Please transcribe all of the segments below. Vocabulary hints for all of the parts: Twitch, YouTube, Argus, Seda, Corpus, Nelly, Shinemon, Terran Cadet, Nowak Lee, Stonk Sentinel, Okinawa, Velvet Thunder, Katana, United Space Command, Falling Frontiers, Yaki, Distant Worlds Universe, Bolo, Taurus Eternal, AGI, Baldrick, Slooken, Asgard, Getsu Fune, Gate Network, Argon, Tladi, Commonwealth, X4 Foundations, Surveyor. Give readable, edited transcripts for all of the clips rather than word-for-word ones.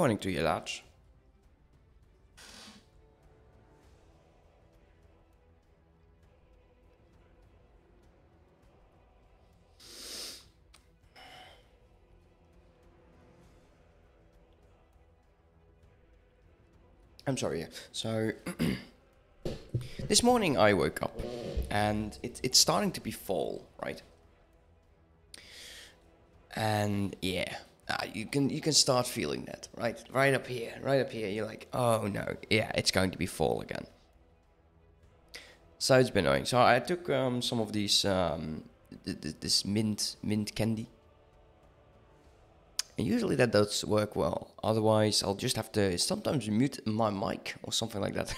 Morning to you, Large. I'm sorry, yeah. So, this morning I woke up and it's starting to be fall, right? And yeah, you can start feeling that, right? Right up here, you're like, oh no, yeah, it's going to be fall again. So it's been annoying. So I took some of these, this mint candy. And usually that does work well, otherwise I'll just have to sometimes mute my mic or something like that.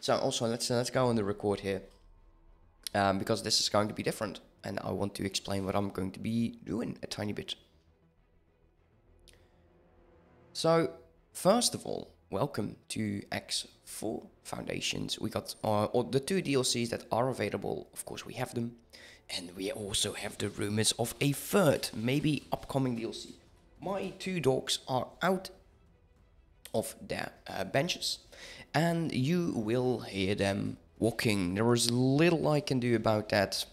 So also let's go on the record here, because this is going to be different and I want to explain what I'm going to be doing a tiny bit. So first of all, welcome to X4 Foundations. We got the two DLCs that are available, of course we have them. And we also have the rumors of a third, maybe upcoming DLC. My two dogs are out of their benches, and you will hear them walking. There is little I can do about that.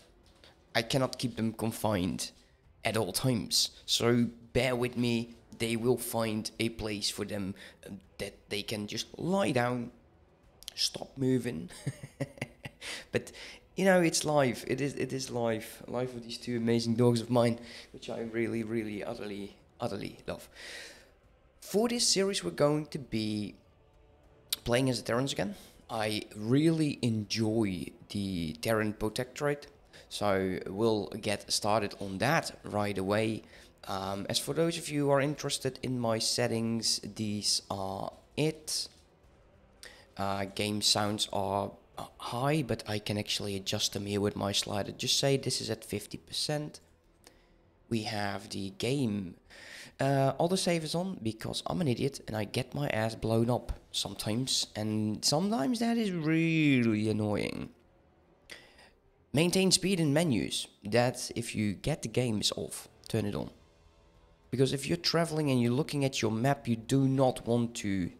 I cannot keep them confined at all times. So bear with me, they will find a place for them that they can just lie down, stop moving. But you know, it's life. It is life. Life with these two amazing dogs of mine, which I really, really, utterly love. For this series, we're going to be playing as the Terrans again. I really enjoy the Terran Protectorate, so we'll get started on that right away. As for those of you who are interested in my settings, these are it. Game sounds are high, but I can actually adjust them here with my slider. Just say this is at 50%. We have the game. Auto save is on because I'm an idiot and I get my ass blown up sometimes, and sometimes that is really annoying. Maintain speed in menus. That's if you get the games off, turn it on. Because if you're traveling and you're looking at your map, you do not want to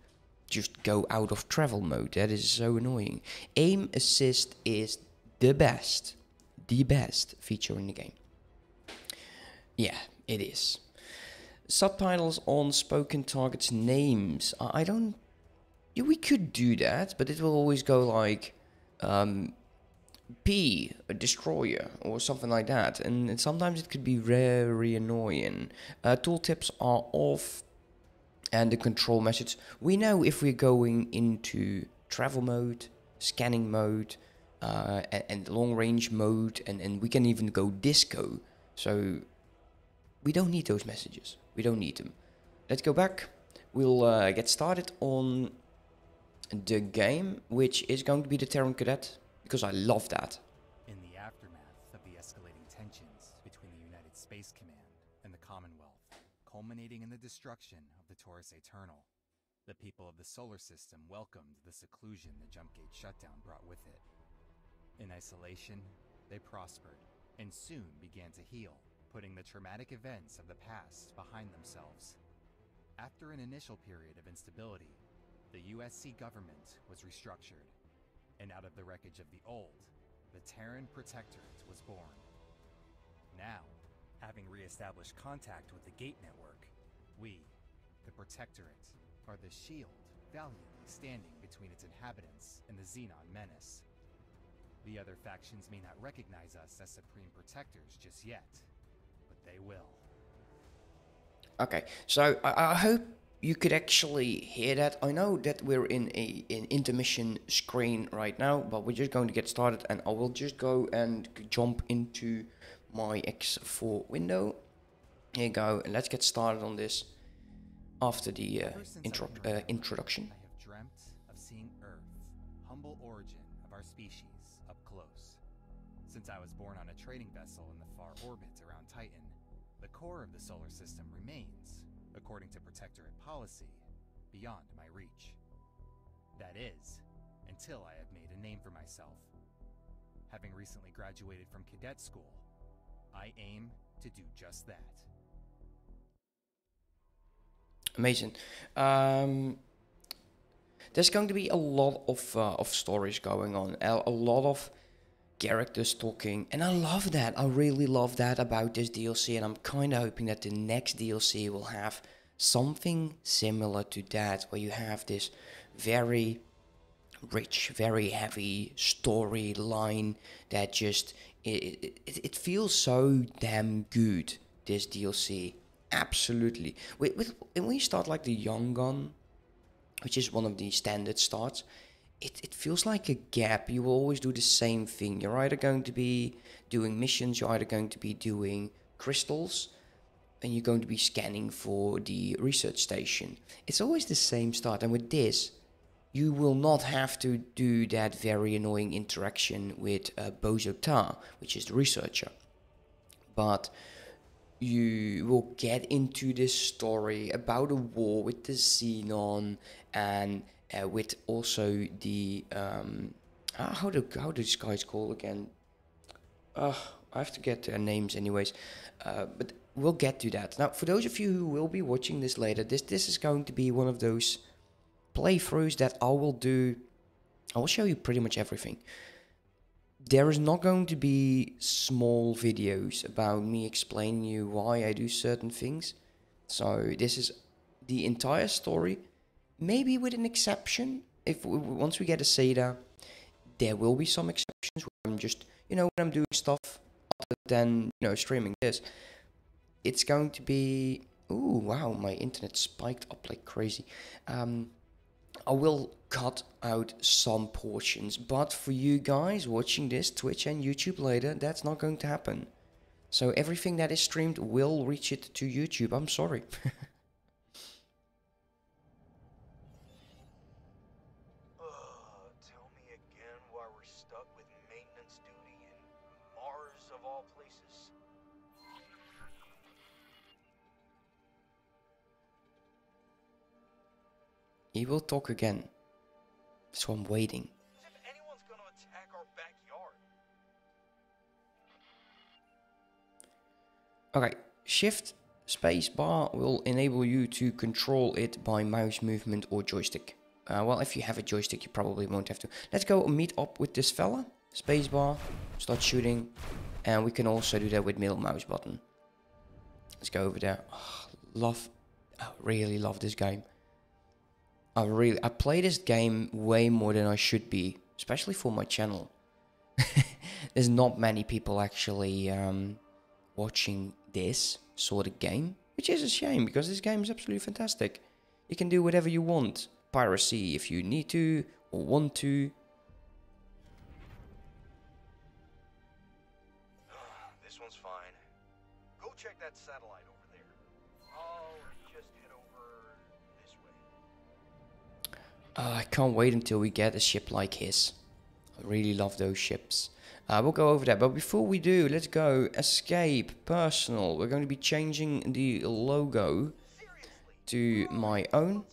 just go out of travel mode. That is so annoying. Aim assist is the best feature in the game. Yeah, it is. Subtitles on spoken targets' names. I don't... Yeah, we could do that, but it will always go like P, a destroyer, or something like that. And sometimes it could be very annoying. Tooltips are off. And the control methods. We know if we're going into travel mode, scanning mode, and long range mode, and we can even go disco. So we don't need those messages. We don't need them. Let's go back. We'll get started on the game, which is going to be the Terran Cadet, because I love that. In the aftermath of the escalating tensions between the United Space Command and the Commonwealth, culminating in the destruction of the Taurus Eternal, the people of the solar system welcomed the seclusion the Jumpgate shutdown brought with it. In isolation, they prospered and soon began to heal, putting the traumatic events of the past behind themselves. After an initial period of instability, the USC government was restructured, and out of the wreckage of the old, the Terran Protectorate was born. Now, having re-established contact with the Gate Network, we, the Protectorate, are the shield valiantly standing between its inhabitants and the Xenon menace. The other factions may not recognize us as Supreme Protectors just yet, but they will. Okay, so I hope you could actually hear that. I know that we're in an intermission screen right now, but we're just going to get started, and I will just go and jump into my X4 window. Here you go, and let's get started on this after the introduction. I have dreamt of seeing Earth's humble origin of our species up close. Since I was born on a trading vessel in the far orbit around Titan, the core of the solar system remains, according to Protectorate policy, beyond my reach. That is, until I have made a name for myself. Having recently graduated from cadet school, I aim to do just that. Amazing. There's going to be a lot of stories going on, a lot of characters talking, and I love that. I really love that about this DLC, and I'm kind of hoping that the next DLC will have something similar to that, where you have this very rich, very heavy storyline that just it feels so damn good. This DLC, absolutely. When we start like the Young Gun, which is one of the standard starts, it feels like a gap. You will always do the same thing. You're either going to be doing missions, you're either going to be doing crystals, and you're going to be scanning for the research station. It's always the same start, and with this, you will not have to do that very annoying interaction with Boso Ta'er, which is the researcher. But you will get into this story about a war with the Xenon, and with also the how do these guys call again? I have to get their names anyways, but we'll get to that. Now, for those of you who will be watching this later, this is going to be one of those playthroughs that I will do. I will show you pretty much everything. There is not going to be small videos about me explaining you why I do certain things. So this is the entire story, maybe with an exception. If once we get a Seda, there will be some exceptions where I'm just, you know, when I'm doing stuff other than, you know, streaming this. It's going to be, ooh, wow, my internet spiked up like crazy. I will cut out some portions, but for you guys watching this Twitch and YouTube later, that's not going to happen. So everything that is streamed will reach it to YouTube. I'm sorry. Tell me again why we're stuck with maintenance duty in Mars of all places. He will talk again, so I'm waiting. As if anyone's gonna attack our backyard. Okay, shift space bar will enable you to control it by mouse movement or joystick. Well, if you have a joystick, you probably won't have to. Let's go meet up with this fella. Space bar, start shooting, and we can also do that with middle mouse button. Let's go over there. Oh, I really love this game. I play this game way more than I should be, especially for my channel. There's not many people actually watching this sort of game, which is a shame, because this game is absolutely fantastic. You can do whatever you want. Piracy if you need to or want to. This one's fine. Go check that satellite over there. I'll just hit over this way. I can't wait until we get a ship like his. I really love those ships. We'll go over that, but before we do, let's go escape personal. We're going to be changing the logo to my own.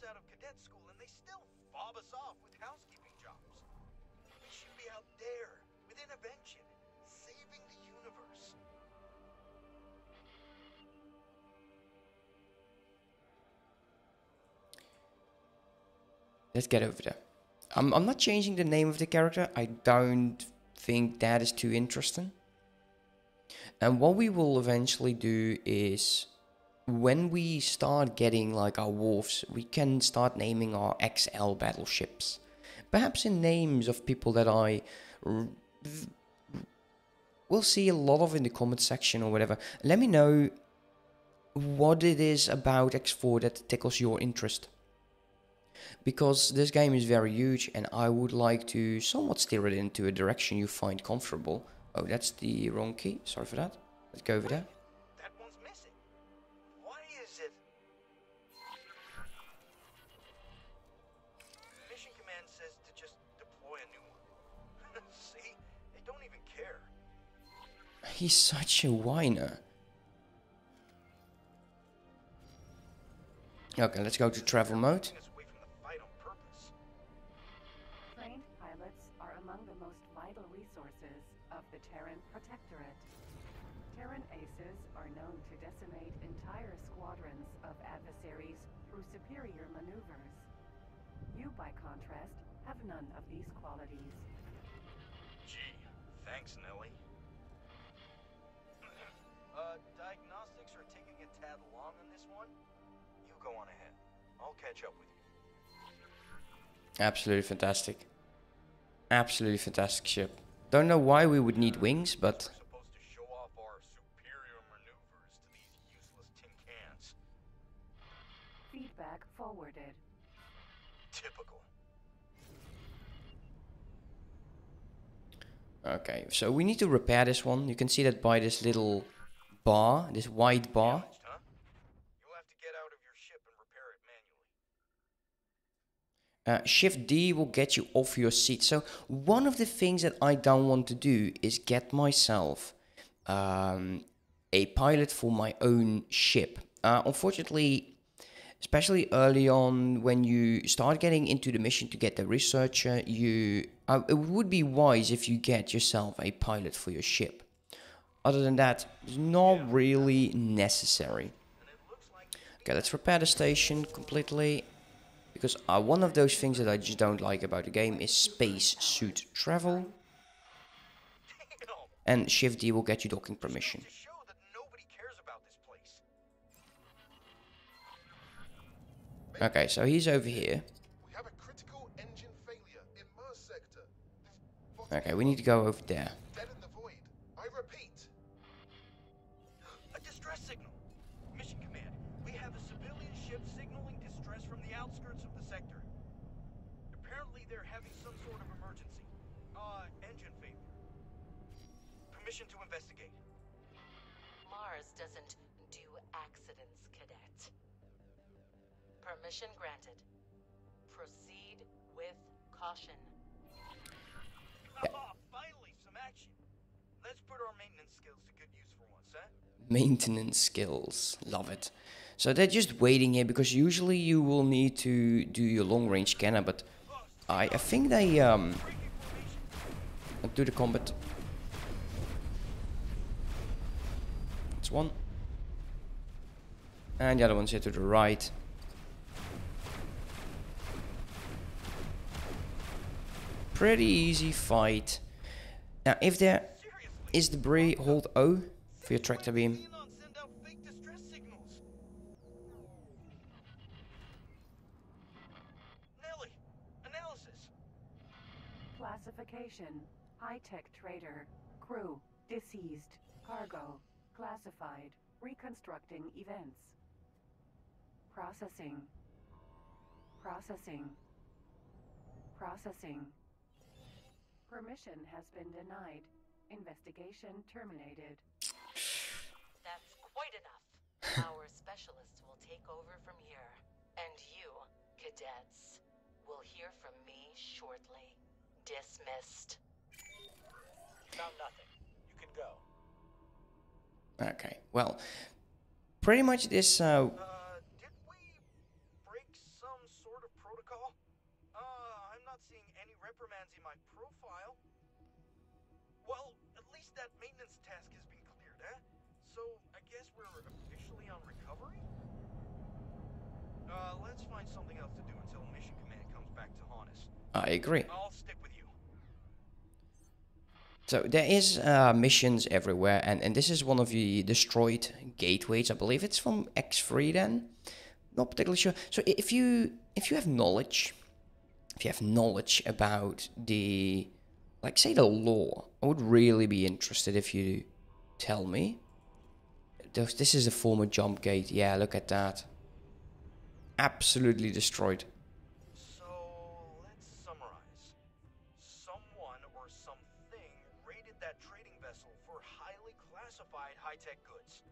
Let's get over there. I'm not changing the name of the character. I don't think that is too interesting. And what we will eventually do is, when we start getting like our wharves, we can start naming our XL battleships. Perhaps in names of people that I will see a lot of in the comment section or whatever. Let me know what it is about X4 that tickles your interest, because this game is very huge and I would like to somewhat steer it into a direction you find comfortable. Oh, that's the wrong key. Sorry for that. Let's go over there. That one's missing. Why is it? Mission command says to just deploy a new one. See? They don't even care. He's such a whiner. Okay, let's go to travel mode. Terran Protectorate. Terran aces are known to decimate entire squadrons of adversaries through superior maneuvers. You, by contrast, have none of these qualities. Gee, thanks, Nelly. Diagnostics are taking a tad long on this one. You go on ahead. I'll catch up with you. Absolutely fantastic. Absolutely fantastic ship. Don't know why we would need wings, but... We're supposed to show off our superior maneuvers to these useless tin cans. Feedback forwarded. Typical. Okay, so we need to repair this one. You can see that by this little bar, this wide bar. Damaged, huh? You'll have to get out of your ship and repair it manually. Shift D will get you off your seat. So one of the things that I don't want to do is get myself a pilot for my own ship. Unfortunately, especially early on when you start getting into the mission to get the researcher, you it would be wise if you get yourself a pilot for your ship. Other than that, it's not really necessary. Okay, let's repair the station completely, because one of those things that I just don't like about the game is space suit travel. And Shift D will get you docking permission. Okay, so he's over here. We have a critical engine failure in Mars sector. Okay, we need to go over there. Dead in the void. I repeat. A distress signal. Mission command. We have a civilian ship signaling distress from the outskirts of the sector. Apparently they're having some sort of emergency. Engine failure. Permission to investigate. Mars doesn't do accidents, Cadet. Permission granted. Proceed with caution. Yeah. Finally, some action. Let's put our maintenance skills to good use for once, huh? Maintenance skills. Love it. So they're just waiting here because usually you will need to do your long-range cannon, but I think they do the combat. That's one. And the other one's here to the right. Pretty easy fight. Now, if there is debris, hold O for your tractor beam. Nelly, analysis. Classification: high-tech trader, crew, deceased, cargo, classified, reconstructing events. Processing. Processing. Processing. Permission has been denied. Investigation terminated. That's quite enough. Our specialists will take over from here. And you, cadets, will hear from me shortly. Dismissed. Found nothing. You can go. Okay, well, pretty much this... did we break some sort of protocol? I'm not seeing any reprimands in my profile. Well, at least that maintenance task has been cleared, eh? So, I guess we're officially on recovery? Let's find something else to do until Mission Command comes back to haunt us. I agree. I'll stick with you. So, there is missions everywhere, and this is one of the destroyed gateways. I believe it's from X3 then. Not particularly sure. So, if you have knowledge... If you have knowledge about the, like, say the lore, I would really be interested if you tell me. This is a former Jumpgate. Yeah, look at that. Absolutely destroyed. So let's summarize. Someone or something raided that trading vessel for highly classified high-tech goods.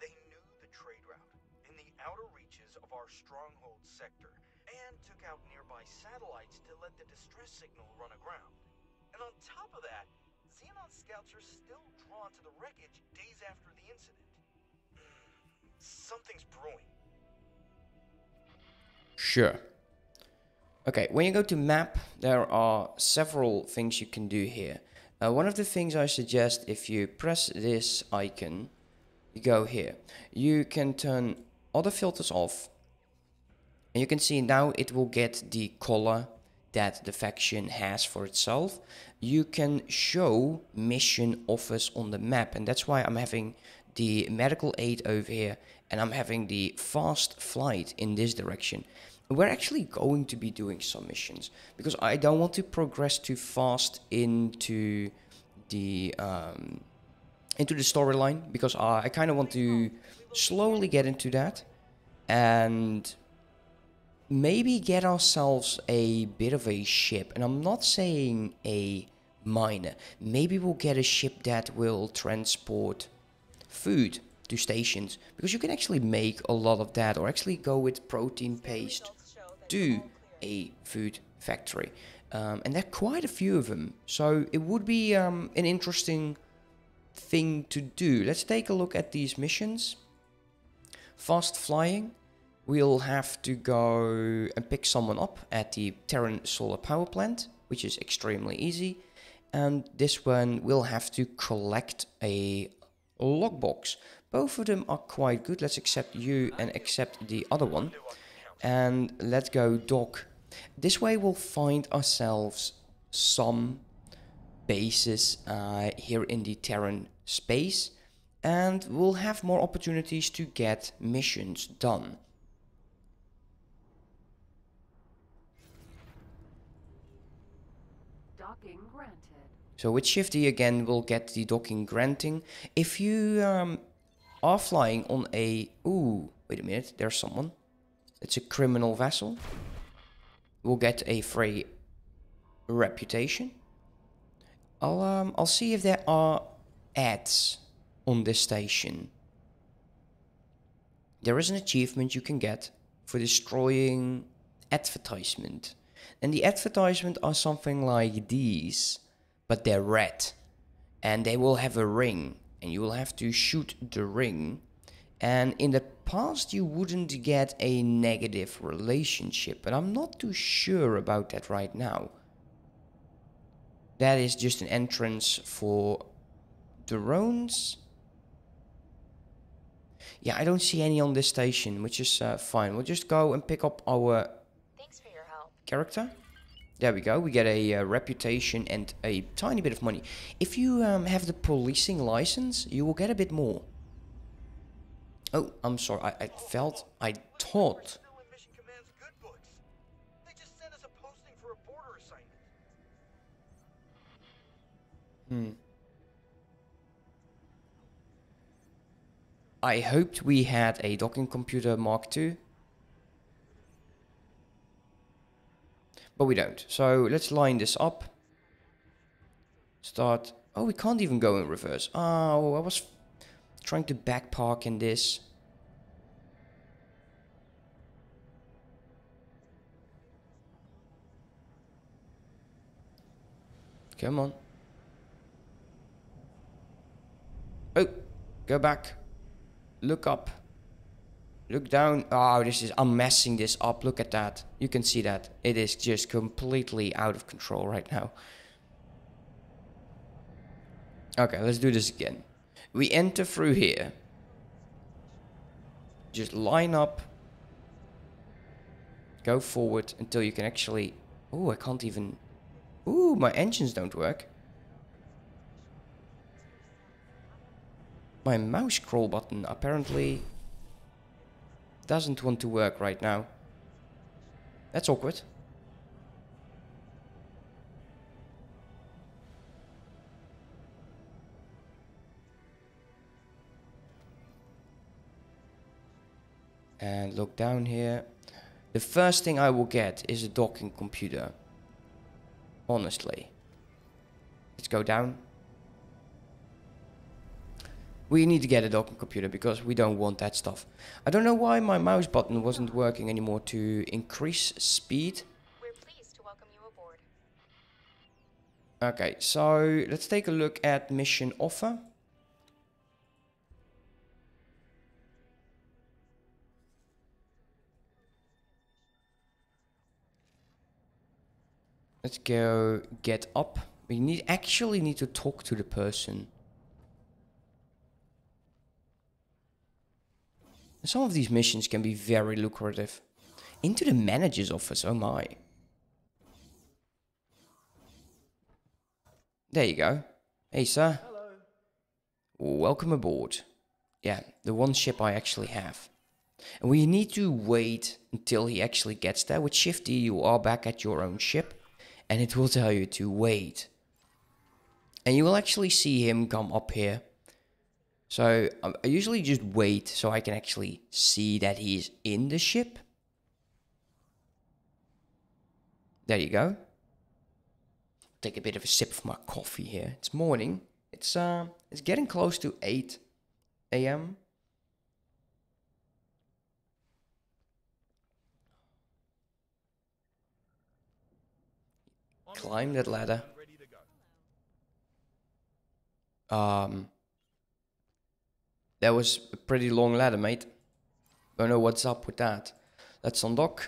They knew the trade route in the outer reaches of our stronghold sector, and took out nearby satellites to let the distress signal run aground. And on top of that, Xenon scouts are still drawn to the wreckage days after the incident. Something's brewing. Sure. Okay, when you go to map, there are several things you can do here. One of the things I suggest, if you press this icon, you go here. You can turn other filters off. And you can see now it will get the color that the faction has for itself. You can show mission office on the map. And that's why I'm having the medical aid over here. And I'm having the fast flight in this direction. We're actually going to be doing some missions, because I don't want to progress too fast into the storyline, because I kind of want to slowly get into that and maybe get ourselves a bit of a ship. And I'm not saying a miner. Maybe we'll get a ship that will transport food to stations, because you can actually make a lot of that, or actually go with protein paste to a food factory. And there are quite a few of them, so it would be an interesting thing to do. Let's take a look at these missions. Fast flying. We'll have to go and pick someone up at the Terran solar power plant, which is extremely easy. And this one, we'll have to collect a logbox. Both of them are quite good. Let's accept you and accept the other one. And let's go dock. This way we'll find ourselves some bases here in the Terran space. And we'll have more opportunities to get missions done. So with Shift D again, we'll get the docking granting. If you are flying on a... Ooh, wait a minute, there's someone. It's a criminal vessel. We'll get a free reputation. I'll see if there are ads on this station. There is an achievement you can get for destroying advertisement. And the advertisement are something like these. But they're red, and they will have a ring, and you will have to shoot the ring. And in the past you wouldn't get a negative relationship, but I'm not too sure about that right now. That is just an entrance for drones. Yeah, I don't see any on this station, which is fine. We'll just go and pick up our character. There we go, we get a reputation and a tiny bit of money. If you have the policing license, you will get a bit more. Oh, I'm sorry, I thought... I hoped we had a docking computer Mark II. But we don't. So let's line this up. Start. Oh, we can't even go in reverse. Oh, I was trying to back park in this. Come on. Oh, go back. Look up. Look down. Oh, this is... I'm messing this up. Look at that. You can see that. It is just completely out of control right now. Okay, let's do this again. We enter through here. Just line up. Go forward until you can actually... Oh, I can't even... Ooh, my engines don't work. My mouse scroll button apparently... doesn't want to work right now. That's awkward. And look down here. The first thing I will get is a docking computer. Honestly. Let's go down. We need to get a docking computer because we don't want that stuff. I don't know why my mouse button wasn't working anymore to increase speed. We're pleased to welcome you aboard. Okay, so let's take a look at mission offer. Let's go get up. But you need, actually need to talk to the person. And some of these missions can be very lucrative. Into the manager's office, oh my. There you go. Hey, sir. Hello. Welcome aboard. Yeah, the one ship I actually have. And we need to wait until he actually gets there. With Shifty, you are back at your own ship. And it will tell you to wait. And you will actually see him come up here. So, I usually just wait so I can actually see that he's in the ship. There you go. Take a bit of a sip of my coffee here. It's morning. It's getting close to 8 a.m. Climb that ladder. That was a pretty long ladder, mate. Don't know what's up with that. Let's undock.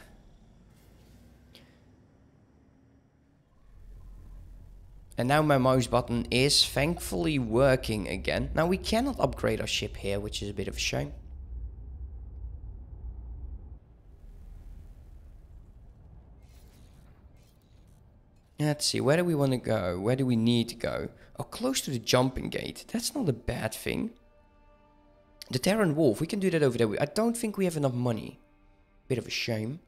And now my mouse button is thankfully working again. Now we cannot upgrade our ship here, which is a bit of a shame. Let's see, where do we want to go? Where do we need to go? Oh, close to the jumping gate. That's not a bad thing. The Terran Wolf, we can do that over there. I don't think we have enough money. Bit of a shame.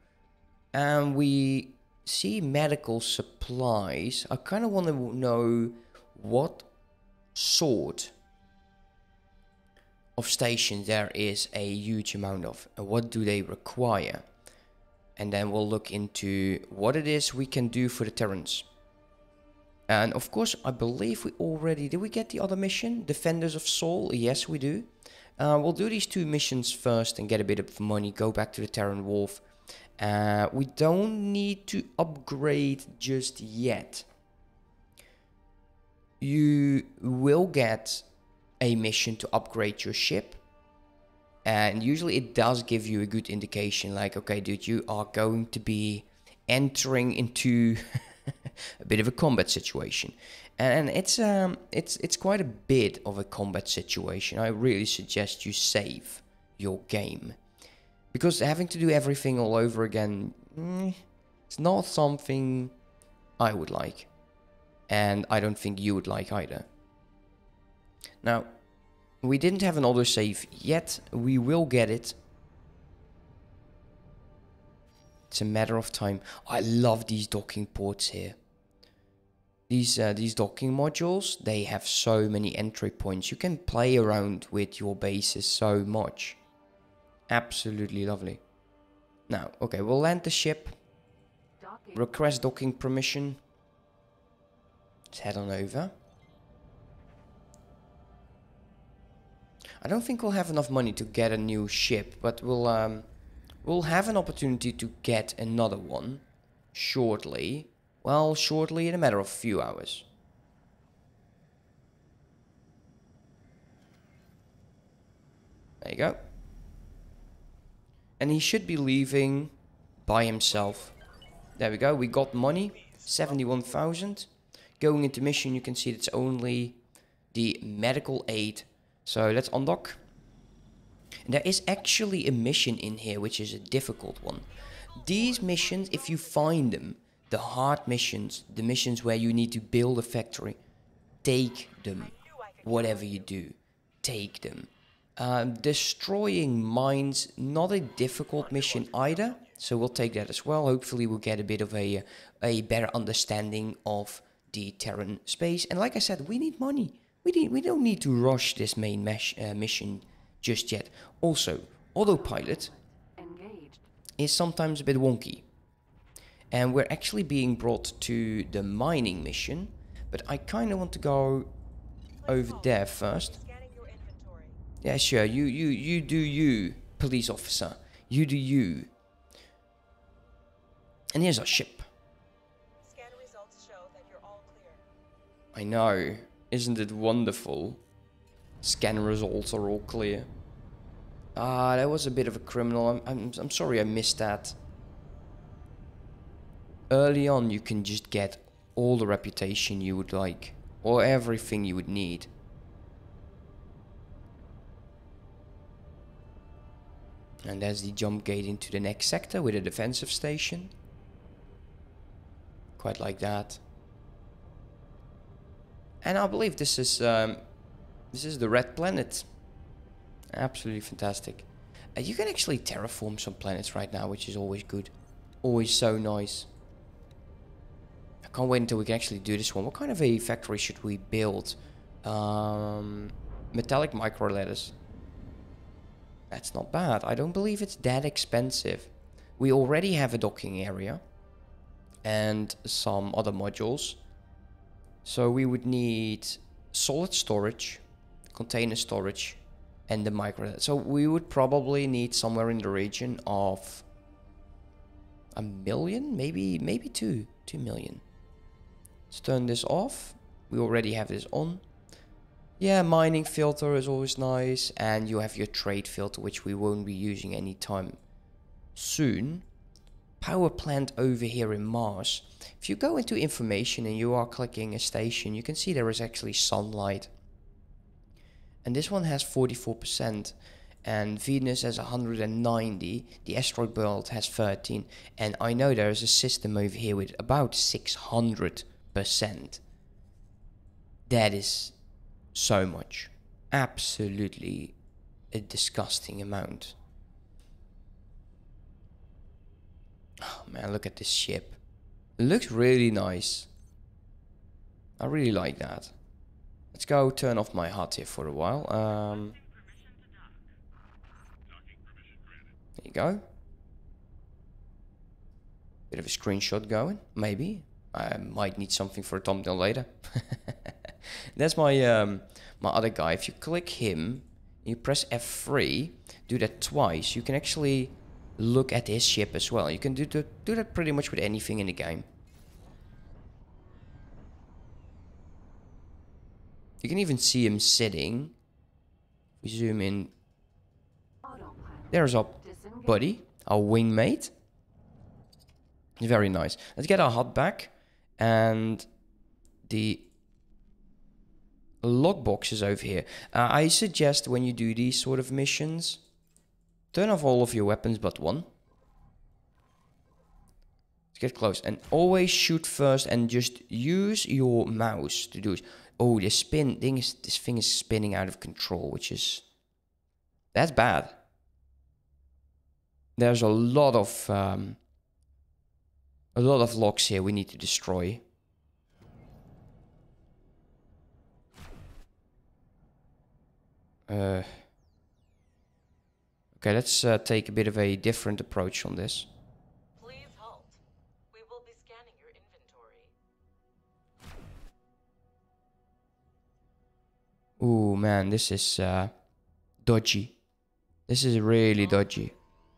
And we see medical supplies. I kind of want to know what sort of station there is a huge amount of. And what do they require? And then we'll look into what it is we can do for the Terrans. And of course, I believe we already... Did we get the other mission? Defenders of Soul? Yes, we do. We'll do these two missions first and get a bit of money. Go back to the Terran Wolf. We don't need to upgrade just yet. You will get a mission to upgrade your ship. And usually it does give you a good indication, like, okay, dude, you are going to be entering into a bit of a combat situation. And it's quite a bit of a combat situation. I really suggest you save your game. Because having to do everything all over again, it's not something I would like. And I don't think you would like either. Now... we didn't have an autosave yet. We will get it. It's a matter of time. I love these docking ports here. These docking modules, they have so many entry points. You can play around with your bases so much. Absolutely lovely. Now, okay, we'll land the ship. Request docking permission. Let's head on over. I don't think we'll have enough money to get a new ship, but we'll have an opportunity to get another one shortly. Well, shortly in a matter of a few hours. There you go. And he should be leaving by himself. There we go, we got money, 71,000. Going into mission, you can see it's only the medical aid. So let's undock. And there is actually a mission in here, which is a difficult one. These missions, if you find them, the hard missions, the missions where you need to build a factory, take them. Whatever you do, take them. Destroying mines, not a difficult mission either. So we'll take that as well. Hopefully we'll get a bit of a better understanding of the Terran space. And like I said, we need money. We don't need to rush this main mission just yet. Also, autopilot is sometimes a bit wonky. And we're actually being brought to the mining mission. But I kind of want to go over there first. Yeah, sure. You do you, police officer. You do you. And here's our ship. Scan results show that you're all clear. I know. Isn't it wonderful? Scan results are all clear. Ah, that was a bit of a criminal. I'm sorry I missed that. Early on you can just get all the reputation you would like, or everything you would need. And there's the jump gate into the next sector with a defensive station. Quite like that. And I believe this is the red planet. Absolutely fantastic. You can actually terraform some planets right now, which is always good. Always so nice. I can't wait until we can actually do this one. What kind of a factory should we build? Metallic micro lattice. That's not bad. I don't believe it's that expensive. We already have a docking area and some other modules. So we would need solid storage, container storage, and the micro. So we would probably need somewhere in the region of 1 million, maybe 2 million. Let's turn this off. We already have this on. Yeah, mining filter is always nice, and you have your trade filter, which we won't be using anytime soon. Power plant over here in Mars. If you go into information and you are clicking a station, you can see there is actually sunlight. And this one has 44%, and Venus has 190, the asteroid belt has 13, and I know there is a system over here with about 600%. That is so much. Absolutely a disgusting amount. Oh man, look at this ship. It looks really nice. I really like that. Let's go turn off my HUD here for a while. There you go. Bit of a screenshot going, maybe. I might need something for a thumbnail later. That's my other guy. If you click him, you press F3, do that twice, you can actually look at his ship as well. You can do that pretty much with anything in the game. You can even see him sitting. We zoom in. There's our buddy, our wingmate. Very nice. Let's get our HUD back. And the logbox is over here. I suggest when you do these sort of missions, turn off all of your weapons but one. Let's get close. And always shoot first and just use your mouse to do it. Oh, this spin thing is, this thing is spinning out of control, which is... that's bad. There's a lot of locks here we need to destroy. Okay, let's take a bit of a different approach on this. Please halt. We will be scanning your inventory. Ooh, man, this is dodgy. This is really dodgy.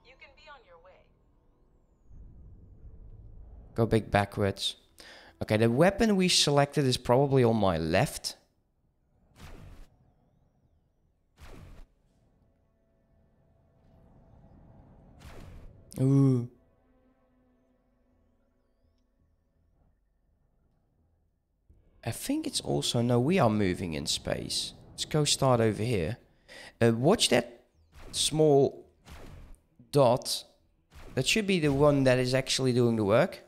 You can be on your way. Go backwards. Okay, the weapon we selected is probably on my left. Ooh. I think it's also... no, we are moving in space. Let's go start over here. Watch that small dot. That should be the one that is actually doing the work.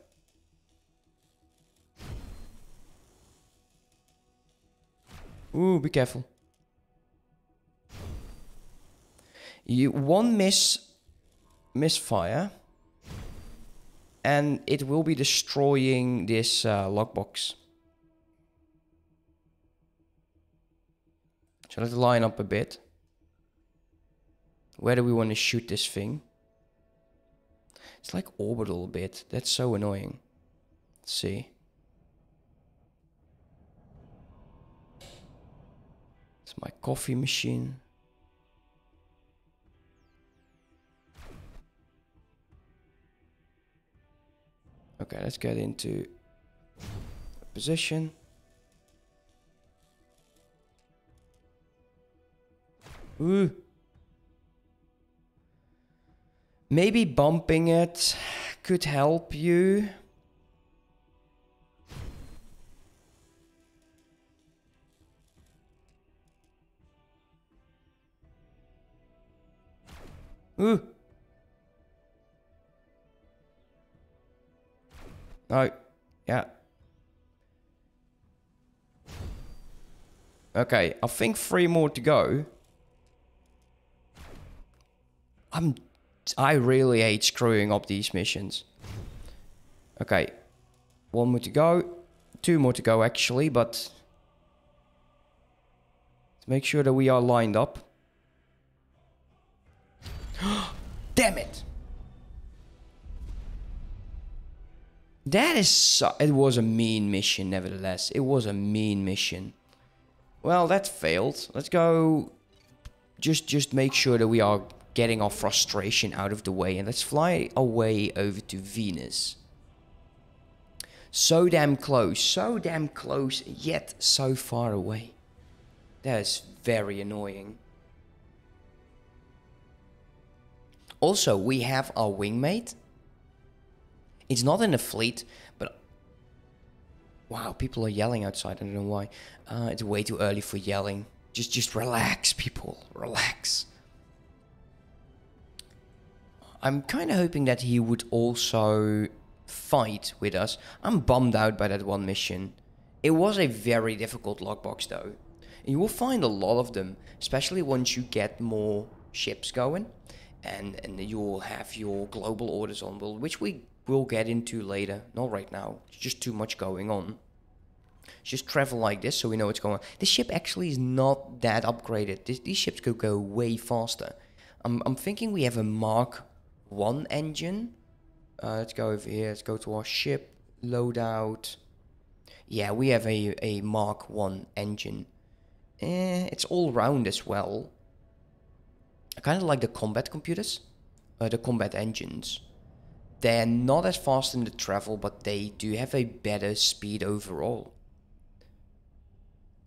Ooh, be careful. One misfire and it will be destroying this lockbox. So let's line up a bit. Where do we want to shoot this thing? It's like orbital a bit. That's so annoying. Let's see. It's my coffee machine. Okay, let's get into position. Ooh. Maybe bumping it could help you. Ooh. Oh, yeah. Okay, I think 3 more to go. I really hate screwing up these missions. Okay. 1 more to go. 2 more to go actually, but let's make sure that we are lined up. Damn it! That is so... It was a mean mission nevertheless. It was a mean mission. Well, that failed. Let's go... Just make sure that we are getting our frustration out of the way. And let's fly away over to Venus. So damn close, yet so far away. That is very annoying. Also, we have our wingmate. It's not in the fleet, but... Wow, people are yelling outside, I don't know why. It's way too early for yelling. Just relax, people, relax. I'm kind of hoping that he would also fight with us. I'm bummed out by that one mission. It was a very difficult lockbox though. And you will find a lot of them, especially once you get more ships going. And you'll have your global orders on, which we will get into later. Not right now, it's just too much going on. Just travel like this so we know what's going on. This ship actually is not that upgraded. These ships could go way faster. I'm thinking we have a Mark 1 engine. Let's go over here, let's go to our ship, loadout. Yeah, we have a Mark 1 engine. It's all round as well. I kind of like the combat computers, the combat engines. They're not as fast in the travel, but they do have a better speed overall.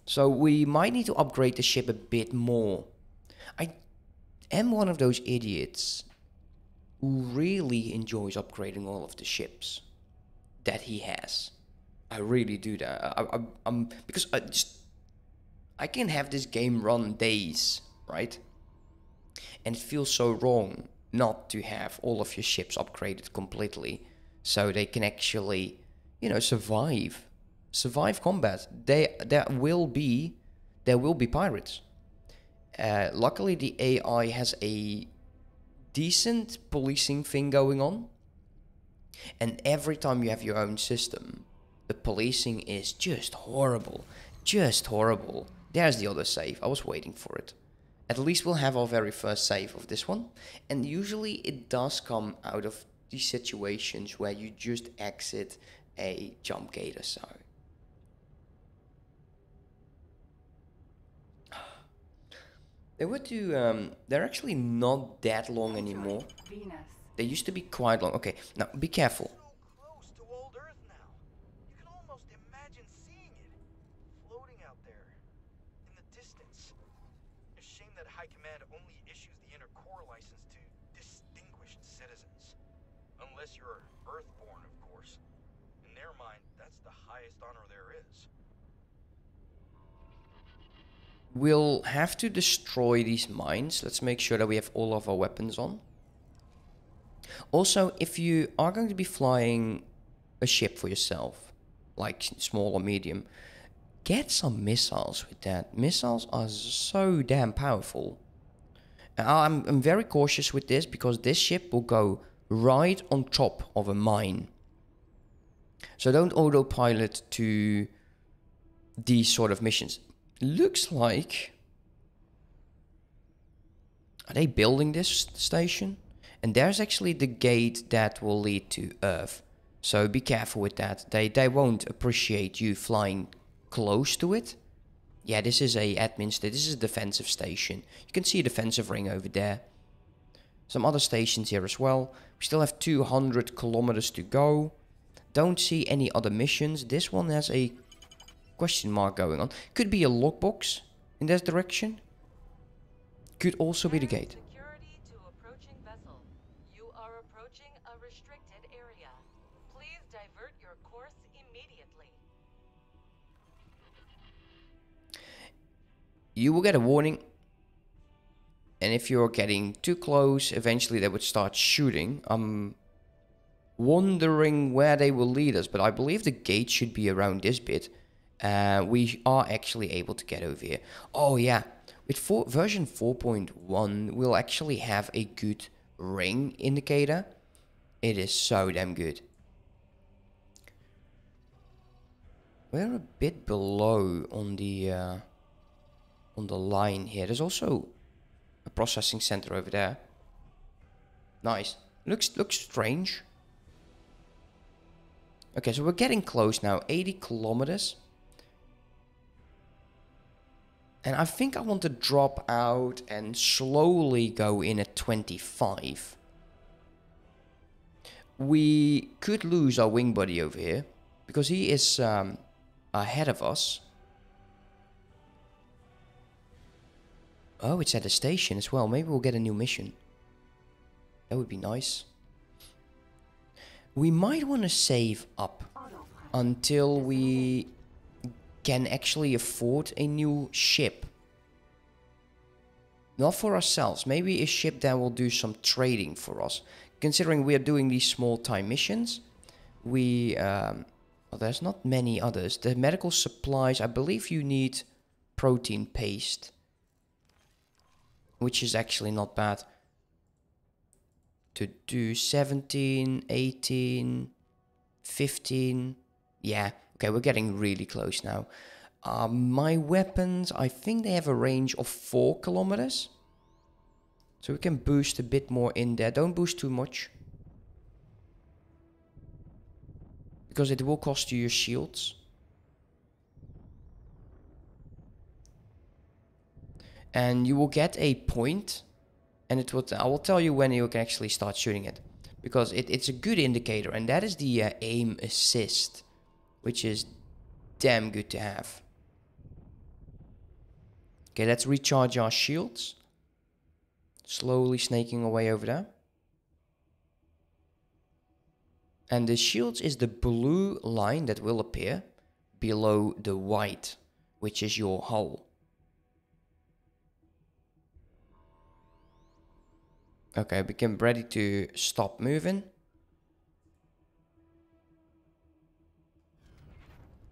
So we might need to upgrade the ship a bit more. I am one of those idiots who really enjoys upgrading all of the ships that he has. I really do that. Because I can have this game run days, right? And it feels so wrong not to have all of your ships upgraded completely so they can actually, you know, survive combat. There will be pirates. Luckily the AI has a decent policing thing going on, and every time you have your own system, the policing is just horrible. There's the other save. I was waiting for it. At least we'll have our very first save of this one. And usually it does come out of these situations where you just exit a jump gate or so. They were too, they're actually not that long anymore. They used to be quite long. Okay, now be careful. We'll have to destroy these mines. Let's make sure that we have all of our weapons on. Also, if you are going to be flying a ship for yourself, like small or medium, get some missiles with that. Missiles are so damn powerful. I'm very cautious with this because this ship will go right on top of a mine. So don't autopilot to these sort of missions. Looks like... Are they building this station? And there's actually the gate that will lead to Earth. So be careful with that. They won't appreciate you flying close to it. Yeah, this is a admin station. This is a defensive station. You can see a defensive ring over there. Some other stations here as well. We still have 200 kilometers to go. Don't see any other missions. This one has a... question mark going on. Could be a lockbox in that direction. Could also be the gate. Security to approaching vessel. You are approaching a restricted area. Please divert your course immediately. You will get a warning. And if you're getting too close, eventually they would start shooting. I'm wondering where they will lead us, but I believe the gate should be around this bit. We are actually able to get over here. Oh yeah, with version 4.1, we'll actually have a good ring indicator. It is so damn good. We're a bit below on the line here. There's also a processing center over there. Nice. Looks strange. Okay, so we're getting close now. 80 kilometers. And I think I want to drop out and slowly go in at 25. We could lose our wing buddy over here, because he is ahead of us. Oh, it's at a station as well. Maybe we'll get a new mission. That would be nice. We might want to save up until we can actually afford a new ship. Not for ourselves. Maybe a ship that will do some trading for us. Considering we are doing these small-time missions, we... well, there's not many others. The medical supplies, I believe you need protein paste, which is actually not bad to do. 17, 18, 15, yeah. Okay, we're getting really close now. My weapons, I think they have a range of 4 kilometers. So we can boost a bit more in there. Don't boost too much, because it will cost you your shields. And you will get a point, and it will, I will tell you when you can actually start shooting it, because it's a good indicator, and that is the aim assist, which is damn good to have. Okay, let's recharge our shields. Slowly snaking away over there. And the shields is the blue line that will appear below the white, which is your hull. Okay, become ready to stop moving.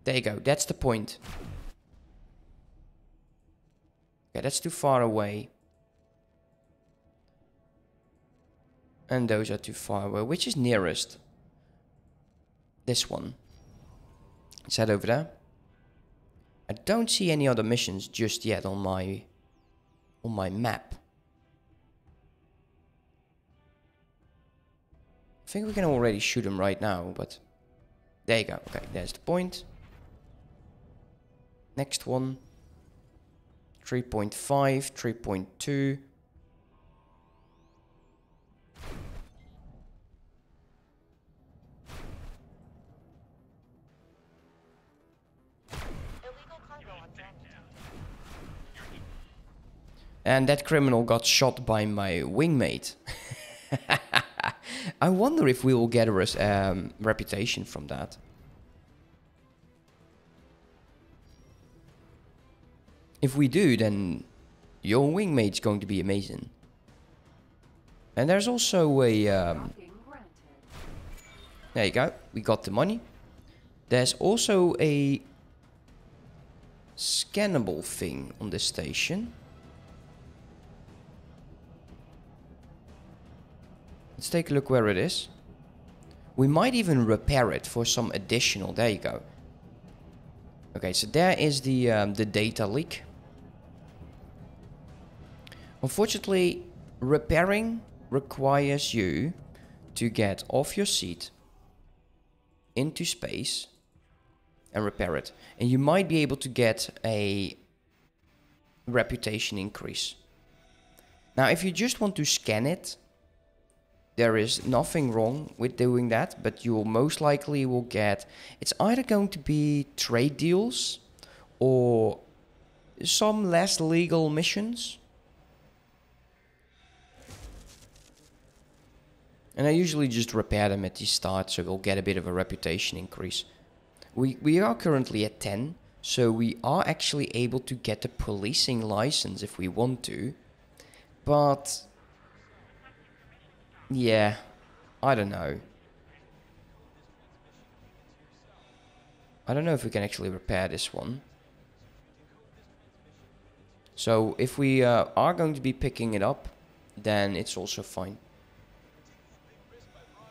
There you go, that's the point. Okay, that's too far away. And those are too far away. Which is nearest? This one. Let's head over there. I don't see any other missions just yet on my map. I think we can already shoot him right now, but... There you go. Okay, there's the point. Next one. 3.5, 3.2. And that criminal got shot by my wingmate. I wonder if we will get a reputation from that. If we do, then your wingmate's going to be amazing. And there's also a... there you go. We got the money. There's also a scannable thing on this station. Let's take a look where it is. We might even repair it for some additional. There you go. Okay, so there is the data leak. Unfortunately, repairing requires you to get off your seat into space and repair it. And you might be able to get a reputation increase. Now, if you just want to scan it, there is nothing wrong with doing that, but you will most likely will get... It's either going to be trade deals or some less legal missions. And I usually just repair them at the start, so we'll get a bit of a reputation increase. We are currently at 10, so we are actually able to get the policing license if we want to. But yeah, I don't know. I don't know if we can actually repair this one. So if we are going to be picking it up, then it's also fine.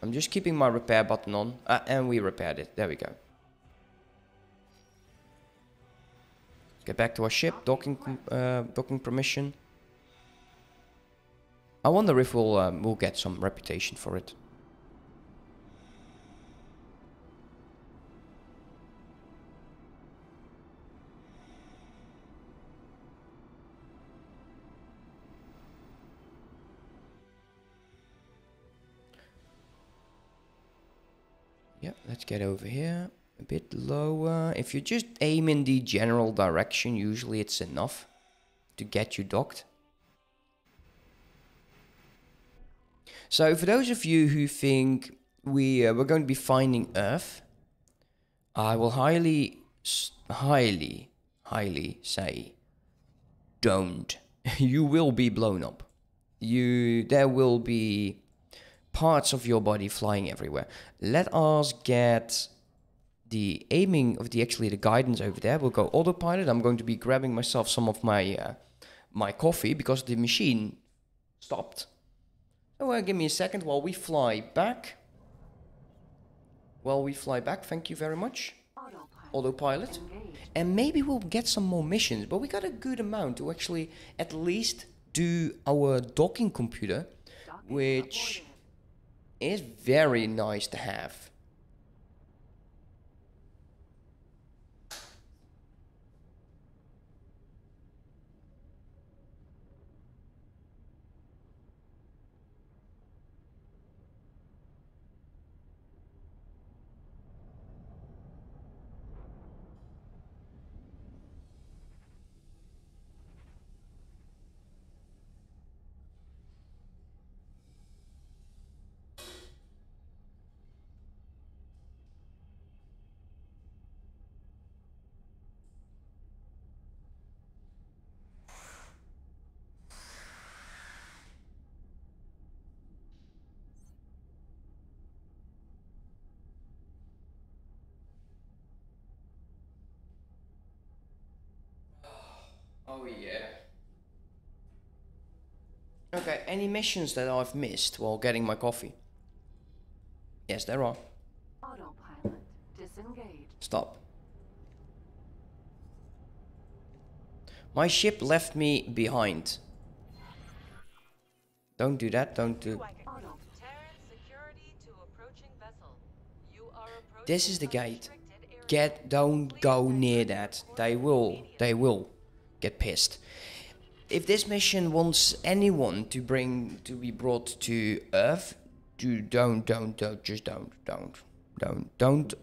I'm just keeping my repair button on. And we repaired it. There we go. Get back to our ship. Docking permission. I wonder if we'll get some reputation for it. Yep, let's get over here. A bit lower. If you just aim in the general direction, usually it's enough to get you docked. So for those of you who think we're going to be finding Earth, I will highly say, don't. You will be blown up. There will be parts of your body flying everywhere. Let us get the aiming of the guidance over there. We'll go autopilot. I'm going to be grabbing myself some of my my coffee because the machine stopped. Oh, well, give me a second while we fly back. Thank you very much. Autopilot. And maybe we'll get some more missions, but we got a good amount to actually at least do our docking computer, which is very nice to have. Oh yeah. Okay, any missions that I've missed while getting my coffee? Yes, there are. Autopilot disengaged. Stop. My ship left me behind. Don't do that, don't do... This is the gate. Don't go near that. They will get pissed. If this mission wants anyone to be brought to Earth, don't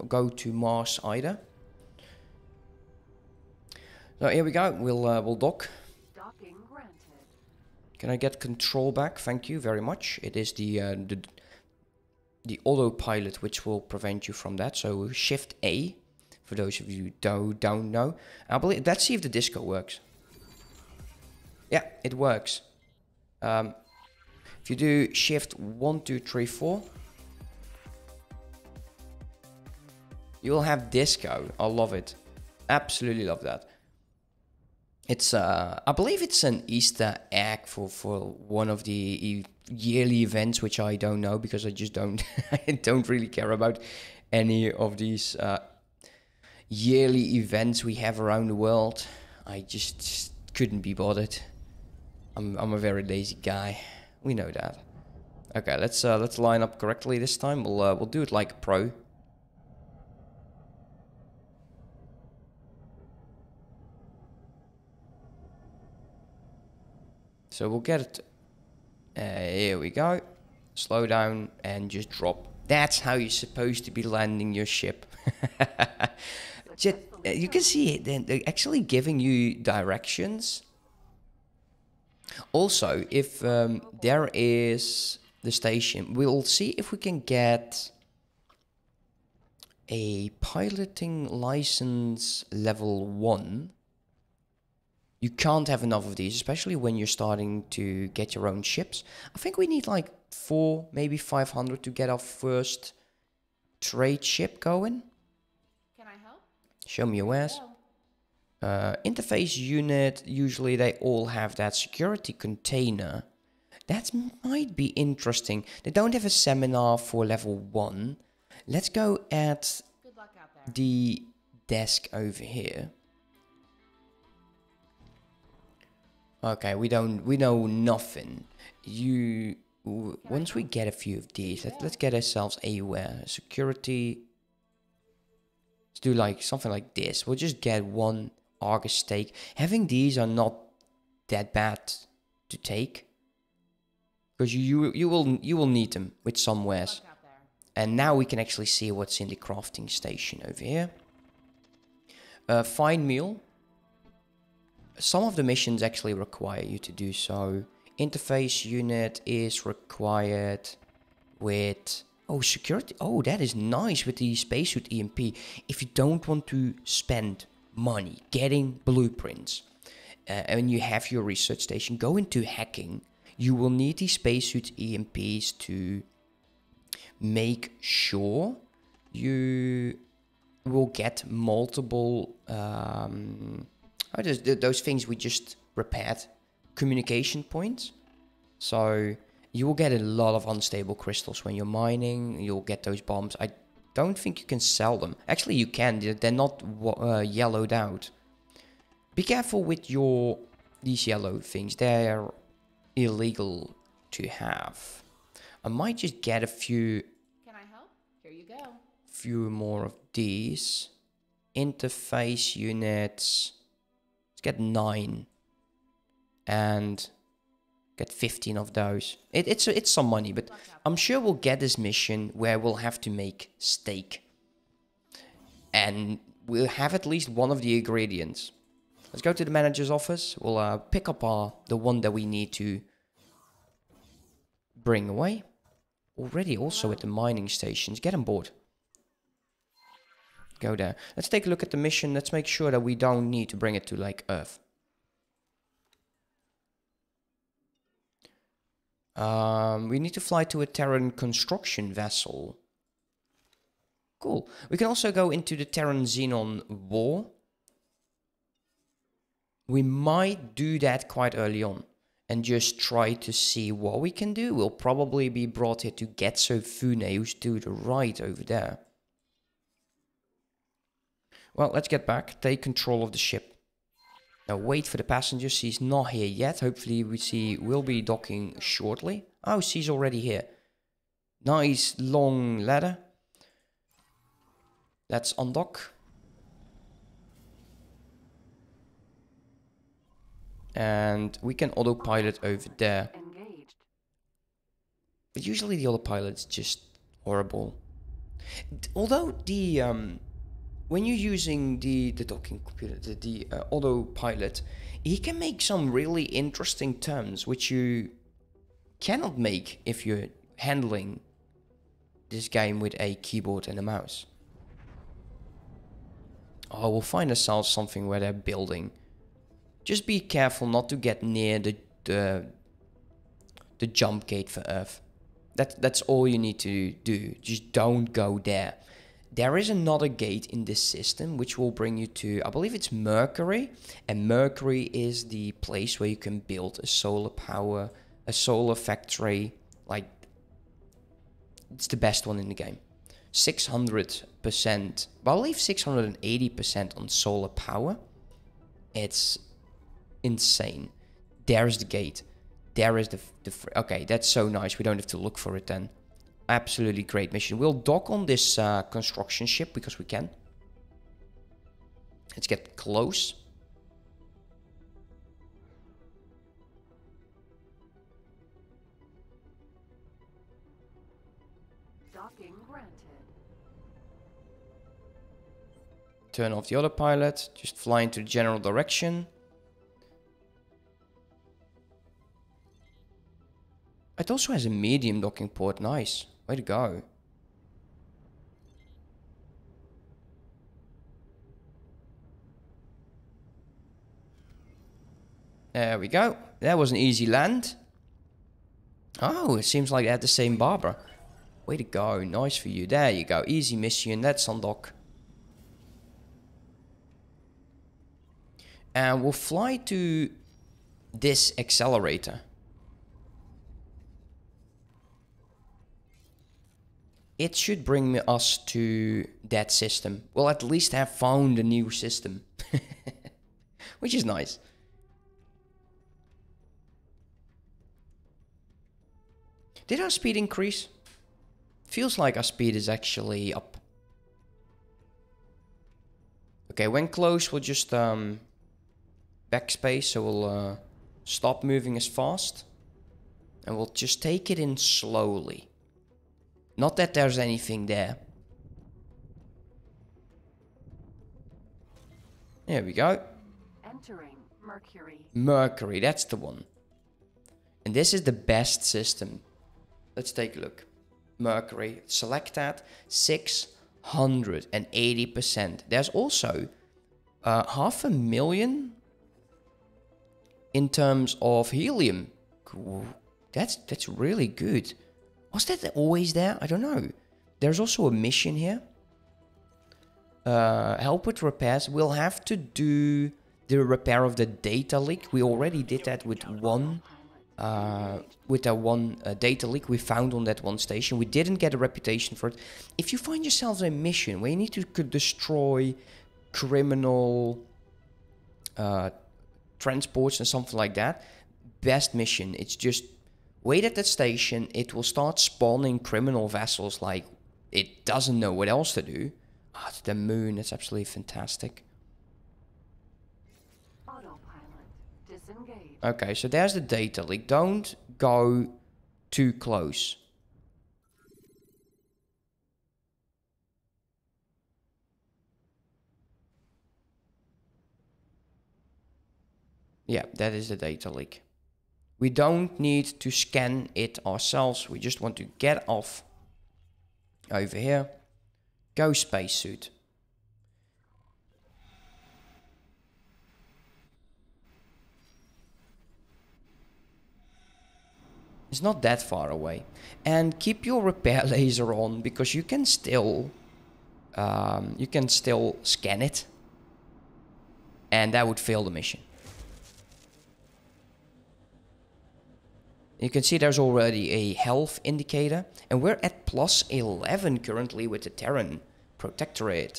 go to Mars either. So here we go. We'll dock. Docking granted. Can I get control back? Thank you very much. It is the autopilot which will prevent you from that. So Shift A for those of you who don't know. I believe. Let's see if the disco works. Yeah, it works. If you do shift 1, 2, 3, 4, you will have disco. I love it. Absolutely love that. It's I believe it's an Easter egg for one of the yearly events, which I don't know because I just don't I don't really care about any of these yearly events we have around the world. I just couldn't be bothered. I'm a very lazy guy. We know that. Okay, let's line up correctly this time. We'll do it like a pro. So we'll get it. Here we go. Slow down and just drop. That's how you're supposed to be landing your ship. You can see it. They're actually giving you directions. Also, if there is the station, we'll see if we can get a piloting license level 1 You can't have enough of these, especially when you're starting to get your own ships. I think we need like 400, maybe 500 to get our first trade ship going. Can I help? Show me your ass. Interface unit, usually they all have that security container. That might be interesting. They don't have a seminar for level 1. Let's go at the desk over here. Okay, we know nothing. You, once we get a few of these, let's get ourselves a security. Let's do like something like this. We'll just get one Argus stake. Having these are not that bad to take, because you will need them with some wares. And now we can actually see what's in the crafting station over here. Fine meal. Some of the missions actually require you to do so. Interface unit is required with... Oh, security. Oh, that is nice with the spacesuit EMP. If you don't want to spend money getting blueprints and you have your research station, go into hacking. You will need the spacesuit EMPs to make sure you will get multiple... Oh, those things we just repaired, communication points. So you will get a lot of unstable crystals when you're mining. You'll get those bombs. I don't think you can sell them. Actually, you can. They're not yellowed out. Be careful with your these yellow things. They're illegal to have. I might just get a few. Can I help? Here you go. Few more of these interface units. Get 9 and get 15 of those. It's some money, but I'm sure we'll get this mission where we'll have to make steak, and we'll have at least one of the ingredients. Let's go to the manager's office. We'll pick up the one that we need to bring away. Already also at the mining stations. Get on board. Go there. Let's take a look at the mission. Let's make sure that we don't need to bring it to like Earth. We need to fly to a Terran construction vessel. Cool. We can also go into the Terran Xenon war. We might do that quite early on and just try to see what we can do. We'll probably be brought here to Getsu Fune, who's to the right over there. Well, let's get back. Take control of the ship. Now wait for the passenger. She's not here yet. Hopefully we see we'll be docking shortly. Oh, she's already here. Nice long ladder. Let's undock. And we can autopilot over there. But usually the autopilot's just horrible. Although the... When you're using the docking computer, the autopilot, he can make some really interesting terms which you cannot make if you're handling this game with a keyboard and a mouse. Oh, we'll find ourselves something where they're building. Just be careful not to get near the jump gate for Earth. That's all you need to do. Just don't go there. There is another gate in this system which will bring you to, I believe it's Mercury, and Mercury is the place where you can build a solar factory. Like, it's the best one in the game. 600%, but I believe 680% on solar power. It's insane. There's the gate. There is the okay, that's so nice. We don't have to look for it then. Absolutely great mission. We'll dock on this construction ship because we can. Let's get close. Docking granted. Turn off the autopilot. Just fly into the general direction. It also has a medium docking port. Nice. Way to go. There we go. That was an easy land. Oh, it seems like they had the same barber. Way to go. Nice for you. There you go. Easy mission. That's on dock. And we'll fly to this accelerator. It should bring us to that system. We'll at least have found a new system. Which is nice. Did our speed increase? Feels like our speed is actually up. Okay, when close, we'll just backspace. So we'll stop moving as fast. And we'll just take it in slowly. Not that there's anything there. There we go. Entering Mercury. Mercury, that's the one. And this is the best system. Let's take a look. Mercury, select that. 680%. There's also 500,000 in terms of helium. Cool. That's really good. Was that always there? I don't know. There's also a mission here. Help with repairs. We'll have to do the repair of the data leak. We already did that with one. With that one data leak we found on that one station. We didn't get a reputation for it. If you find yourselves a mission where you need to destroy criminal transports and something like that, best mission. It's just... wait at that station, it will start spawning criminal vessels like it doesn't know what else to do. Ah, it's the moon, that's absolutely fantastic. Autopilot disengaged. Okay, so there's the data leak. Don't go too close. Yeah, that is the data leak. We don't need to scan it ourselves. We just want to get off over here. Go spacesuit. It's not that far away. And keep your repair laser on because you can still scan it. And that would fail the mission. You can see there's already a health indicator. And we're at +11 currently with the Terran Protectorate.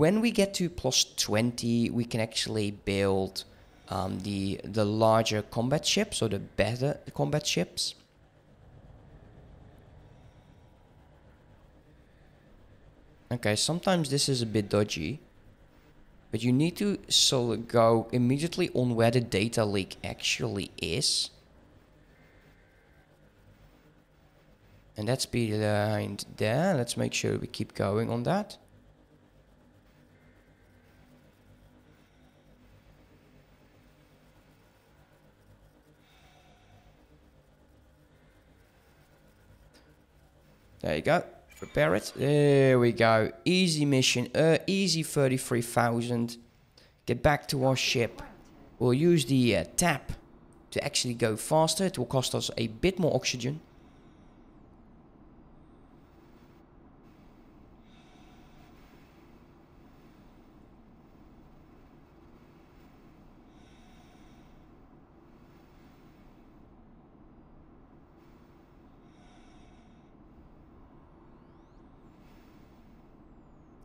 When we get to +20, we can actually build the larger combat ships, or the better combat ships. Okay, sometimes this is a bit dodgy. But you need to go immediately on where the data leak actually is. And that's behind there. Let's make sure we keep going on that. There you go. Repair it. There we go. Easy mission. Easy 33,000. Get back to our ship. We'll use the tap to actually go faster. It will cost us a bit more oxygen.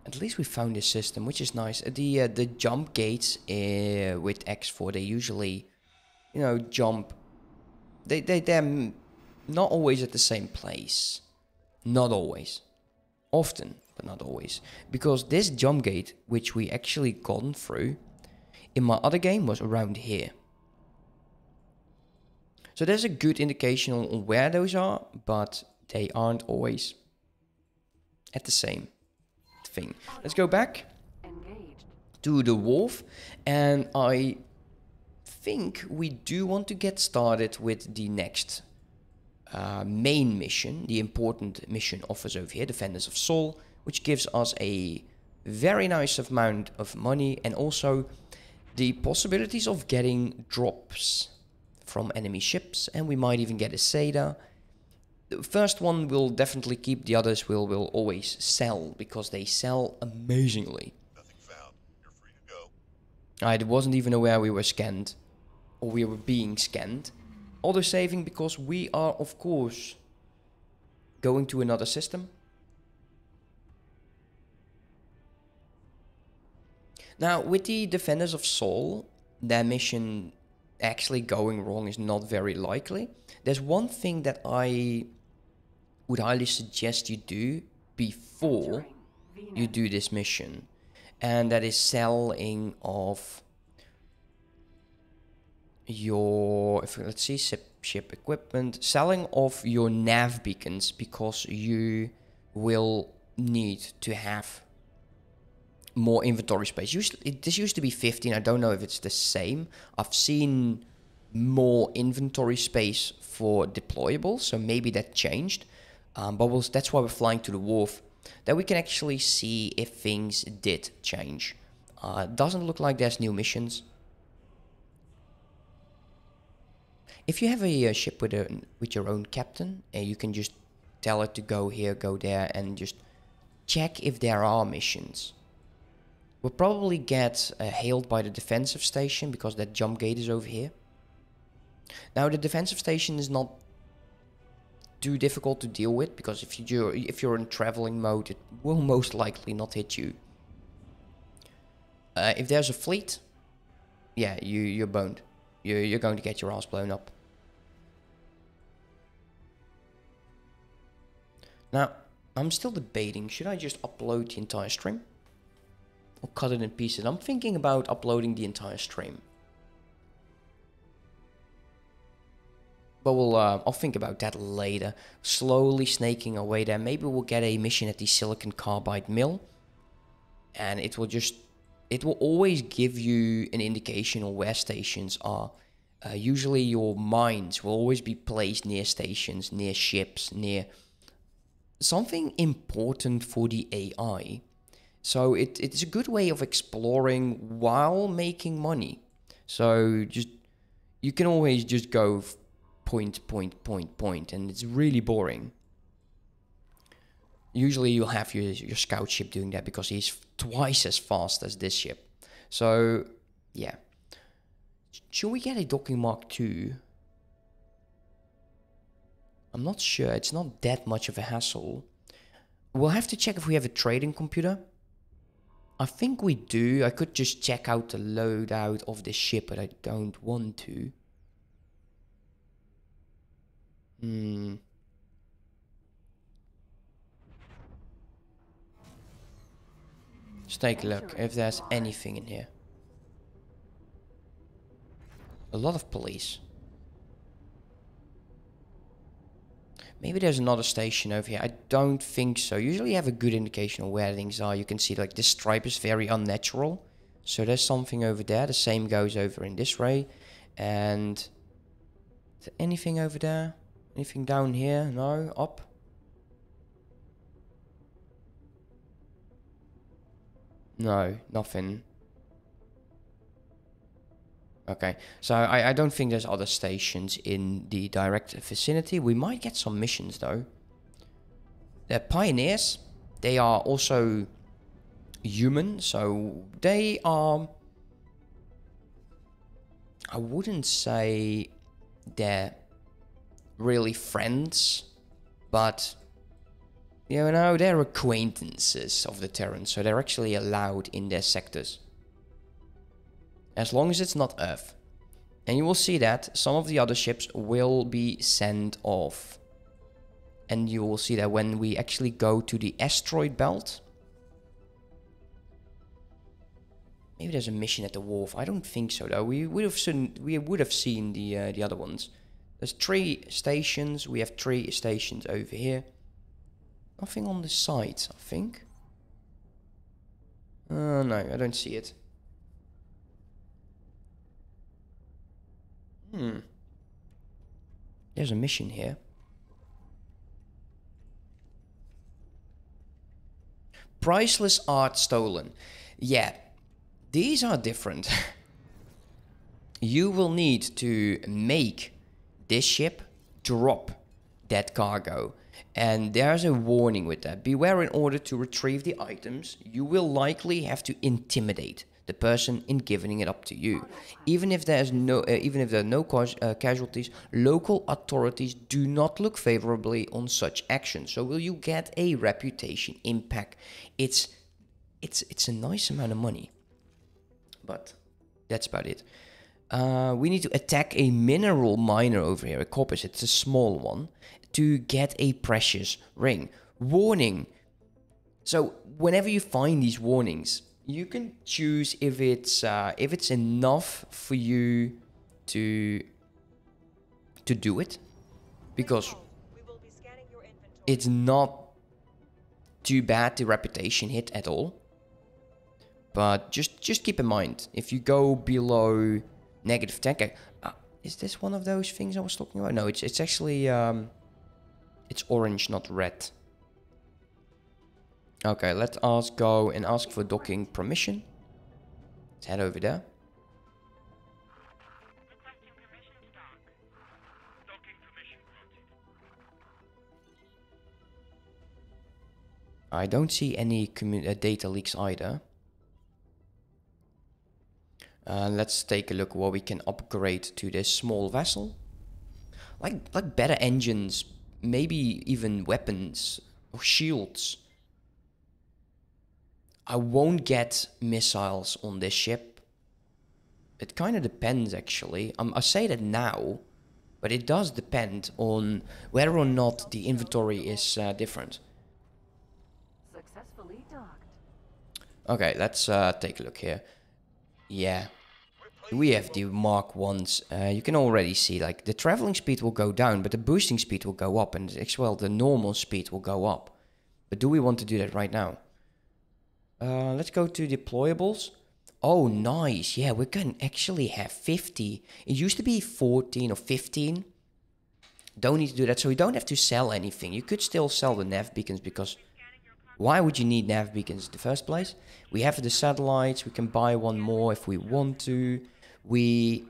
At least we found this system, which is nice. The jump gates with X4, they usually, you know, jump. They're not always at the same place. Not always. Often, but not always. Because this jump gate, which we actually gone through, in my other game was around here. So there's a good indication on where those are, but they aren't always at the same thing. Let's go back to the wharf, and I think we do want to get started with the next main mission, the important mission offers over here, Defenders of Sol, which gives us a very nice amount of money, and also the possibilities of getting drops from enemy ships, and we might even get a Seda. The first one we'll definitely keep, the others will always sell, because they sell amazingly. Nothing found. You're free to go. I wasn't even aware we were scanned, or we were being scanned. Auto-saving, because we are, of course, going to another system. Now, with the Defenders of Sol, their mission actually going wrong is not very likely. There's one thing that I would highly suggest you do before you do this mission, and that is selling of your, let's see, ship equipment, selling of your nav beacons, because you will need to have more inventory space. This used to be 15. I don't know if it's the same. I've seen more inventory space for deployables, so maybe that changed. But that's why we're flying to the wharf, that we can actually see if things did change. Doesn't look like there's new missions. If you have a ship with your own captain, you can just tell it to go here, go there, and just check if there are missions. We'll probably get hailed by the defensive station, because that jump gate is over here. Now, the defensive station is not too difficult to deal with, because if you're in traveling mode, it will most likely not hit you. If there's a fleet, yeah, you're boned. You're going to get your ass blown up. Now, I'm still debating, should I just upload the entire stream? Or cut it in pieces? I'm thinking about uploading the entire stream. But I'll think about that later. Slowly snaking away there. Maybe we'll get a mission at the silicon carbide mill. And it will just... it will always give you an indication on where stations are. Usually your mines will always be placed near stations, near ships, near... something important for the AI. So it's a good way of exploring while making money. So you can always just go point, and it's really boring. Usually you'll have your scout ship doing that, because he's twice as fast as this ship. So, yeah. Should we get a docking Mark II? I'm not sure. It's not that much of a hassle. We'll have to check if we have a trading computer. I think we do. I could just check out the loadout of the ship, but I don't want to. Let's take a look if there's anything in here. A lot of police. Maybe there's another station over here. I don't think so. Usually you have a good indication of where things are. You can see, like, this stripe is very unnatural. So there's something over there. The same goes over in this way. And... is there anything over there? Anything down here? No? Up? No, nothing. Okay, so I don't think there's other stations in the direct vicinity. We might get some missions, though. They're pioneers. They are also human, so they are... I wouldn't say they're really friends, but, you know, they're acquaintances of the Terrans, so they're actually allowed in their sectors. As long as it's not Earth. And you will see that some of the other ships will be sent off. And you will see that when we actually go to the asteroid belt. Maybe there's a mission at the wharf. I don't think so, though. We would have seen the other ones. There's 3 stations. We have 3 stations over here. Nothing on the side, I think. No, I don't see it. There's a mission here. Priceless art stolen. Yeah, these are different. you will need to make this ship drop that cargo. And there's a warning with that. Beware, in order to retrieve the items, you will likely have to intimidate the person in giving it up to you. Even if there are no casualties, local authorities do not look favorably on such action. So will you get a reputation impact? It's a nice amount of money, but that's about it. We need to attack a mineral miner over here, a Corpus. It's a small one, to get a precious ring. Warning. So whenever you find these warnings, you can choose if it's enough for you to do it, because it's not too bad the reputation hit at all. But just keep in mind, if you go below negative 10, is this one of those things I was talking about? No, it's actually it's orange, not red. Okay, let's go and ask for docking permission. Let's head over there. Requesting permission to dock. Docking permission granted. I don't see any data leaks either. Let's take a look what we can upgrade to this small vessel. Like better engines, maybe even weapons or shields. I won't get missiles on this ship. It kind of depends, actually. I say that now, but it does depend on whether or not the inventory is different. Successfully docked. Okay, let's take a look here. Yeah, we have the Mark 1s. You can already see, like, the traveling speed will go down, but the boosting speed will go up, and as well the normal speed will go up. But do we want to do that right now? Let's go to deployables. Oh, nice. Yeah, we can actually have 50. It used to be 14 or 15. Don't need to do that, so we don't have to sell anything. You could still sell the nav beacons, because why would you need nav beacons in the first place? We have the satellites. We can buy one more if we want to. We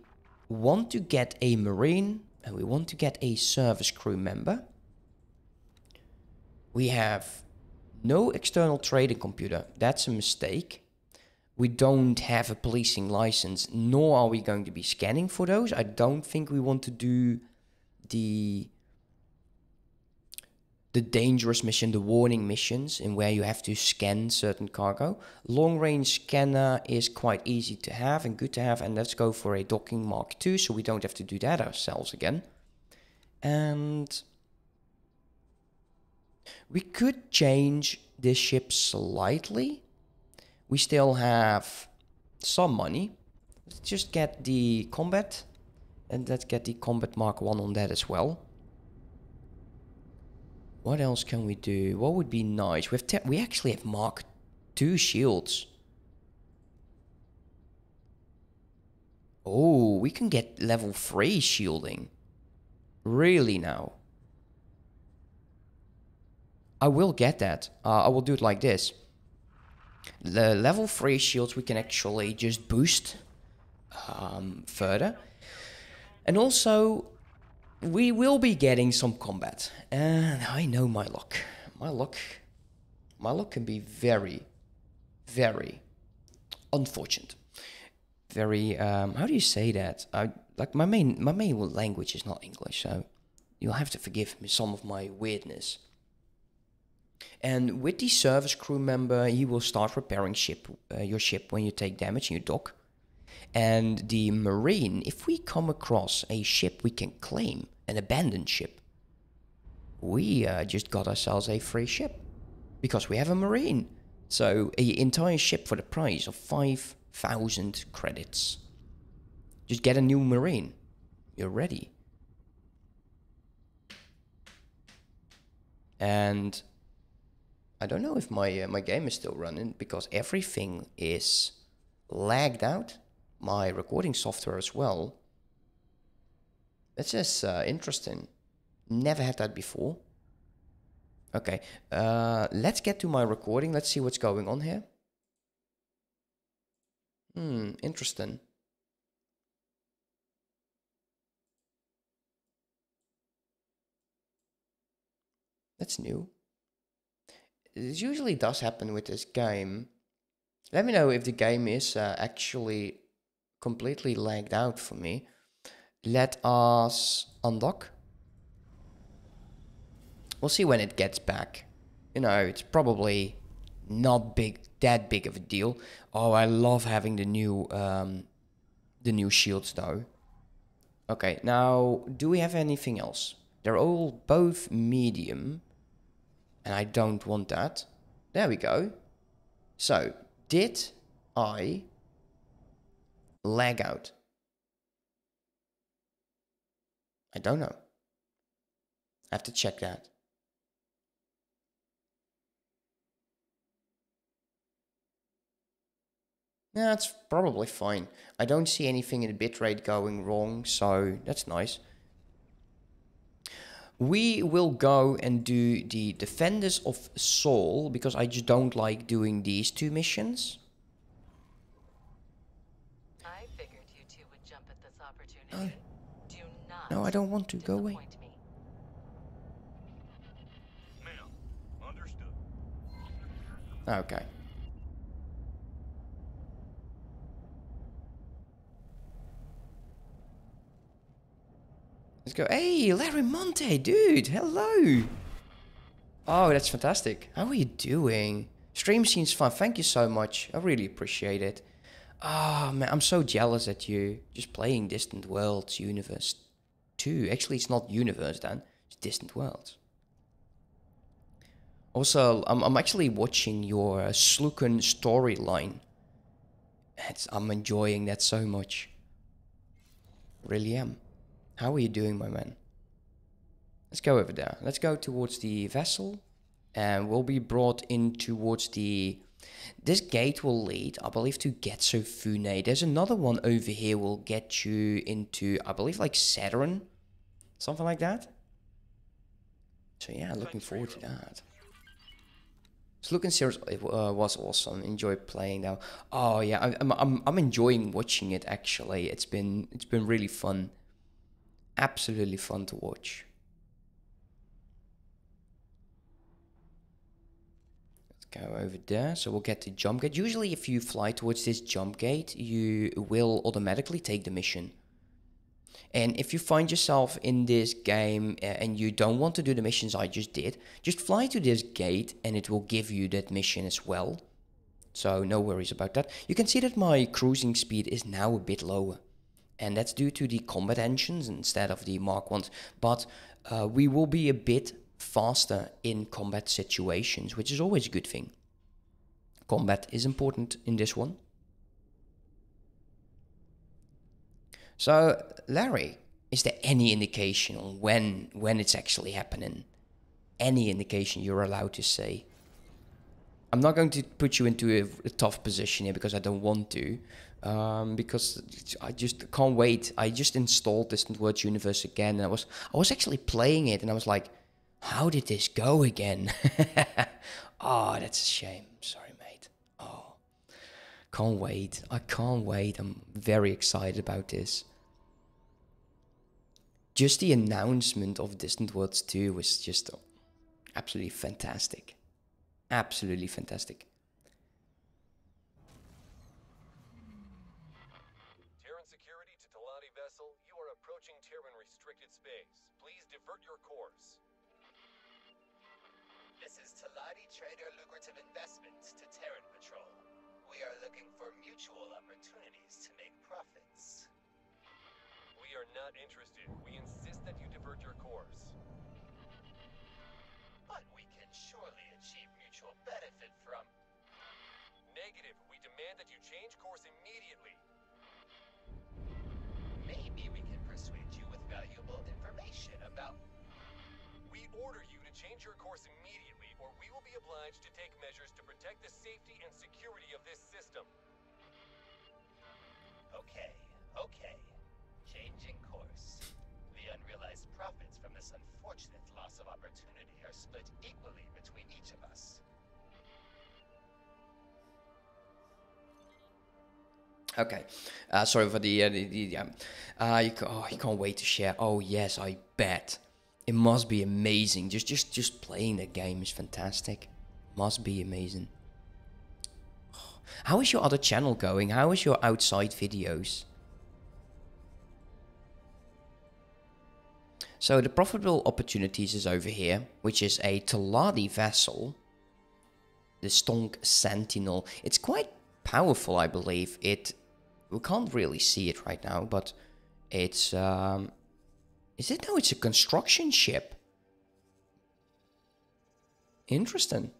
want to get a marine, and we want to get a service crew member. We have no external trading computer. That's a mistake. We don't have a policing license, nor are we going to be scanning for those. I don't think we want to do the dangerous mission, the warning missions, in where you have to scan certain cargo. Long-range scanner is quite easy to have and good to have. And let's go for a docking Mark II, so we don't have to do that ourselves again. And we could change this ship slightly. We still have some money. Let's just get the combat. And let's get the combat Mark 1 on that as well. What else can we do? What would be nice? We actually have Mark 2 shields. Oh, we can get level 3 shielding. Really now. I will get that. I will do it like this. The level 3 shields we can actually just boost further. And also, we will be getting some combat. And I know my luck. My luck can be very, very unfortunate. Very, how do you say that? My main language is not English, so you'll have to forgive me some of my weirdness. And with the service crew member, he will start repairing your ship when you take damage and you dock. And the marine, if we come across a ship we can claim, an abandoned ship. We just got ourselves a free ship, because we have a marine. So an entire ship for the price of 5,000 credits. Just get a new marine. You're ready. And I don't know if my game is still running, because everything is lagged out. My recording software as well. That's just interesting. Never had that before. Okay, let's get to my recording. Let's see what's going on here. Interesting. That's new. This usually does happen with this game. Let me know if the game is actually completely lagged out for me. Let us unlock. We'll see when it gets back. You know, it's probably not that big of a deal. Oh, I love having the new shields though. Okay, now do we have anything else? They're all both medium, and I don't want that. There we go. So, did I lag out? I don't know. I have to check that. Yeah, it's probably fine. I don't see anything in the bitrate going wrong, so that's nice. We will go and do the Defenders of Soul, because I just don't like doing these two missions. I figured you two would jump at this opportunity. No. Do not. No, I don't want to. Go away. Ma'am, understood. Okay. Let's go. Hey, Larry Monte, dude. Hello. Oh, that's fantastic. How are you doing? Stream seems fun. Thank you so much. I really appreciate it. Oh, man, I'm so jealous at you. Just playing Distant Worlds Universe 2. Actually, it's not Universe then. It's Distant Worlds. Also, I'm actually watching your Slooken storyline. I'm enjoying that so much. Really am. How are you doing, my man? Let's go over there. Let's go towards the vessel. And we'll be brought in towards the... This gate will lead, I believe, to Getsu Fune. There's another one over here will get you into, I believe, like Saturn. Something like that. So yeah, looking forward to that. Slooken series was awesome. Enjoyed playing though. Oh yeah, I'm enjoying watching it actually. It's been really fun. Absolutely fun to watch. Let's go over there. So we'll get to Jumpgate. Usually if you fly towards this Jumpgate, you will automatically take the mission. And if you find yourself in this game and you don't want to do the missions I just did, just fly to this gate and it will give you that mission as well. So no worries about that. You can see that my cruising speed is now a bit lower. And that's due to the combat engines instead of the Mark 1s. But we will be a bit faster in combat situations, which is always a good thing. Combat is important in this one. So, Larry, is there any indication on when it's actually happening? Any indication you're allowed to say? I'm not going to put you into a tough position here because I don't want to. Because I just can't wait. I just installed Distant Worlds Universe again, and I was actually playing it, and I was like, how did this go again? Oh, that's a shame. Sorry, mate. Oh, can't wait. I can't wait. I'm very excited about this. Just the announcement of Distant Worlds 2 was just absolutely fantastic. Absolutely fantastic. Terran security to Tladi vessel, you are approaching Terran restricted space. Please divert your course. This is Tladi Trader Lucrative Investments to Terran Patrol. We are looking for mutual opportunities to make profits. We are not interested. We insist that you divert your course. But we can surely achieve mutual benefit from... Negative. We demand that you change course immediately. Maybe we can persuade you with valuable information about... We order you to change your course immediately, or we will be obliged to take measures to protect the safety and security of this system. Okay, okay. Changing course. The unrealized profits from this unfortunate loss of opportunity are split equally between each of us. Okay, sorry for the you can't wait to share. Oh yes, I bet. It must be amazing. Just playing that game is fantastic. Must be amazing. How is your other channel going? How is your outside videos? So the profitable opportunities is over here, which is a Tladi vessel. The Stonk Sentinel. It's quite powerful, I believe. We can't really see it right now, but it's... Is it? No, it's a construction ship. Interesting.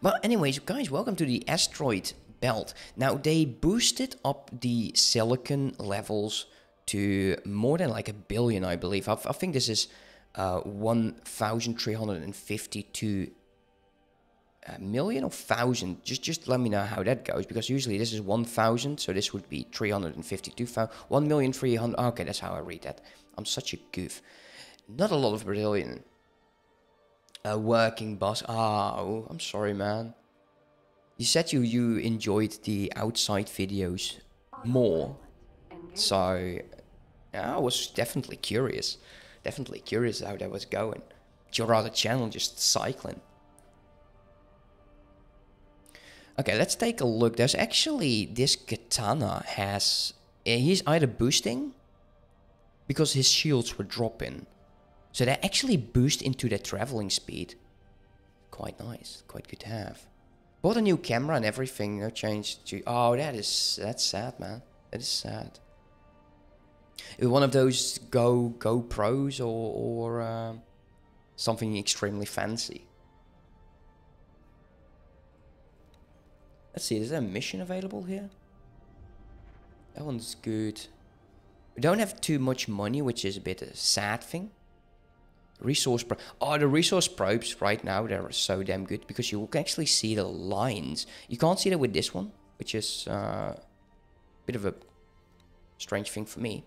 But anyways, guys, welcome to the asteroid belt. Now, they boosted up the silicon levels to more than like 1 billion, I believe. I think this is 1,352 million or thousand. Just let me know how that goes, because usually this is 1,000, so this would be 352,000. 1,300,000. Okay, that's how I read that. I'm such a goof. Not a lot of Brazilian working boss. Oh, I'm sorry, man. You said you enjoyed the outside videos more, so I was definitely curious. Definitely curious how that was going. It's your other channel, just cycling. Okay, let's take a look. There's actually this Katana has... He's either boosting, because his shields were dropping. So they actually boost into their traveling speed. Quite nice, quite good to have. Bought a new camera and everything, no change to... Oh, that's sad, man. That is sad. One of those GoPros or something extremely fancy. Let's see, is there a mission available here? That one's good. We don't have too much money, which is a bit a sad thing. Resource probe. Oh, the resource probes right now, they're so damn good, because you can actually see the lines. You can't see that with this one, which is a bit of a strange thing for me.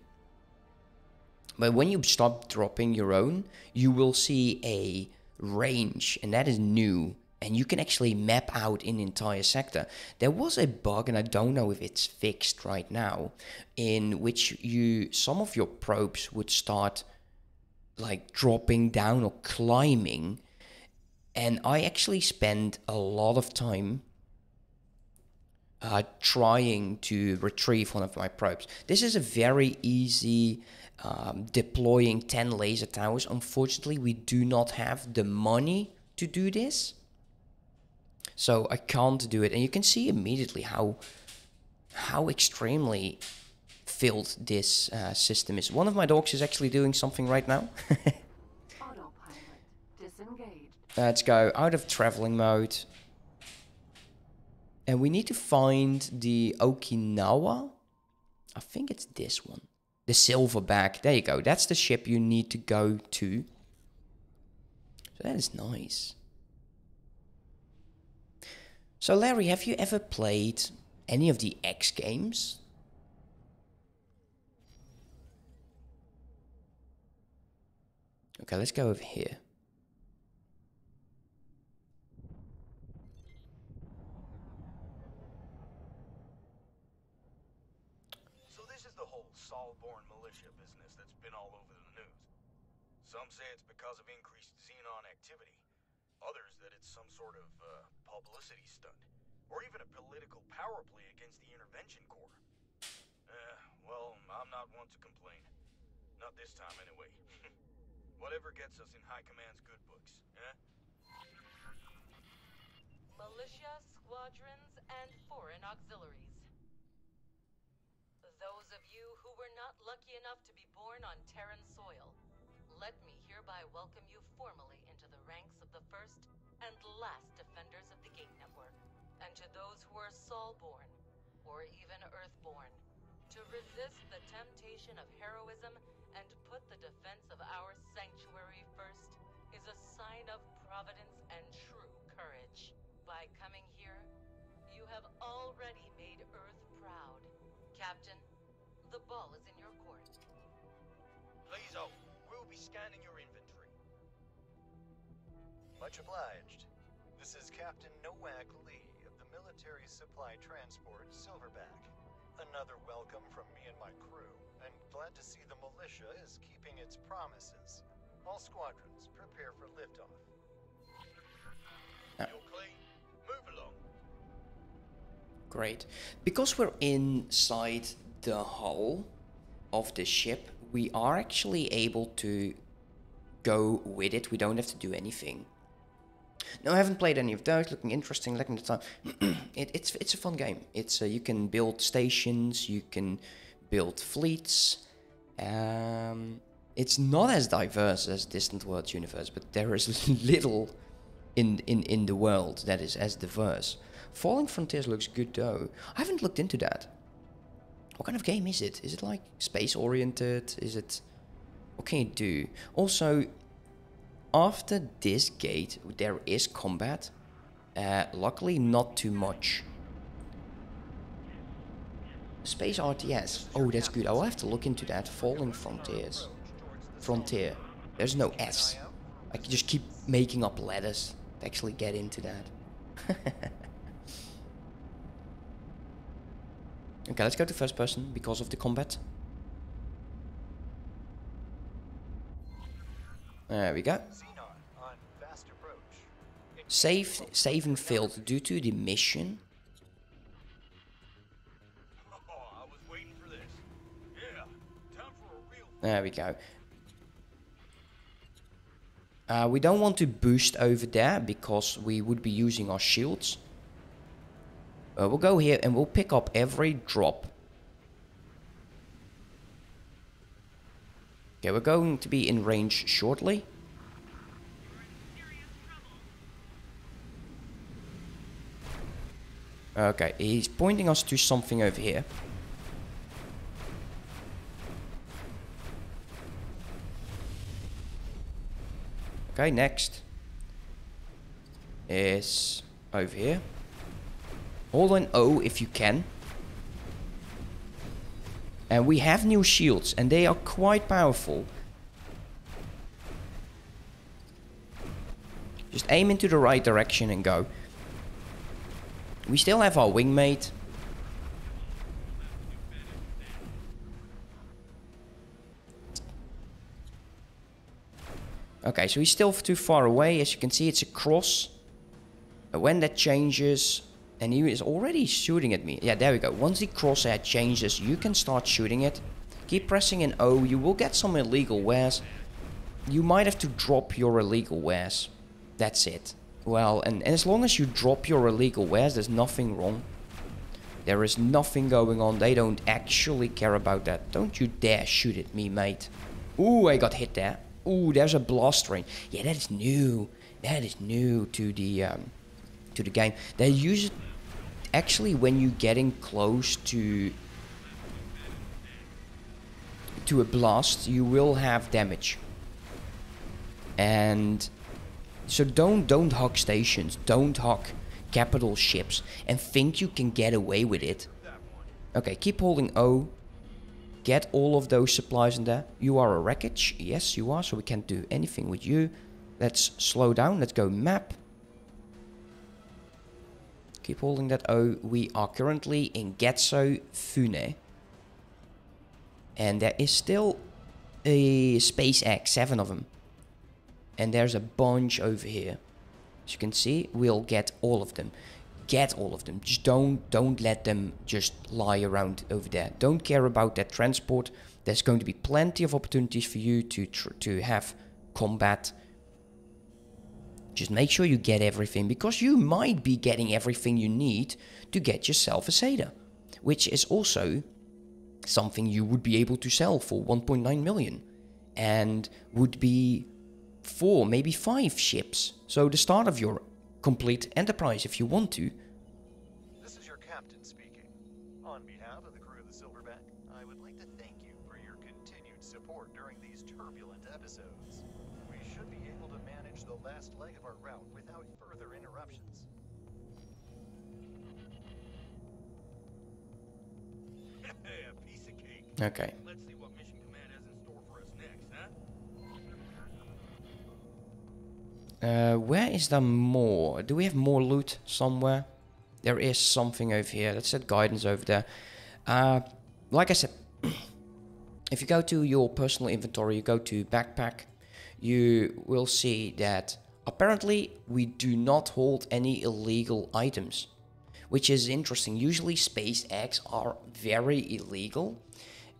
But when you stop dropping your own, you will see a range, and that is new. And you can actually map out an entire sector. There was a bug, and I don't know if it's fixed right now, in which some of your probes would start like dropping down or climbing. And I actually spent a lot of time trying to retrieve one of my probes. This is a very easy deploying 10 laser towers. Unfortunately, we do not have the money to do this. So I can't do it, and you can see immediately how extremely filled this system is. One of my dogs is actually doing something right now. Let's go out of traveling mode, and we need to find the Okinawa. I think it's this one, the Silverback. There you go. That's the ship you need to go to. So that is nice. So Larry, have you ever played any of the X games? Okay, let's go over here. So this is the whole Saul-born militia business that's been all over the news. Some say it's because of increased Xenon activity. Others that it's some sort of publicity stunt, or even a political power play against the intervention corps. Well, I'm not one to complain. Not this time, anyway. Whatever gets us in High Command's good books, eh? Militia, squadrons, and foreign auxiliaries. Those of you who were not lucky enough to be born on Terran soil, let me hereby welcome you formally into the ranks of the first and last defenders of the Gate Network, and to those who are Saul-born, or even Earth-born, to resist the temptation of heroism and put the defense of our sanctuary first is a sign of providence and true courage. By coming here, you have already made Earth proud. Captain, the ball is in your court. Lizo, we'll be scanning your inventory. Much obliged. This is Captain Nowak Lee of the Military Supply Transport Silverback. Another welcome from me and my crew, and glad to see the militia is keeping its promises. All squadrons, prepare for liftoff. You're clean. Move along. Great. Because we're inside the hull of the ship, we are actually able to go with it. We don't have to do anything. No, I haven't played any of those. Looking interesting, lacking the time. It's a fun game. It's you can build stations, you can build fleets. It's not as diverse as Distant Worlds Universe, but there is little in the world that is as diverse. Falling Frontiers looks good though. I haven't looked into that. What kind of game is it? Is it like space oriented? Is it? What can you do? Also, after this gate, there is combat. Luckily, not too much. Space RTS. Oh, that's good. I'll have to look into that. Falling Frontiers. Frontier. There's no S. I can just keep making up letters to actually get into that. Okay, let's go to first person because of the combat. There we go. Save and failed due to the mission. There we go. We don't want to boost over there because we would be using our shields. We'll go here and we'll pick up every drop. Okay, we're going to be in range shortly. Okay, he's pointing us to something over here. Okay, next is over here. Hold on O if you can. And we have new shields, and they are quite powerful. Just aim into the right direction and go. We still have our wingmate. Okay, so he's still too far away. As you can see, it's a cross. But when that changes... And he is already shooting at me. Yeah, there we go. Once the crosshair changes, you can start shooting it. Keep pressing an O. You will get some illegal wares. You might have to drop your illegal wares. That's it. Well, and as long as you drop your illegal wares, there's nothing wrong. There is nothing going on. They don't actually care about that. Don't you dare shoot at me, mate. Ooh, I got hit there. Ooh, there's a blast train. Yeah, that is new. That is new to the game. They use it. Actually, when you're getting close to a blast, you will have damage, and so don't hog stations, don't hog capital ships, and think you can get away with it. Okay, keep holding O. Get all of those supplies in there. You are a wreckage, yes you are, so we can't do anything with you. Let's slow down. Let's go map. Keep holding that O. We are currently in Getsu Fune. And there is still a SpaceX, 7 of them. And there's a bunch over here. As you can see, we'll get all of them. Get all of them. Just don't let them just lie around over there. Don't care about that transport. There's going to be plenty of opportunities for you to have combat. Just make sure you get everything, because you might be getting everything you need to get yourself a Seda, which is also something you would be able to sell for 1.9 million and would be 4, maybe 5 ships. So the start of your complete enterprise if you want to. This is your captain speaking. On behalf of the crew of the Silverback, I would like to thank you for your continued support during these turbulent episodes. We should be able to manage the last leg of our route without further interruptions. Piece of cake. Okay. Let's see what Mission Command has in store for us next, huh? Where is there more? Do we have more loot somewhere? There is something over here. That's that guidance over there. Like I said, if you go to your personal inventory, you go to backpack, you will see that apparently we do not hold any illegal items, which is interesting. Usually SpaceX are very illegal,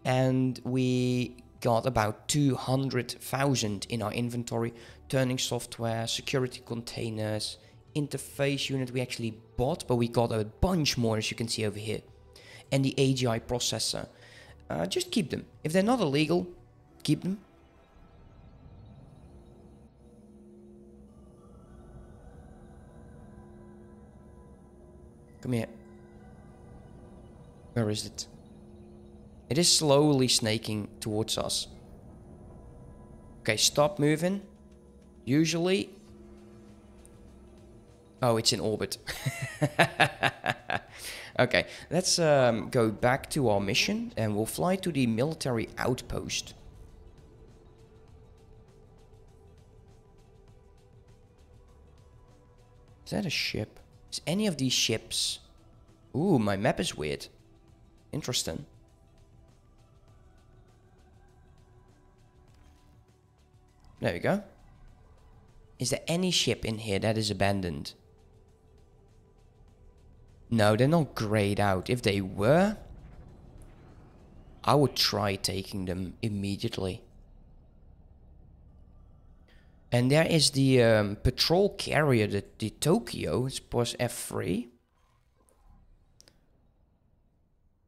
and we got about 200,000 in our inventory. Turning software, security containers, interface unit we actually bought, but we got a bunch more, as you can see over here. And the AGI processor. Just keep them. If they're not illegal, keep them. Come here. Where is it? It is slowly snaking towards us. Okay, stop moving. Usually... Oh, it's in orbit. Okay, let's go back to our mission and we'll fly to the military outpost. Is that a ship? Is any of these ships... Ooh, my map is weird. Interesting. There we go. Is there any ship in here that is abandoned? No, they're not grayed out. If they were, I would try taking them immediately. And there is the patrol carrier, the Tokyo. It's plus F3.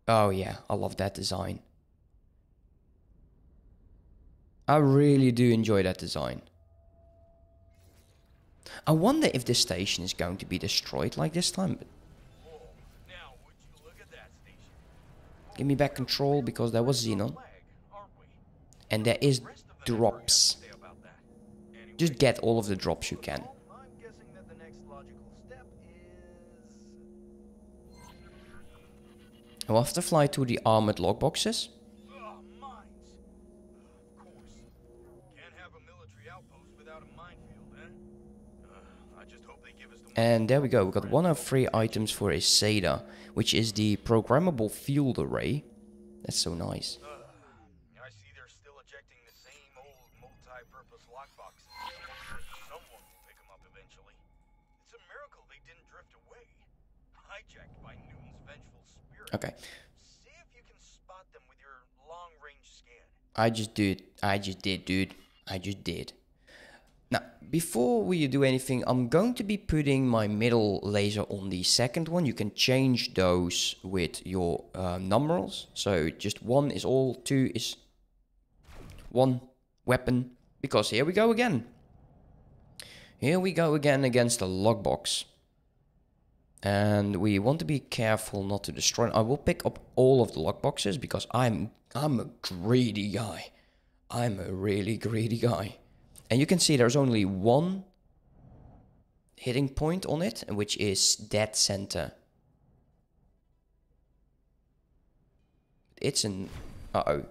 Oh yeah, I love that design. I really do enjoy that design. I wonder if this station is going to be destroyed like this time. But give me back control, because there was Xenon. And there is drops. Just get all of the drops you can. We'll have to fly to the armored logboxes. And there we go, we got 103 items for a Seda, which is the programmable field array. That's so nice. I see they're still ejecting the same old multi-purpose lockboxes. Someone will pick them up eventually. It's a miracle they didn't drift away. Hijacked by Newton's vengeful spirit. Okay. See if you can spot them with your long-range scan. I just did, dude. Now, before we do anything, I'm going to be putting my middle laser on the second one. You can change those with your numerals. So just one is all, two is one weapon. Because here we go again. Here we go again against the logbox. And we want to be careful not to destroy. I will pick up all of the logboxes because I'm a greedy guy. I'm a really greedy guy. And you can see there's only one hitting point on it, which is dead center. It's an... Uh-oh.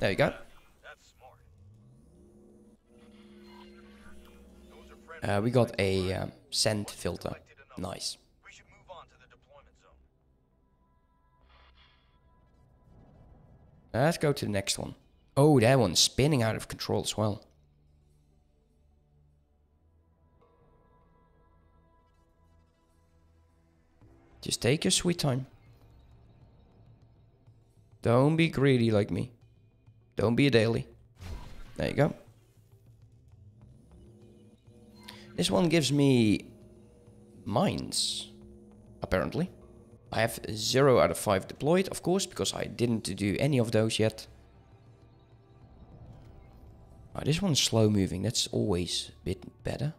There you go. We got a scent filter. Nice. Let's go to the next one. Oh, that one's spinning out of control as well. Just take your sweet time. Don't be greedy like me. Don't be a daily. There you go. This one gives me mines, apparently. I have 0 out of 5 deployed, of course, because I didn't do any of those yet. Oh, this one's slow moving, that's always a bit better.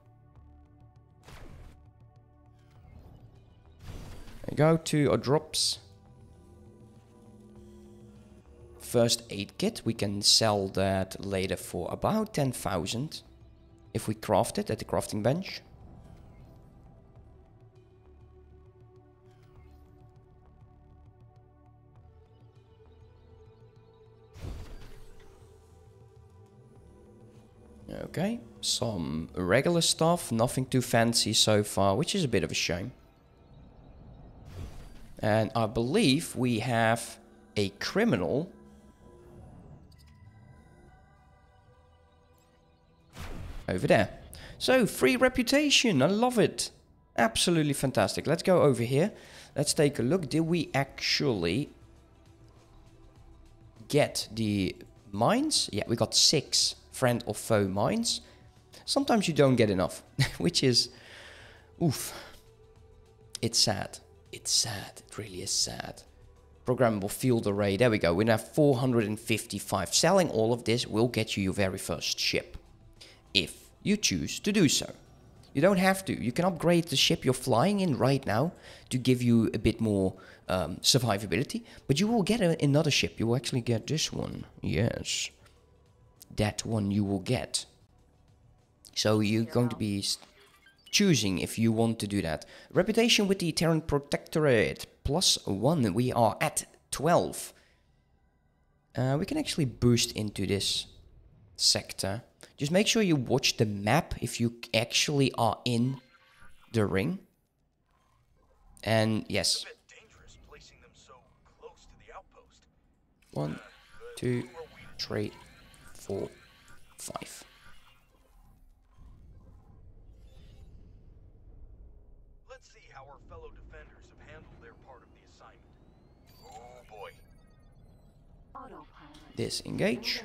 I go to our drops. First aid kit, we can sell that later for about 10,000. If we craft it at the crafting bench. Okay, some regular stuff, nothing too fancy so far, which is a bit of a shame. And I believe we have a criminal. Over there. So, free reputation. I love it. Absolutely fantastic. Let's go over here. Let's take a look. Did we actually get the mines? Yeah, we got 6 friend or foe mines. Sometimes you don't get enough, which is... oof. It's sad. It's sad. It really is sad. Programmable field array. There we go. We now have 455. Selling all of this will get you your very first ship. If you choose to do so. You don't have to. You can upgrade the ship you're flying in right now to give you a bit more survivability. But you will get another ship. You will actually get this one. Yes. That one you will get. So you're going to be choosing if you want to do that. Reputation with the Terran Protectorate. +1. We are at 12. We can actually boost into this sector. Just make sure you watch the map if you actually are in the ring. And yes. One, two, three, four, 5. Let's see how our fellow defenders have handled their part of the assignment. Oh boy. Autopilot. Disengage.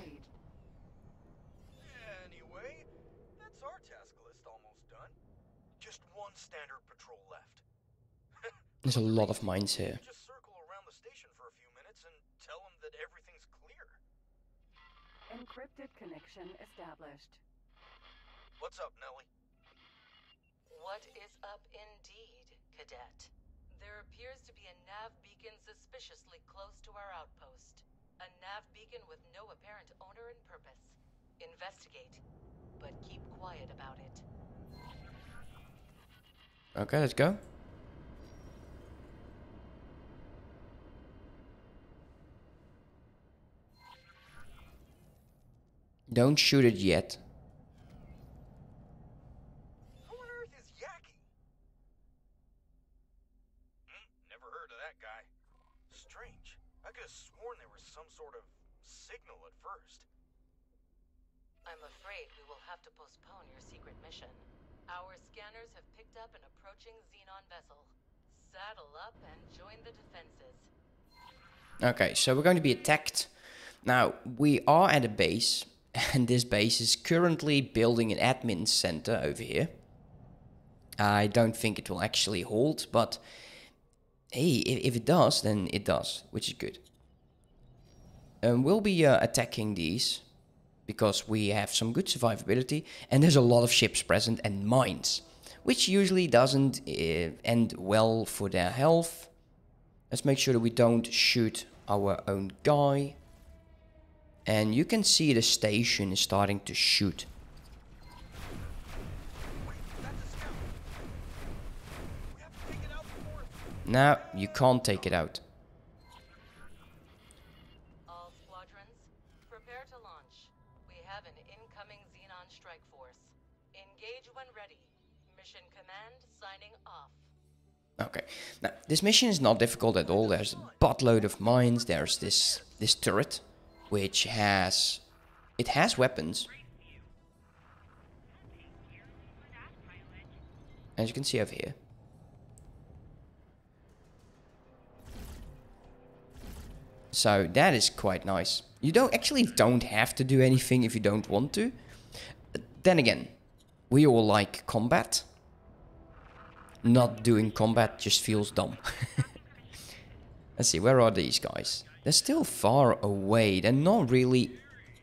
There's a lot of mines here. Just circle around the station for a few minutes and tell them that everything's clear. Encrypted connection established. What's up, Nelly? What is up indeed, Cadet. There appears to be a nav beacon suspiciously close to our outpost. A nav beacon with no apparent owner and purpose. Investigate, but keep quiet about it. Okay, let's go. Don't shoot it yet. Who on earth is Yaki? Never heard of that guy. Strange. I could have sworn there was some sort of signal at first. I'm afraid we will have to postpone your secret mission. Our scanners have picked up an approaching Xenon vessel. Saddle up and join the defenses. Okay, so we're going to be attacked. Now, we are at a base, and this base is currently building an admin center over here. I don't think it will actually hold, but hey, if it does, then it does, which is good. And we'll be attacking these, because we have some good survivability, and there's a lot of ships present and mines, which usually doesn't end well for their health. Let's make sure that we don't shoot our own guy. And you can see the station is starting to shoot. No, you can't take it out. All squadrons, prepare to launch. We have an incoming Xenon strike force. Engage when ready. Mission command signing off. Okay, now this mission is not difficult at all. There's a buttload of mines. There's this turret. Which has... it has weapons. As you can see over here. So that is quite nice. You actually don't have to do anything if you don't want to. But then again, we all like combat. Not doing combat just feels dumb. Let's see, where are these guys? They're still far away. They're not really...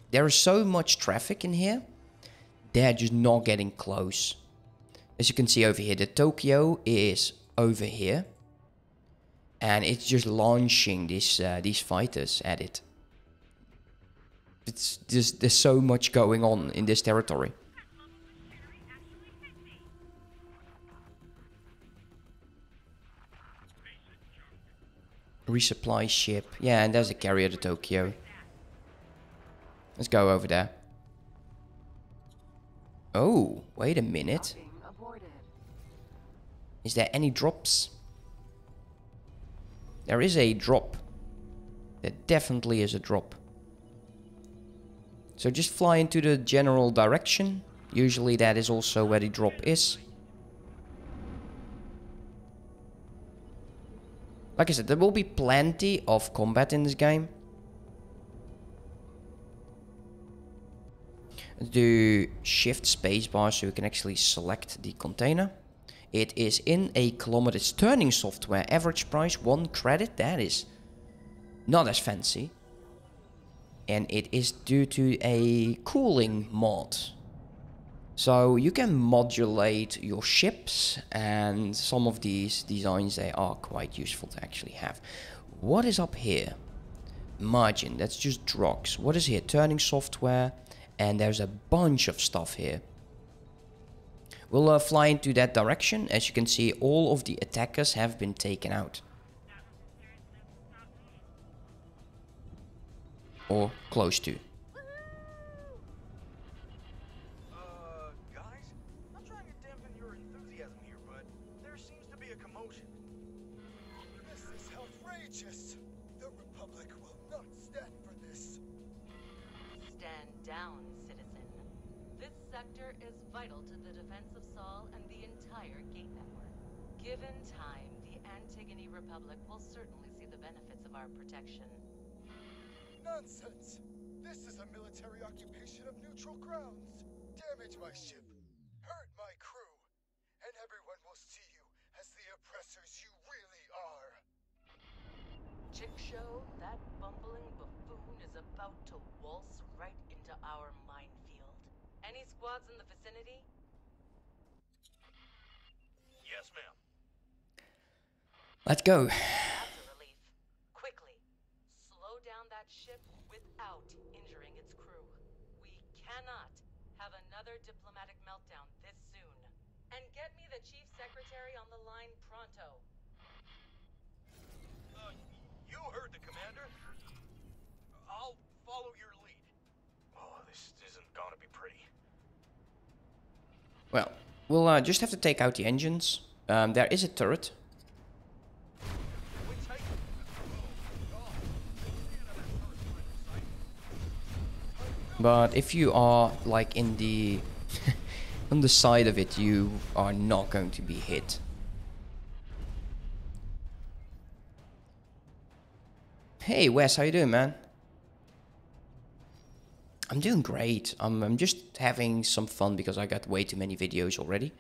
there is so much traffic in here. They're just not getting close. As you can see over here, the Tokyo is over here. And it's just launching these fighters at it. It's just, there's so much going on in this territory. Resupply ship. Yeah, and there's a carrier to Tokyo. Let's go over there. Oh, wait a minute. Is there any drops? There is a drop. There definitely is a drop. So just fly into the general direction. Usually that is also where the drop is. Like I said, there will be plenty of combat in this game. Do shift spacebar so you can actually select the container. It is in a kilometer. It's turning software. Average price, 1 credit. That is not as fancy. And it is due to a cooling mod. So you can modulate your ships, and some of these designs, they are quite useful to actually have. What is up here? Margin, that's just drugs. What is here? Turning software, and there's a bunch of stuff here. We'll fly into that direction. As you can see, all of the attackers have been taken out. Or close to. Guys, I'm trying to dampen your enthusiasm here, but there seems to be a commotion. This is outrageous. The Republic will not stand for this. Stand down, citizen. This sector is vital to the defense of Sol and the entire Gate Network. Given time, the Antigone Republic will certainly see the benefits of our protection. Nonsense! This is a military occupation of neutral grounds. Damage my ship, hurt my crew, and everyone will see you as the oppressors you really are. Chickshow, that bumbling buffoon is about to waltz right into our minefield. Any squads in the vicinity? Yes, ma'am. Let's go. Ship without injuring its crew. We cannot have another diplomatic meltdown this soon. And get me the chief secretary on the line pronto. You heard the commander. I'll follow your lead. Oh, this isn't gonna be pretty. Well, we'll just have to take out the engines. There is a turret. But if you are like in the on the side of it, you are not going to be hit. Hey Wes, how you doing, man? I'm doing great. I'm just having some fun because I got way too many videos already.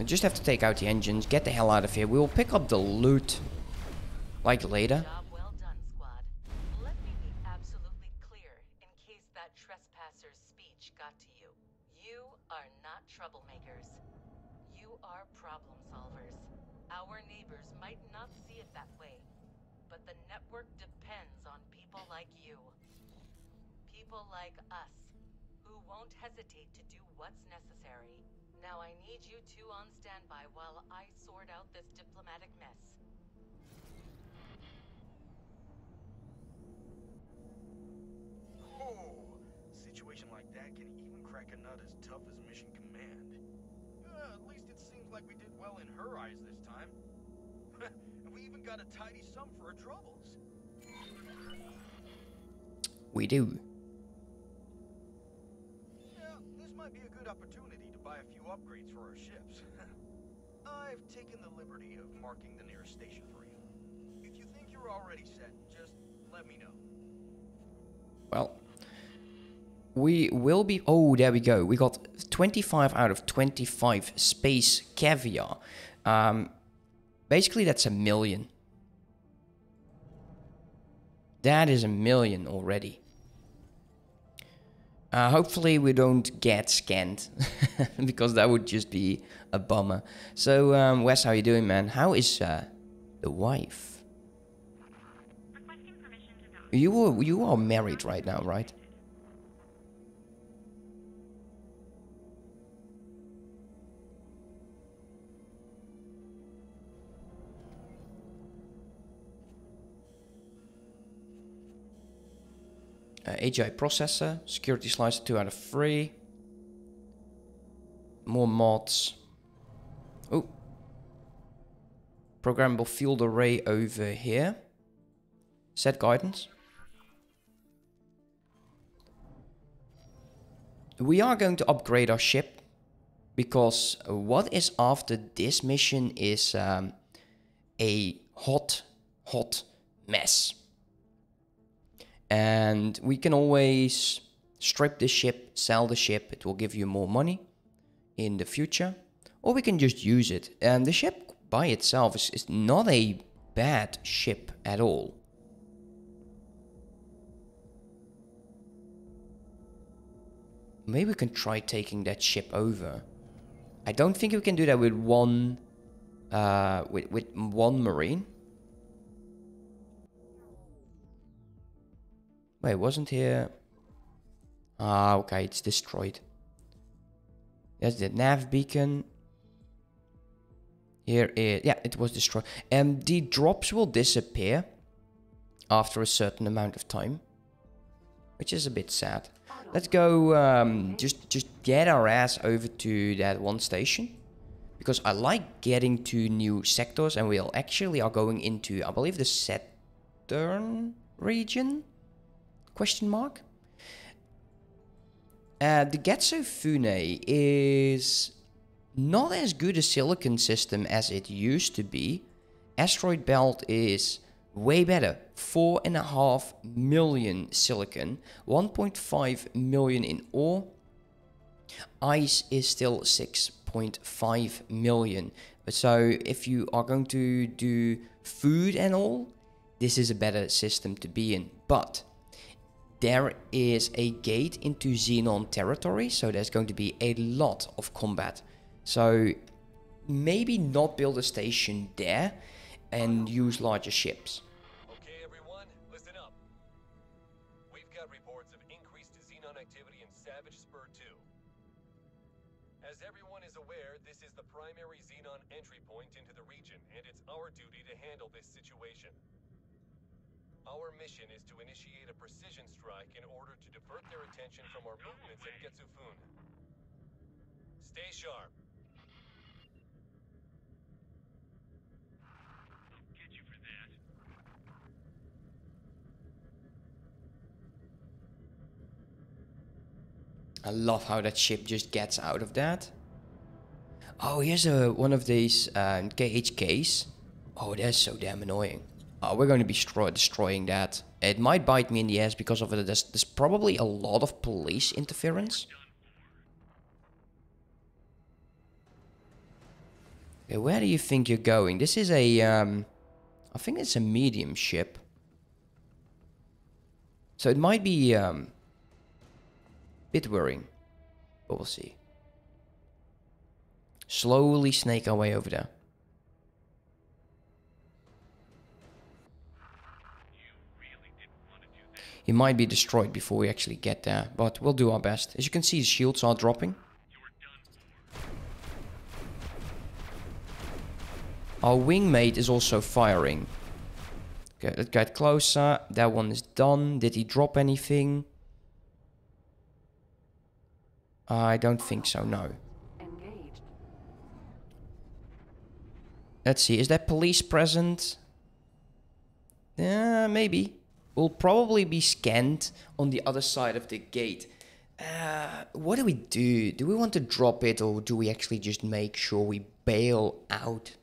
I just have to take out the engines, get the hell out of here. We will pick up the loot like later. Job well done, squad. Let me be absolutely clear in case that trespasser's speech got to you. You are not troublemakers. You are problem solvers. Our neighbors might not see it that way, but the network depends on people like you. People like us who won't hesitate to do what's necessary. Now I need you two on standby while I sort out this diplomatic mess. Oh, a situation like that can even crack a nut as tough as Mission Command. At least it seems like we did well in her eyes this time. And we even got a tidy sum for our troubles. We do. Yeah, this might be a good opportunity. Buy a few upgrades for our ships. I've taken the liberty of marking the nearest station for you. If you think you're already set, just let me know. Well, we will be... Oh, there we go. We got 25 out of 25 space caviar. Basically, that's 1 million. That is 1 million already. Hopefully we don't get scanned, because that would just be a bummer. So, Wes, how you doing, man? How is the wife? Requesting permission to dock. You are married right now, right? AGI processor, security slicer 2 out of 3. more mods. Oh. Programmable field array over here. Set guidance. We are going to upgrade our ship, because what is after this mission is a hot mess. And we can always strip the ship, sell the ship. It will give you more money in the future. Or we can just use it. And the ship by itself is not a bad ship at all. Maybe we can try taking that ship over. I don't think we can do that with one with one marine. Wait, wasn't here... Ah, okay, it's destroyed. There's the nav beacon. Here is... Yeah, it was destroyed. The drops will disappear after a certain amount of time, which is a bit sad. Let's go just get our ass over to that one station, because I like getting to new sectors, and we'll actually are going into, I believe, the Saturn region? Question mark? The Getsu Fune is not as good a silicon system as it used to be. Asteroid belt is way better. 4.5 million silicon, 1.5 million in ore. Ice is still 6.5 million. So if you are going to do food and all, this is a better system to be in. But there is a gate into Xenon territory, so there's going to be a lot of combat. So maybe not build a station there and use larger ships. Okay, everyone, listen up. We've got reports of increased Xenon activity in Savage Spur 2. As everyone is aware, this is the primary Xenon entry point into the region, and it's our duty to handle this situation. Our mission is to initiate a precision strike in order to divert their attention from our movements at Getsu Fune. Stay sharp. I love how that ship just gets out of that. Oh, here's one of these KHKs. Oh, that's so damn annoying. Oh, we're going to be destroying that. It might bite me in the ass because of it. There's probably a lot of police interference. Okay, where do you think you're going? This is a... I think it's a medium ship. So it might be... bit worrying, but we'll see. Slowly snake our way over there. You really didn't want to do that. He might be destroyed before we actually get there, but we'll do our best. As you can see, his shields are dropping. Our wingmate is also firing. Okay, let's get closer. That one is done. Did he drop anything? I don't think so, no. Engaged. Let's see, is there police present? Yeah, maybe. We'll probably be scanned on the other side of the gate. What do we do? Do we want to drop it, or do we actually just make sure we bail out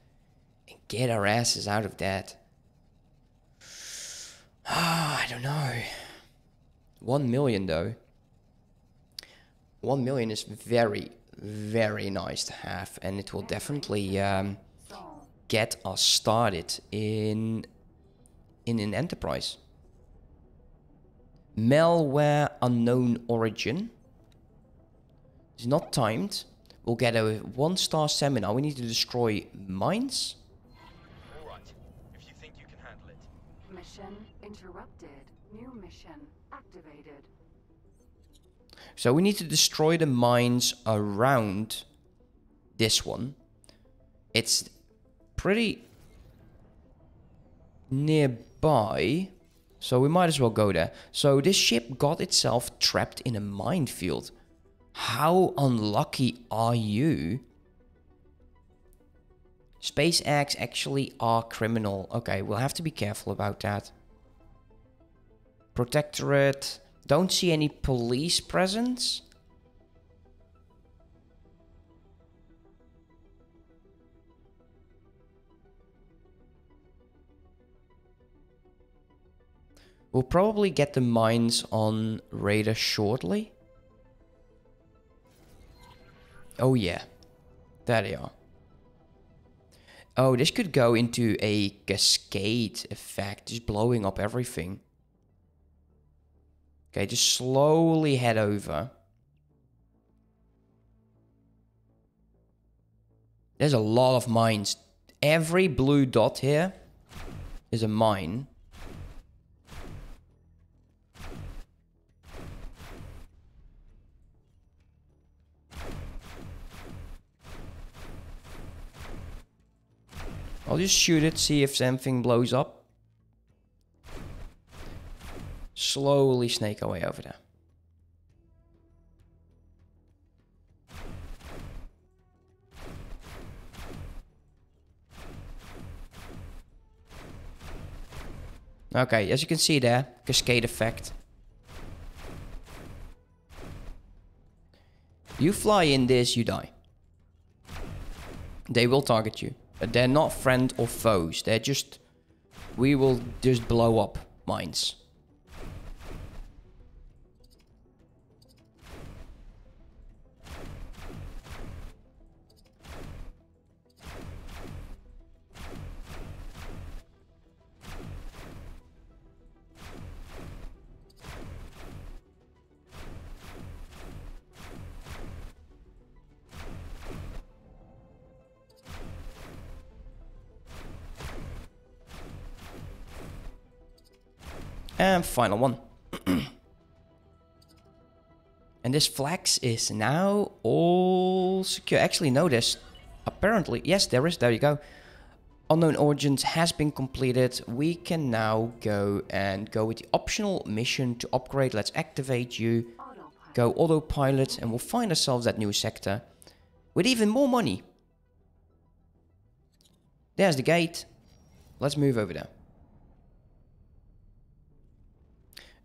and get our asses out of that? I don't know. 1 million, though. 1 million is very, very nice to have, and it will definitely get us started in an enterprise. Malware unknown origin. It's not timed. We'll get a 1-star seminar. We need to destroy mines. All right, if you think you can handle it. Mission interrupted. New mission activated. So we need to destroy the mines around this one. It's pretty nearby, so we might as well go there. So this ship got itself trapped in a minefield. How unlucky are you? SpaceX actually are criminal. Okay, we'll have to be careful about that. Protectorate. Don't see any police presence. We'll probably get the mines on radar shortly. Oh yeah, there they are. Oh, this could go into a cascade effect, just blowing up everything. Okay, just slowly head over. There's a lot of mines. Every blue dot here is a mine. I'll just shoot it, see if something blows up. Slowly snake our way over there. Okay, as you can see there, cascade effect. You fly in this, you die. They will target you. But they're not friend or foes. They're just... we will just blow up mines. And final one. And this flex is now all secure. Actually, no, there's apparently... yes, there is. There you go. Unknown Origins has been completed. We can now go and go with the optional mission to upgrade. Let's activate you. Go autopilot. And we'll find ourselves that new sector with even more money. There's the gate. Let's move over there.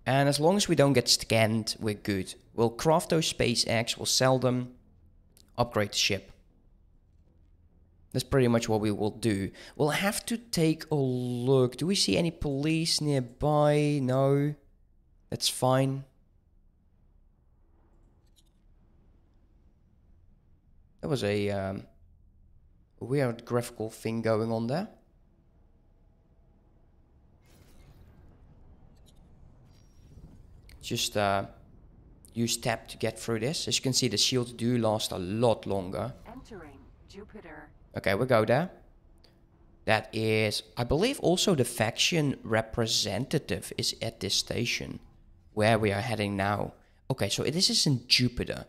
And as long as we don't get scanned, we're good. We'll craft those SpaceX, we'll sell them, upgrade the ship. That's pretty much what we will do. We'll have to take a look. Do we see any police nearby? No. That's fine. There was a weird graphical thing going on there. Just use tab to get through this. As you can see, the shields do last a lot longer. Entering Jupiter. Okay, we'll go there. That is, I believe, also the faction representative is at this station where we are heading now. Okay, so this is in Jupiter.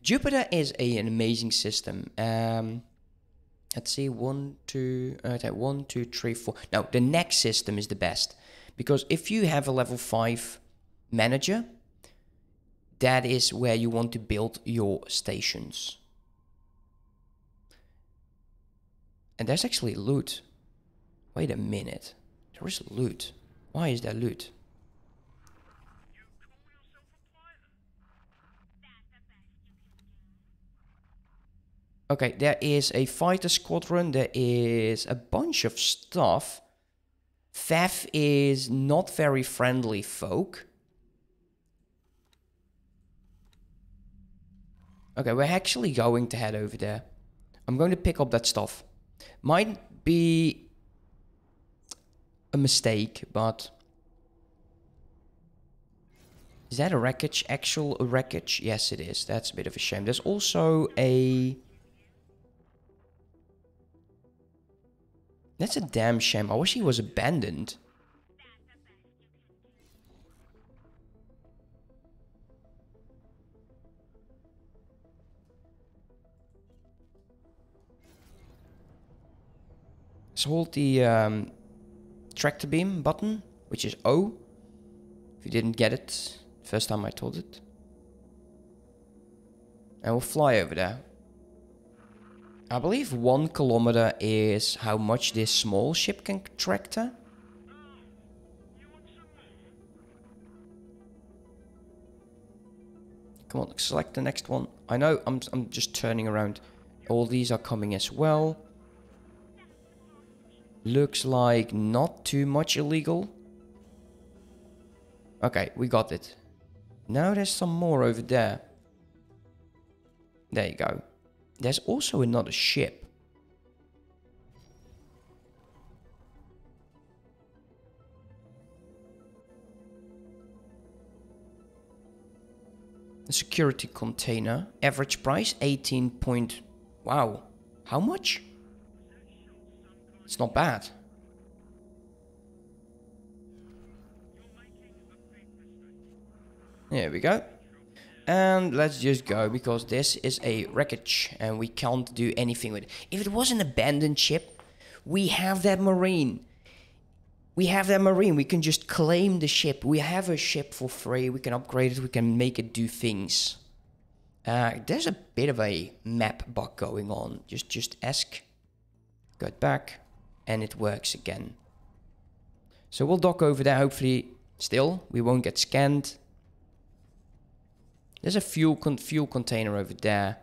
Jupiter is an amazing system. Let's see, one, two, three, four. No, the next system is the best. Because if you have a level 5... manager, that is where you want to build your stations. And there's actually loot. Wait a minute, there is loot. Why is there loot? Okay, there is a fighter squadron, there is a bunch of stuff. Fav is not very friendly folk. Okay, we're actually going to head over there. I'm going to pick up that stuff. Might be a mistake, but... is that a wreckage? Actual wreckage? Yes, it is. That's a bit of a shame. There's also a... that's a damn shame. I wish he was abandoned. Hold the tractor beam button, which is O, if you didn't get it first time I told it. and we'll fly over there. I believe 1 kilometer is how much this small ship can tractor. Come on, select the next one. I know, I'm just turning around. All these are coming as well. Looks like not too much illegal. Okay, we got it. Now there's some more over there. There you go. There's also another ship. A security container. Average price 18 point... Wow. How much? It's not bad. There we go. And let's just go, because this is a wreckage and we can't do anything with it. If it was an abandoned ship, we have that marine. We have that marine. We can just claim the ship. We have a ship for free. We can upgrade it. We can make it do things. There's a bit of a map bug going on. Just ask. Go back. And it works again. So we'll dock over there, hopefully. Still, we won't get scanned. There's a fuel container over there.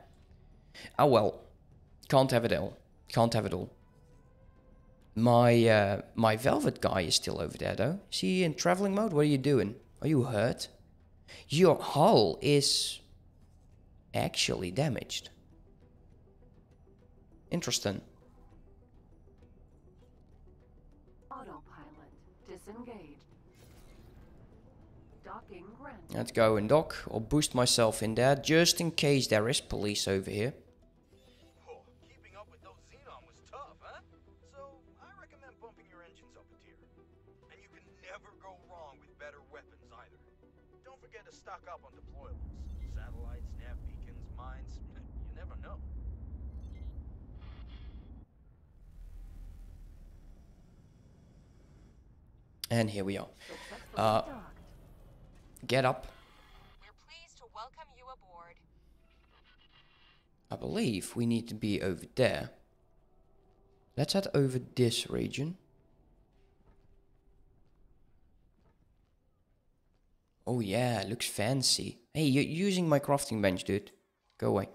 Oh well, can't have it all. Can't have it all. My Velvet guy is still over there though. Is he in traveling mode? What are you doing? Are you hurt? Your hull is actually damaged. Interesting. Autopilot disengaged. Docking granted. Let's go and dock, or boost myself in there, just in case there is police over here. Oh, keeping up with those Xenon was tough, huh? So, I recommend bumping your engines up a tier. And you can never go wrong with better weapons either. Don't forget to stock up on deployables. Satellites, nav beacons, mines, you never know. And here we are. Get up. We're pleased to welcome you aboard. I believe we need to be over there. Let's head over this region. Oh yeah, looks fancy. Hey, you're using my crafting bench, dude. Go away.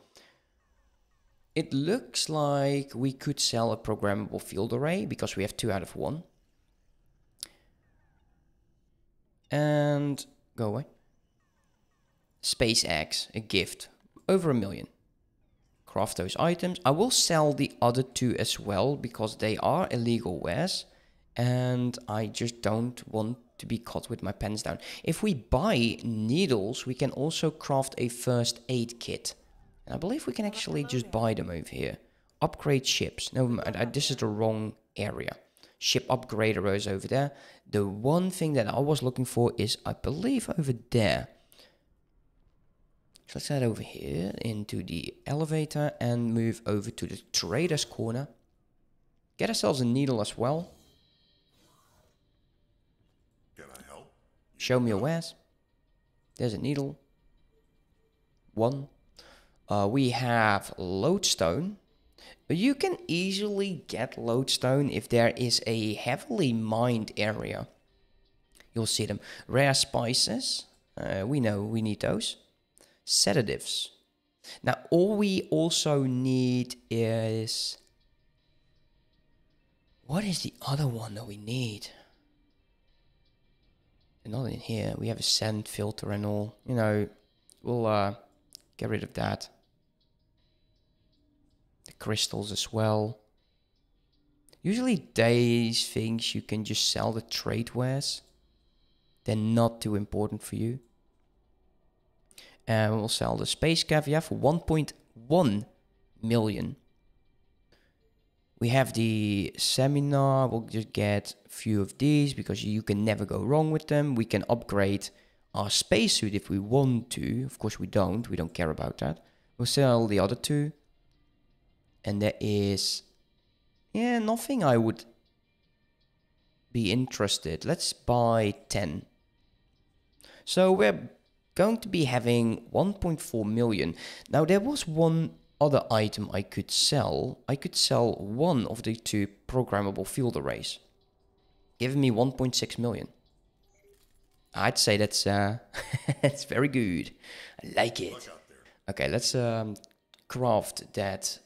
It looks like we could sell a programmable field array because we have 2 out of 1. And... go away. SpaceX, a gift. Over 1 million. Craft those items. I will sell the other 2 as well, because they are illegal wares. And I just don't want to be caught with my pants down. If we buy needles, we can also craft a first aid kit. And I believe we can actually just buy them over here. Upgrade ships. No, this is the wrong area. Ship upgrader is over there. The one thing that I was looking for is, I believe, over there. So let's head over here into the elevator and move over to the trader's corner. Get ourselves a needle as well. Can I help? Show me your wares. There's a needle. 1. We have lodestone. You can easily get lodestone if there is a heavily mined area. You'll see them. Rare spices. We know we need those. Sedatives. Now, all we also need is... what is the other one that we need? And not in here. We have a sand filter and all. You know, we'll get rid of that. The crystals as well. Usually these things you can just sell the trade wares. They're not too important for you. And we'll sell the space caviar for 1.1 million. We have the seminar. We'll just get a few of these because you can never go wrong with them. We can upgrade our spacesuit if we want to. Of course we don't. We don't care about that. We'll sell the other 2. And there is, yeah, nothing I would be interested. Let's buy 10. So we're going to be having 1.4 million. Now, there was one other item I could sell. I could sell one of the two programmable field arrays, giving me 1.6 million. I'd say that's that's very good. I like it. Okay, let's craft that.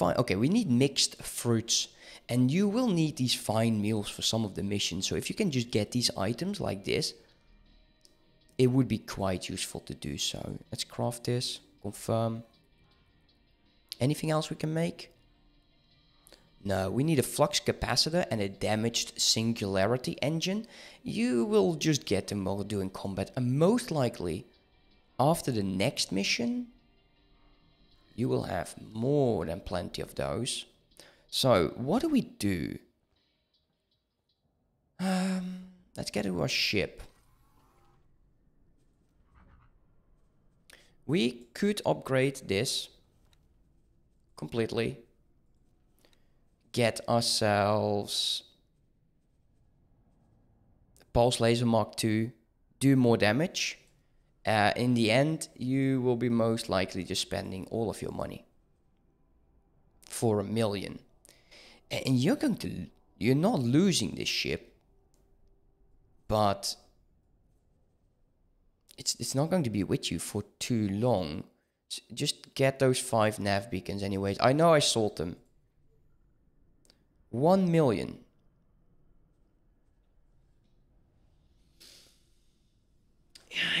Okay, we need mixed fruits, and you will need these fine meals for some of the missions. So if you can just get these items like this, it would be quite useful to do so. Let's craft this. Confirm. Anything else we can make? No, we need a flux capacitor and a damaged singularity engine. You will just get them while doing combat, and most likely after the next mission you will have more than plenty of those. So what do we do? Let's get into our ship. We could upgrade this completely. Get ourselves Pulse Laser Mark II, do more damage. In the end, you will be most likely just spending all of your money for 1 million. And you're not losing this ship, but it's not going to be with you for too long. So just get those 5 nav beacons anyways. I know I sold them. 1 million.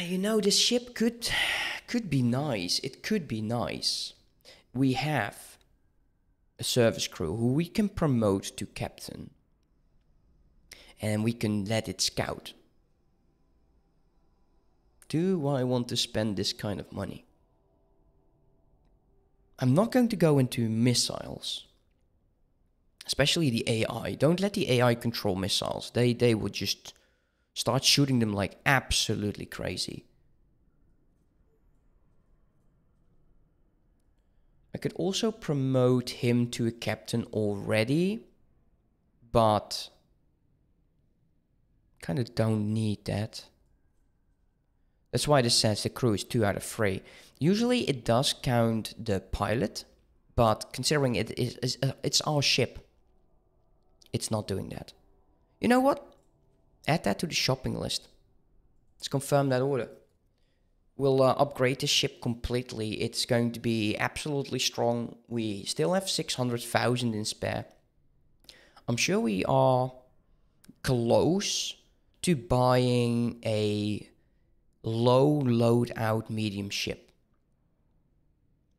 You know, this ship could be nice. It could be nice. We have a service crew who we can promote to captain, and we can let it scout. Do I want to spend this kind of money? I'm not going to go into missiles. Especially the AI. Don't let the AI control missiles. They would just start shooting them like absolutely crazy. I could also promote him to a captain already, but kind of don't need that. That's why this says the crew is 2 out of 3. Usually it does count the pilot, but considering it's our ship, it's not doing that. You know what? Add that to the shopping list. Let's confirm that order. We'll upgrade the ship completely. It's going to be absolutely strong. We still have 600,000 in spare. I'm sure we are close to buying a low loadout medium ship.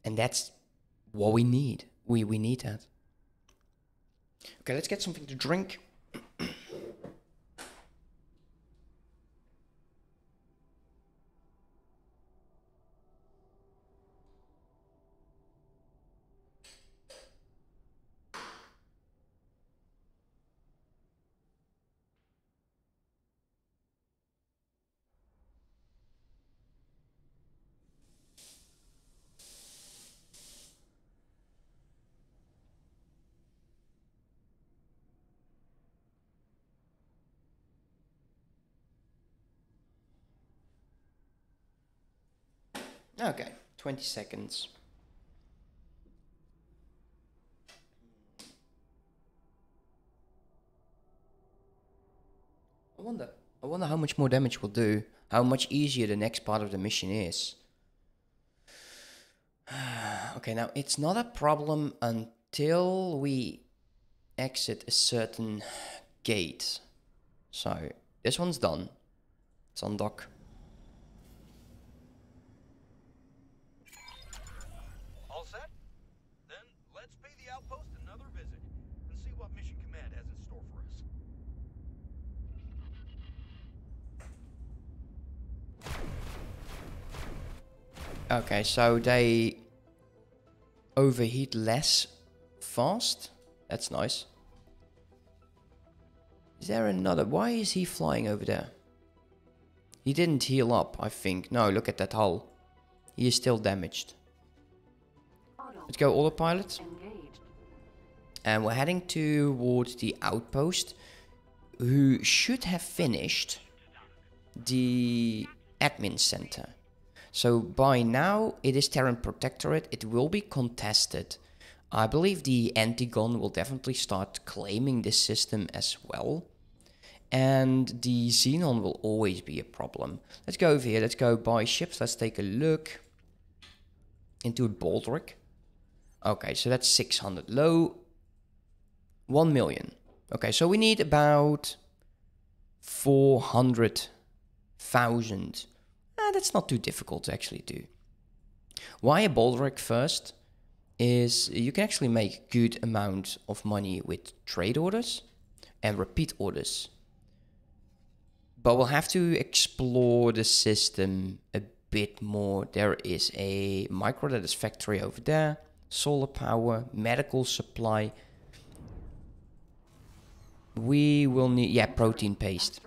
And that's what we need. We need that. Okay, let's get something to drink. Okay, 20 seconds. I wonder how much more damage we'll do, how much easier the next part of the mission is. Okay, now it's not a problem until we exit a certain gate. So, this one's done. It's on dock. Okay, so they overheat less fast. That's nice. Is there another? Why is he flying over there? He didn't heal up, I think. No, look at that hull. He is still damaged. Let's go autopilot. And we're heading towards the outpost, who should have finished the admin center. So by now it is Terran Protectorate, it will be contested. I believe the Antigone will definitely start claiming this system as well. And the Xenon will always be a problem. Let's go over here, let's go buy ships, let's take a look into Baldrick. Okay, so that's 600 low, 1 million. Okay, so we need about 400,000. That's not too difficult to actually do. Why a Baldrick first is you can actually make good amount of money with trade orders and repeat orders. But we'll have to explore the system a bit more. There is a micro that is factory over there, solar power, medical supply. We will need, yeah, protein paste.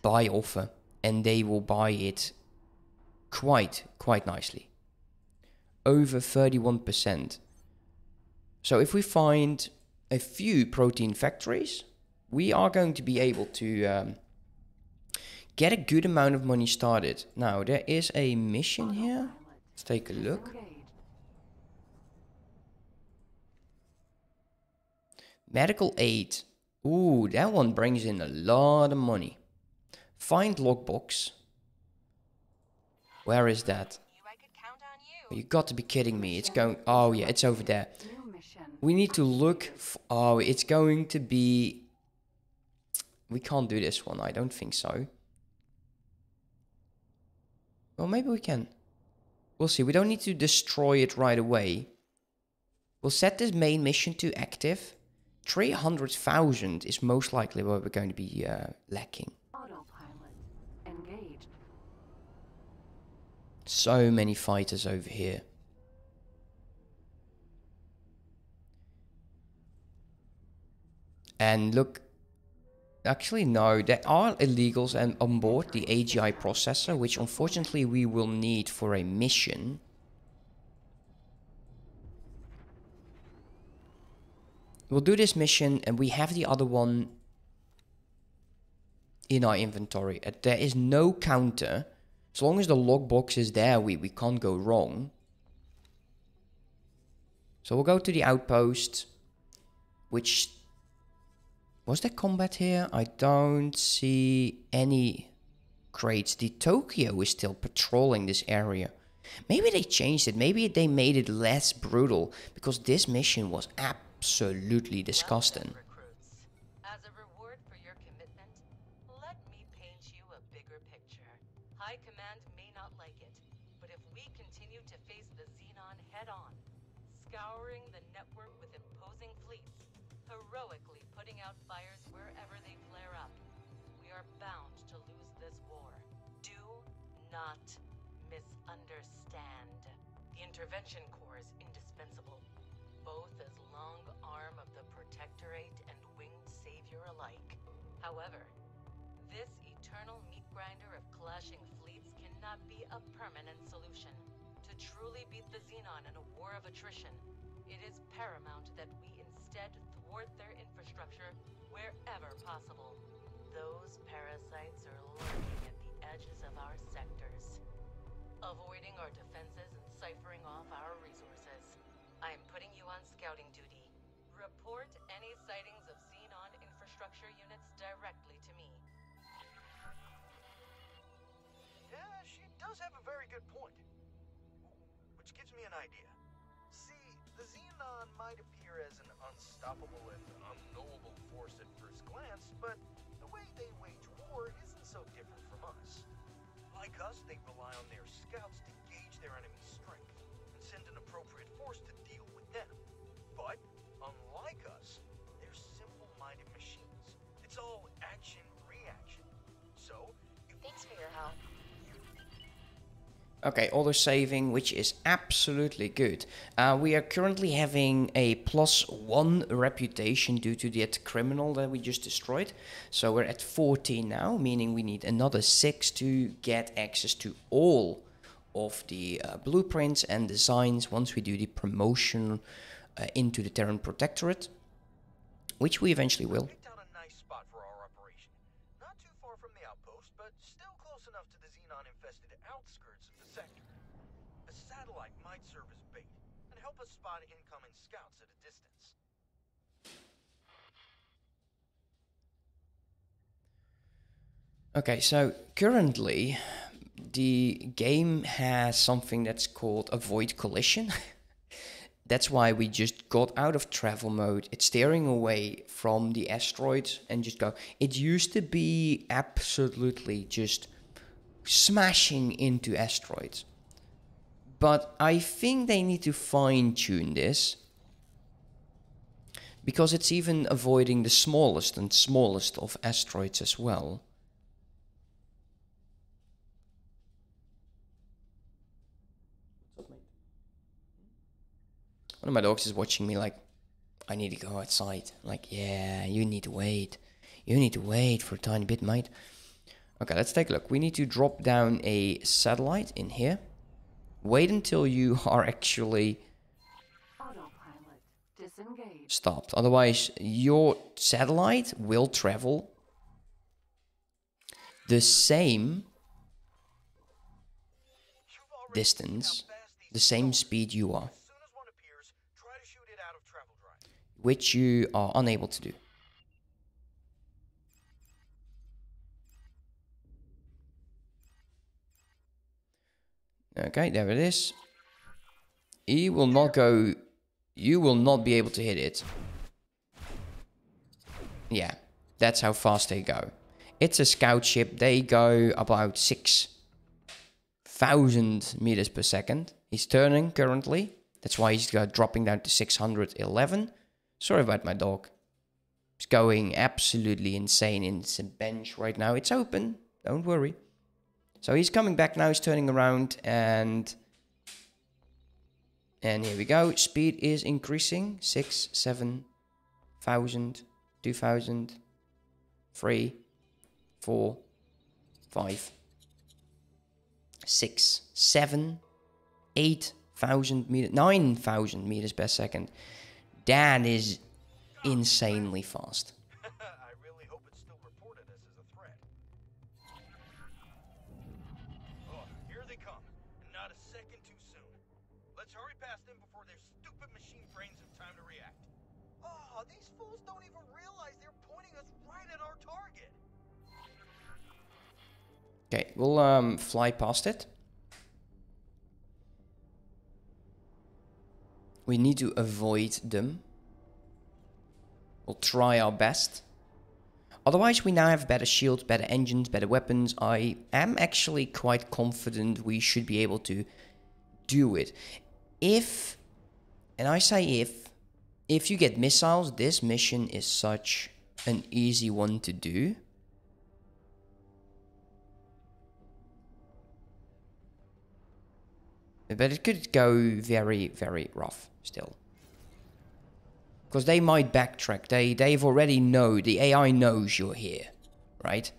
Buy offer, and they will buy it quite nicely. Over 31%. So if we find a few protein factories, we are going to be able to get a good amount of money started. Now, there is a mission here. Let's take a look. Medical aid. Ooh, that one brings in a lot of money. Find logbox. Where is that? You got to be kidding me. It's going... Oh, yeah, it's over there. We need to look... Oh, it's going to be... We can't do this one. I don't think so. Well, maybe we can. We'll see. We don't need to destroy it right away. We'll set this main mission to active. 300,000 is most likely what we're going to be lacking. Autopilot engaged. So many fighters over here. And look. Actually, no, there are illegals and on board the AGI processor, which unfortunately we will need for a mission. We'll do this mission, and we have the other one in our inventory. There is no counter. As long as the logbox is there, we can't go wrong. So we'll go to the outpost, which... Was there combat here? I don't see any crates. The Tokyo is still patrolling this area. Maybe they changed it. Maybe they made it less brutal, because this mission was absolutely disgusting. As a reward for your commitment, let me paint you a bigger picture. High Command may not like it, but if we continue to face the Xenon head on, scouring the network with imposing fleets, heroically putting out fires wherever they flare up, we are bound to lose this war. Do not misunderstand. The intervention corps is indispensable, both as long arm of the Protectorate and winged savior alike. However, this eternal meat grinder of clashing fleets cannot be a permanent solution. To truly beat the Xenon in a war of attrition, it is paramount that we instead thwart their infrastructure wherever possible. Those parasites are lurking at the edges of our sectors, avoiding our defenses and ciphering off our resources. I am putting you on scouting duty. Report any sightings of Xenon infrastructure units directly to me. Yeah, she does have a very good point. Which gives me an idea. The Xenon might appear as an unstoppable and unknowable force at first glance, but the way they wage war isn't so different from us. Like us, they rely on their scouts to gauge their enemy's strength and send an appropriate force to deal with them. But, unlike us, they're simple-minded machines. It's all action-reaction. So, thanks for your help. Okay, auto saving, which is absolutely good. We are currently having a +1 reputation due to that criminal that we just destroyed. So we're at 14 now, meaning we need another 6 to get access to all of the blueprints and designs once we do the promotion into the Terran Protectorate, which we eventually will. Picked out a nice spot for our operation. Not too far from the outpost, but still outskirts of the sector. A satellite might serve as bait and help us spot incoming scouts at a distance. Okay, so currently the game has something that's called avoid collision. That's why we just got out of travel mode. It's steering away from the asteroids and just go. It used to be absolutely just smashing into asteroids. But I think they need to fine-tune this, because it's even avoiding the smallest and smallest of asteroids as well. One of my dogs is watching me like, I need to go outside. Like, yeah, you need to wait. You need to wait for a tiny bit, mate. Okay, let's take a look. We need to drop down a satellite in here. Wait until you are actually stopped. Otherwise, your satellite will travel the same distance, the same speed you are, which you are unable to do. Okay, there it is. He will not go. You will not be able to hit it. Yeah, that's how fast they go. It's a scout ship. They go about 6,000 meters per second. He's turning currently. That's why he's dropping down to 611. Sorry about my dog. It's going absolutely insane in the bench right now. It's open. Don't worry. So he's coming back now. He's turning around and here we go. Speed is increasing. 6, 7,000, 2,000, 3, 4, 5, 6, 7, 8,000 meters, 9,000 meters per second. That is insanely fast. I really hope it's still reported as a threat. Oh, here they come. Not a second too soon. Let's hurry past them before their stupid machine brains have time to react. Oh, these fools don't even realize they're pointing us right at our target. Okay, we'll fly past it. We need to avoid them. We'll try our best. Otherwise, we now have better shields, better engines, better weapons. I am actually quite confident we should be able to do it. If, and I say if you get missiles, this mission is such an easy one to do. But it could go very, very rough still. Because they might backtrack. They've already know, the AI knows you're here, right?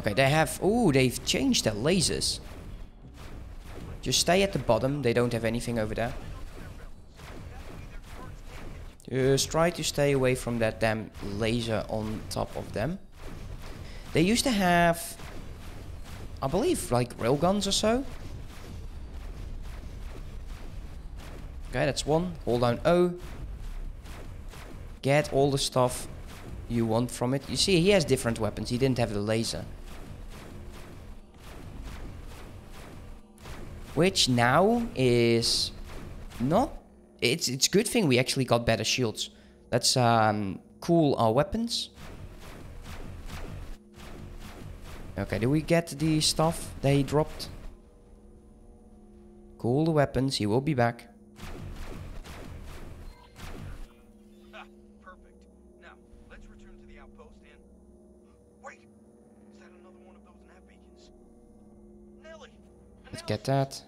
Okay, they have, ooh, they've changed their lasers. Just stay at the bottom, they don't have anything over there. Just try to stay away from that damn laser on top of them. They used to have, I believe, like railguns or so. Okay, that's one. Hold down O. Get all the stuff you want from it. You see, he has different weapons. He didn't have the laser. Which now is not... It's a good thing we actually got better shields. Let's cool our weapons. Okay, do we get the stuff they dropped? Cool the weapons, he will be back. Perfect. Now, let's return to the outpost and... Wait! Is that another one of those nav beacons? Nelly! Let's get that.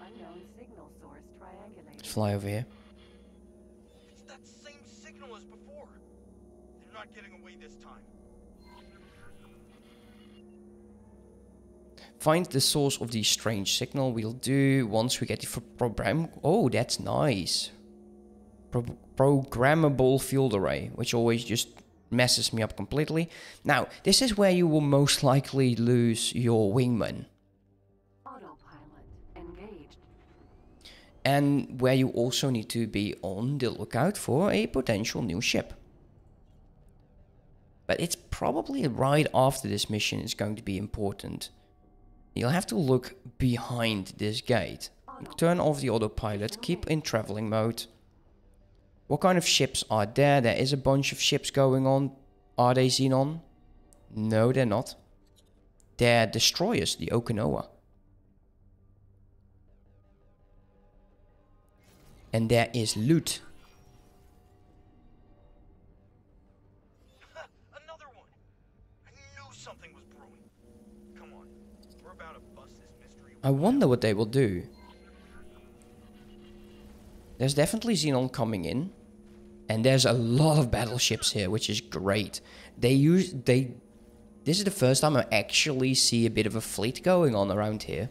Unknown signal source triangulated. Let's fly over here. It's that same signal as before. They're not getting away this time. Find the source of the strange signal. We'll do once we get the program. Oh, that's nice. Programmable field array, which always just messes me up completely. Now, this is where you will most likely lose your wingman. And where you also need to be on the lookout for a potential new ship. But it's probably right after this mission is going to be important. You'll have to look behind this gate. Turn off the autopilot, keep in traveling mode. What kind of ships are there? There is a bunch of ships going on. Are they Xenon? No, they're not. They're destroyers, the Okinawa. And there is loot. Another one. I knew something was brewing. Come on. We're about to bust this mystery. I wonder what they will do. There's definitely Xenon coming in. And there's a lot of battleships here, which is great. This is the first time I actually see a bit of a fleet going on around here.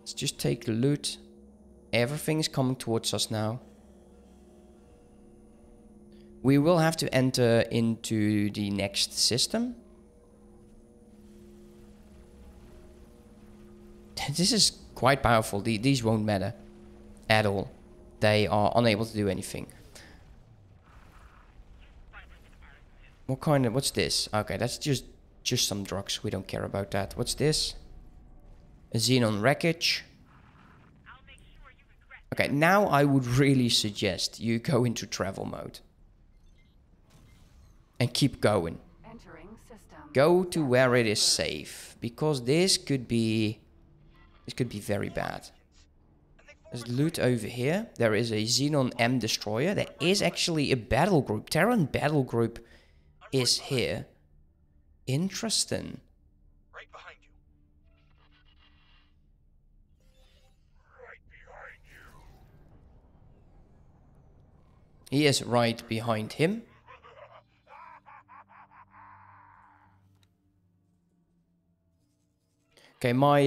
Let's just take the loot. Everything is coming towards us now. We will have to enter into the next system. This is quite powerful. These won't matter at all. They are unable to do anything. What kind of... what's this? Okay, that's just some drugs. We don't care about that. What's this? A Xenon wreckage. Okay, now I would really suggest you go into travel mode. And keep going. Go to where it is safe. Because this could be very bad. There's loot over here. There is a Xenon M destroyer. There is actually a battle group. Terran battle group is here. Interesting. He is right behind him. Okay, my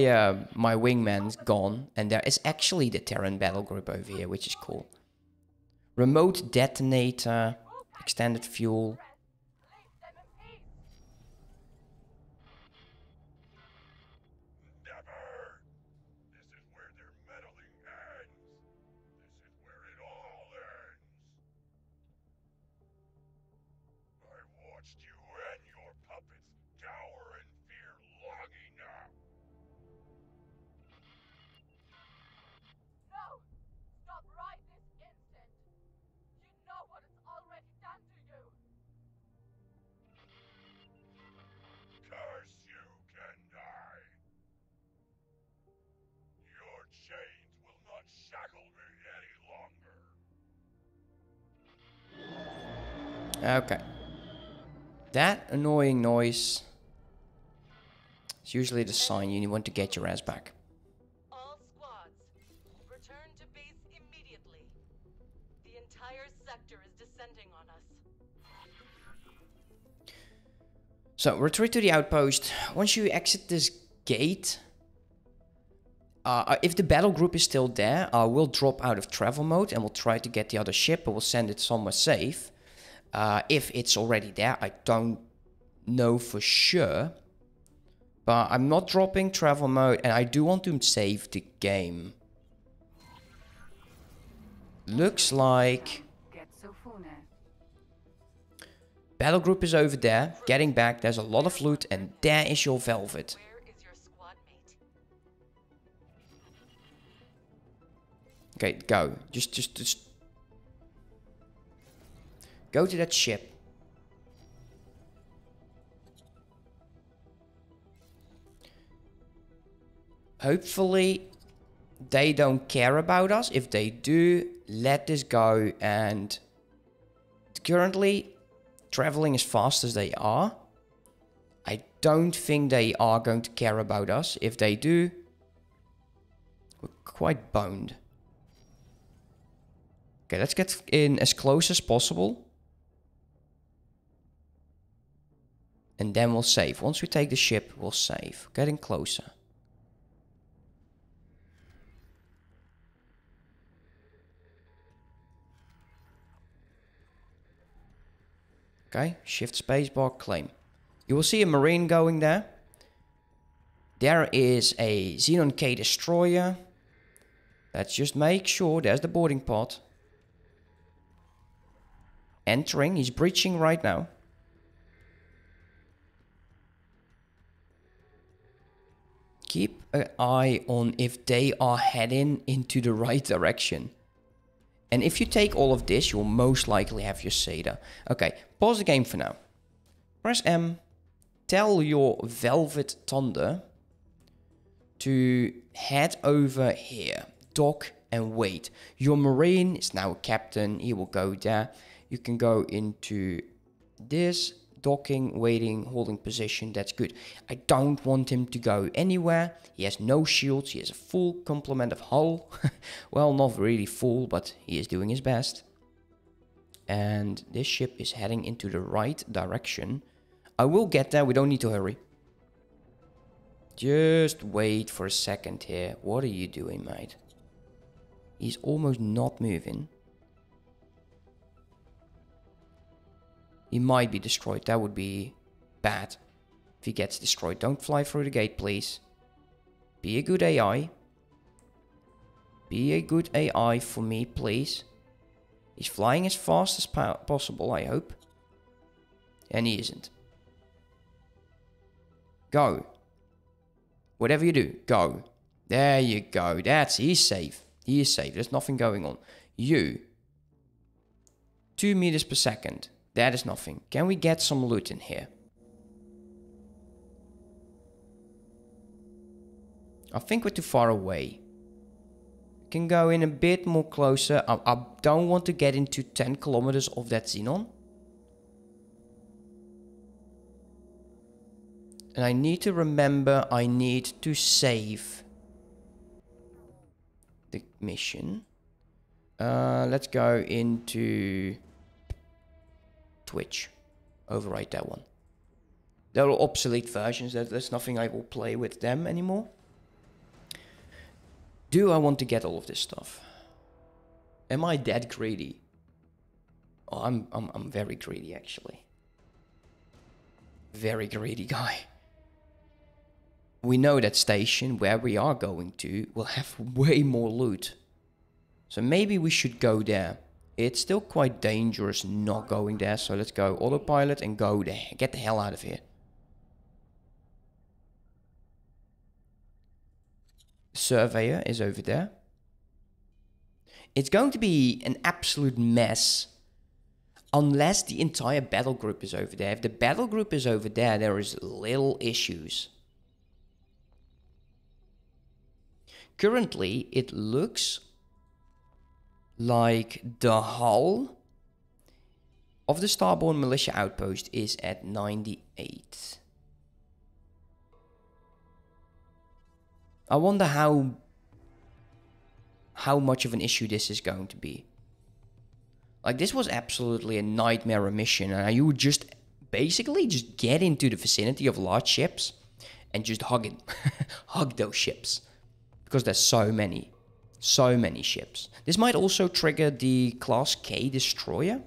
wingman's gone, and there is actually the Terran battle group over here, which is cool. Remote detonator, extended fuel. Okay, that annoying noise is usually the sign you want to get your ass back. All squads, return to base immediately. The entire sector is descending on us. So, retreat to the outpost. Once you exit this gate, if the battle group is still there, we'll drop out of travel mode and we'll try to get the other ship, but we'll send it somewhere safe. If it's already there, I don't know for sure. But I'm not dropping travel mode, and I do want to save the game. Looks like... Getsu Fune. Battle group is over there, getting back, there's a lot of loot, and there is your Velvet. Where is your squad mate? Okay, go. Just... Go to that ship. Hopefully, they don't care about us. If they do, let this go. And currently, traveling as fast as they are, I don't think they are going to care about us. If they do, we're quite boned. Okay, let's get in as close as possible. And then we'll save. Once we take the ship, we'll save. Getting closer. Okay, shift spacebar, claim. You will see a Marine going there. There is a Xenon K destroyer. Let's just make sure there's the boarding pod. Entering, he's breaching right now. Keep an eye on if they are heading into the right direction. And if you take all of this, you'll most likely have your Seda. Okay, pause the game for now. Press M. Tell your Velvet Thunder to head over here. Dock and wait. Your Marine is now a captain. He will go there. You can go into this. Docking, waiting, holding position, that's good. I don't want him to go anywhere. He has no shields, he has a full complement of hull. Well, not really full, but he is doing his best. And this ship is heading into the right direction. I will get there, we don't need to hurry. Just wait for a second here. What are you doing, mate? He's almost not moving. He might be destroyed. That would be bad if he gets destroyed. Don't fly through the gate, please. Be a good AI. Be a good AI for me, please. He's flying as fast as possible, I hope. And he isn't. Go. Whatever you do, go. There you go. He's safe. He is safe. There's nothing going on. You. 2 meters per second. That is nothing. Can we get some loot in here? I think we're too far away. Can go in a bit more closer. I don't want to get into 10 kilometers of that Xenon. And I need to remember I need to save the mission. Let's go into Twitch, overwrite that one. They're all obsolete versions, there's nothing I will play with them anymore. Do I want to get all of this stuff? Am I that greedy? Oh, I'm very greedy actually. Very greedy guy. We know that station where we are going to will have way more loot. So maybe we should go there. It's still quite dangerous not going there, so let's go autopilot and go there. Get the hell out of here. Surveyor is over there. It's going to be an absolute mess unless the entire battle group is over there. If the battle group is over there, there is little issues. Currently, it looks like the hull of the Starborn Militia Outpost is at 98. I wonder how much of an issue this is going to be. Like, this was absolutely a nightmare mission, and you would just basically just get into the vicinity of large ships and just hug it. Hug those ships, because there's so many. So many ships. This might also trigger the Class K destroyer.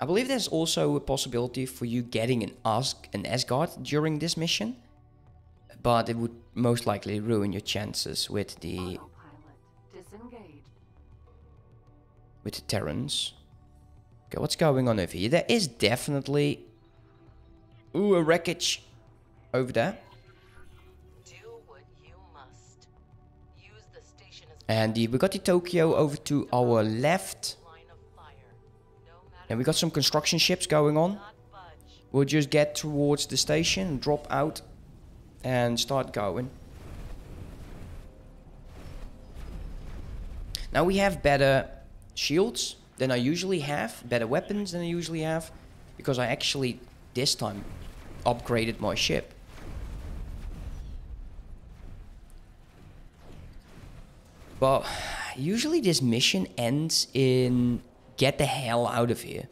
I believe there's also a possibility for you getting an Asgard during this mission, but it would most likely ruin your chances with the Terrans. Okay, what's going on over here? There is definitely a wreckage over there. And we got the Tokyo over to our left. And we got some construction ships going on. We'll just get towards the station, drop out, and start going. Now we have better shields than I usually have, better weapons than I usually have, because I actually, this time, upgraded my ship. Well, usually this mission ends in get the hell out of here.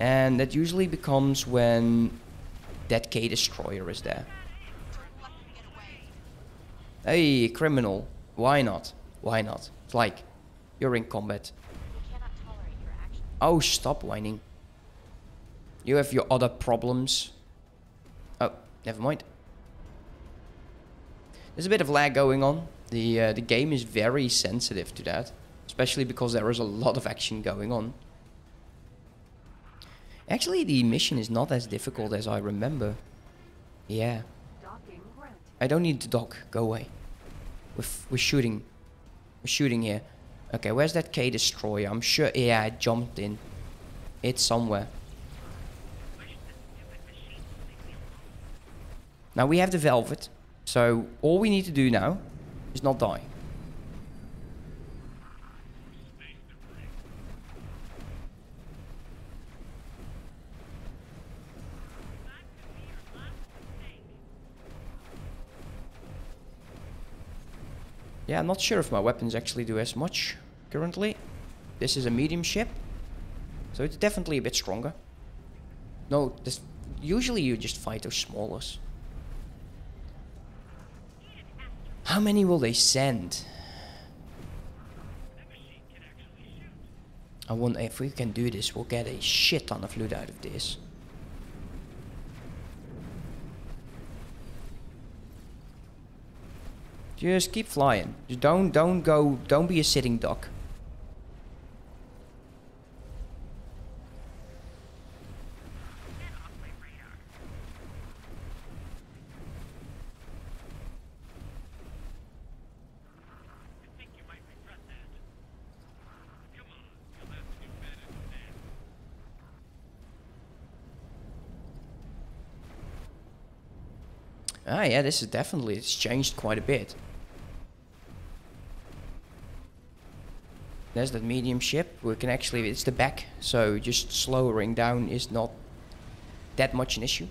And that usually becomes when that K destroyer is there. Hey, criminal. Why not? Why not? It's like, You're in combat. We cannot tolerate your actions. Oh, stop whining. You have your other problems. Oh, never mind. There's a bit of lag going on. The game is very sensitive to that, especially because there is a lot of action going on. Actually, the mission is not as difficult as I remember. Yeah. I don't need to dock. Go away. We're shooting. We're shooting here. Okay, where's that K-destroyer? I'm sure... Yeah, it jumped in. It's somewhere. Now we have the Velvet. So all we need to do now is not die. Yeah, I'm not sure if my weapons actually do as much currently. This is a medium ship, so it's definitely a bit stronger. No, this, usually you just fight those smallers. How many will they send? I wonder if we can do this, we'll get a shit ton of loot out of this. Just keep flying. Just don't go, don't be a sitting duck. Ah yeah, this is definitely, it's changed quite a bit. There's that medium ship, we can actually, it's the back, so just slowing down is not that much an issue.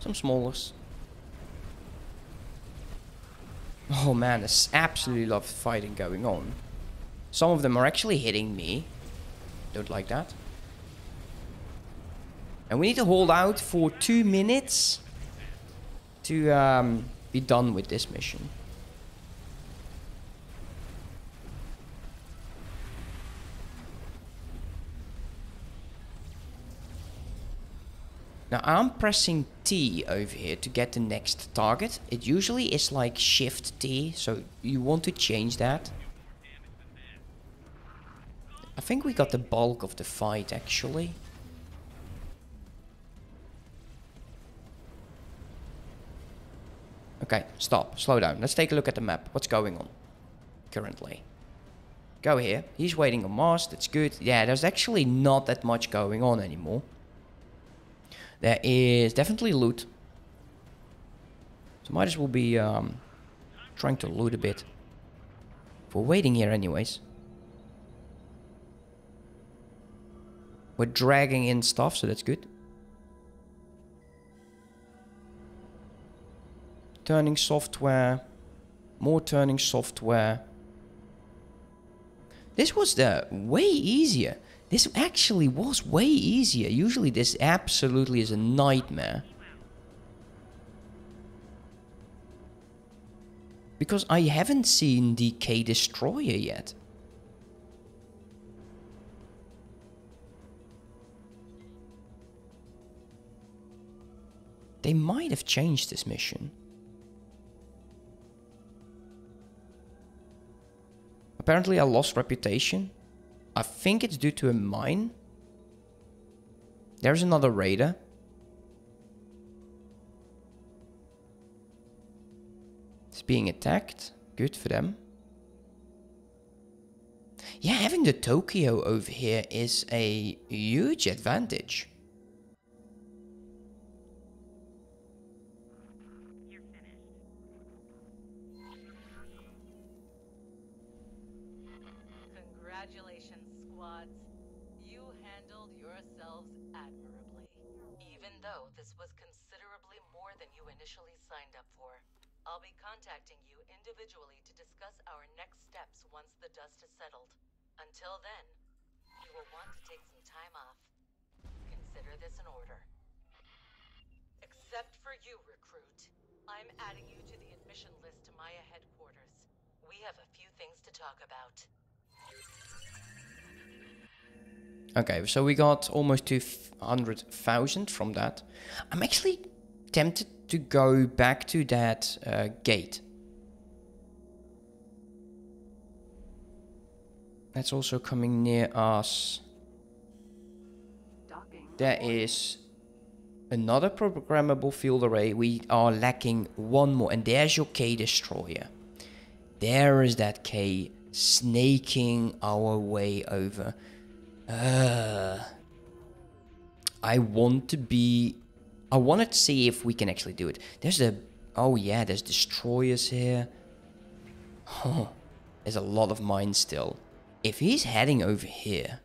Some smallers. Oh man, there's absolutely a lot of fighting going on. Some of them are actually hitting me. Don't like that. And we need to hold out for 2 minutes to be done with this mission. Now I'm pressing T over here to get the next target. It usually is like Shift T, so you want to change that. I think we got the bulk of the fight actually. Okay, stop, slow down. Let's take a look at the map. What's going on currently? Go here. He's waiting on Mars. That's good. Yeah, there's actually not that much going on anymore. There is definitely loot. So might as well be trying to loot a bit. We're waiting here anyways. We're dragging in stuff, so that's good. Turning software, more turning software. This was the way easier. This actually was way easier. Usually this absolutely is a nightmare. Because I haven't seen the K-Destroyer yet. They might have changed this mission. Apparently I lost reputation. I think it's due to a mine. There's another raider. It's being attacked. Good for them. Yeah, having the Tokyo over here is a huge advantage. To discuss our next steps once the dust is settled. Until then, you will want to take some time off. Consider this an order. Except for you, recruit. I I'm adding you to the admission list to Maya headquarters. We have a few things to talk about. Okay, so we got almost 200,000 from that. I'm actually tempted to go back to that gate. That's also coming near us. There is another programmable field array. We are lacking one more. And there's your K destroyer. There is that K snaking our way over. I want to see if we can actually do it. There's a... Oh yeah, there's destroyers here. Oh, there's a lot of mines still. If he's heading over here...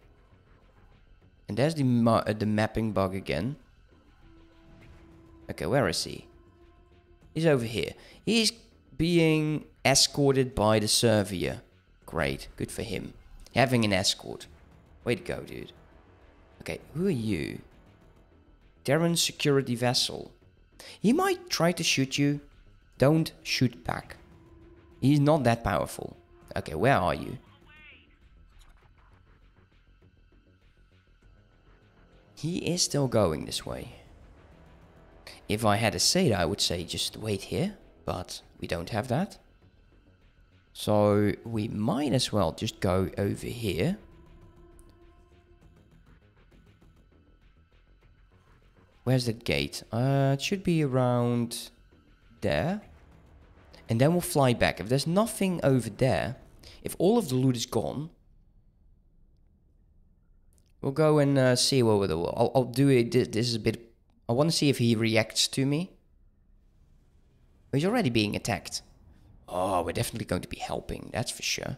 And there's the mapping bug again. Okay, where is he? He's over here. He's being escorted by the Surveyor. Great, good for him. Having an escort. Way to go, dude. Okay, who are you? Terran security vessel. He might try to shoot you. Don't shoot back. He's not that powerful. Okay, where are you? He is still going this way. If I had a Seda, I would say just wait here, but we don't have that. So we might as well just go over here. Where's that gate? It should be around there. And then we'll fly back. If there's nothing over there, if all of the loot is gone, we'll go and see what we'll do. I'll do it. This is a bit... I want to see if he reacts to me. He's already being attacked. Oh, we're definitely going to be helping. That's for sure.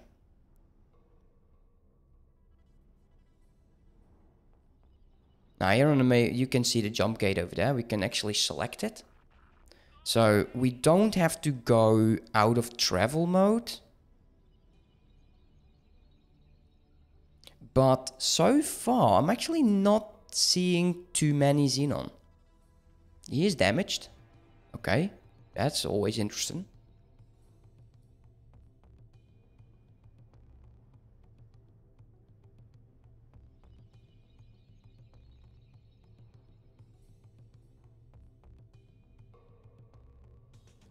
Now here on the you can see the jump gate over there. We can actually select it. So we don't have to go out of travel mode. But so far, I'm actually not seeing too many Xenon. He is damaged. Okay, that's always interesting.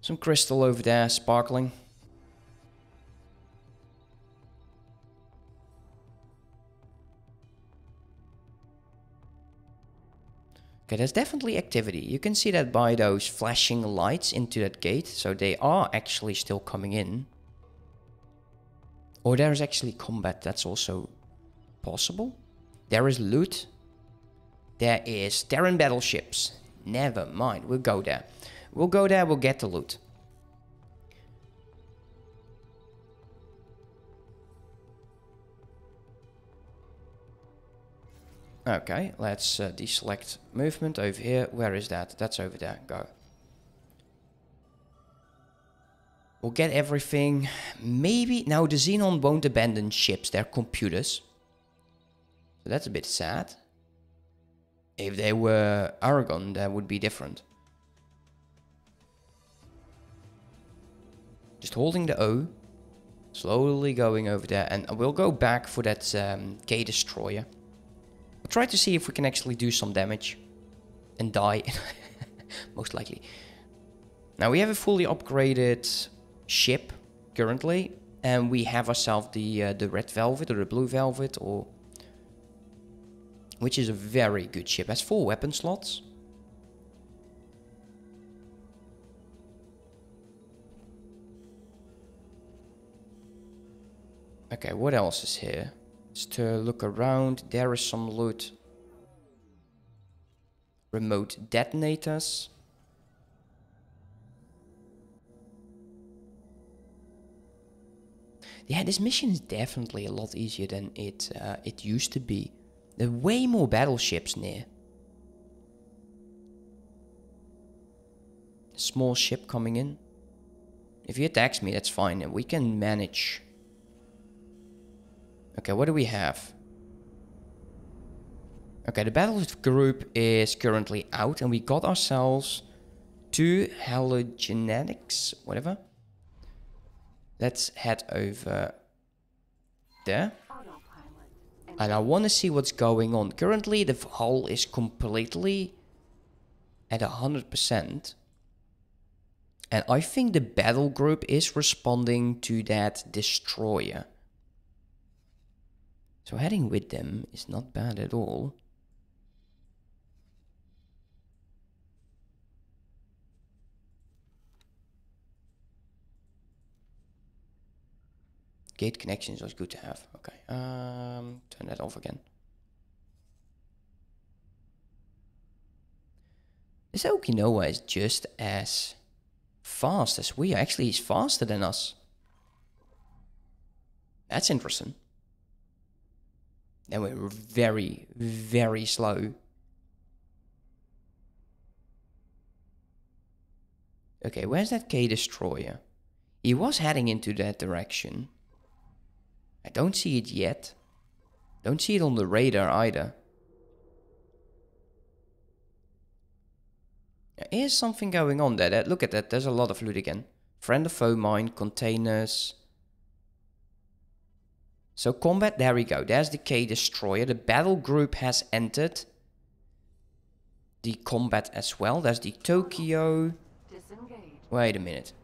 Some crystal over there, sparkling. Okay, there's definitely activity. You can see that by those flashing lights into that gate. So they are actually still coming in. Or there's actually combat. That's also possible. There is loot. There is Terran battleships. Never mind. We'll go there. We'll go there. We'll get the loot. Okay, let's deselect movement over here. Where is that? That's over there. Go. We'll get everything. Maybe... Now, the Xenon won't abandon ships. They're computers. So that's a bit sad. If they were Argon, that would be different. Just holding the O. Slowly going over there. And we'll go back for that Gate Destroyer. I'll try to see if we can actually do some damage and die, most likely. Now we have a fully upgraded ship currently, and we have ourselves the red velvet or the blue velvet, or which is a very good ship. It has 4 weapon slots. Okay, what else is here? Just to look around, there is some loot. Remote detonators. Yeah, this mission is definitely a lot easier than it used to be. There are way more battleships near. A small ship coming in. If he attacks me, that's fine. We can manage... Okay, what do we have? Okay, the battle group is currently out, and we got ourselves to halogenetics, whatever. Let's head over there. And I want to see what's going on. Currently, the hull is completely at 100%. And I think the battle group is responding to that destroyer. So heading with them is not bad at all. Gate connections was good to have. Okay, turn that off again. This Okinawa is just as fast as we are. Actually, he's faster than us. That's interesting. And we're very, very slow. Okay, where's that K destroyer? He was heading into that direction. I don't see it yet. Don't see it on the radar either. There is something going on there. Look at that. There's a lot of loot again. Friend or foe mine, containers. So combat, there we go. There's the K destroyer. The battle group has entered the combat as well. There's the Tokyo. Disengage. Wait a minute.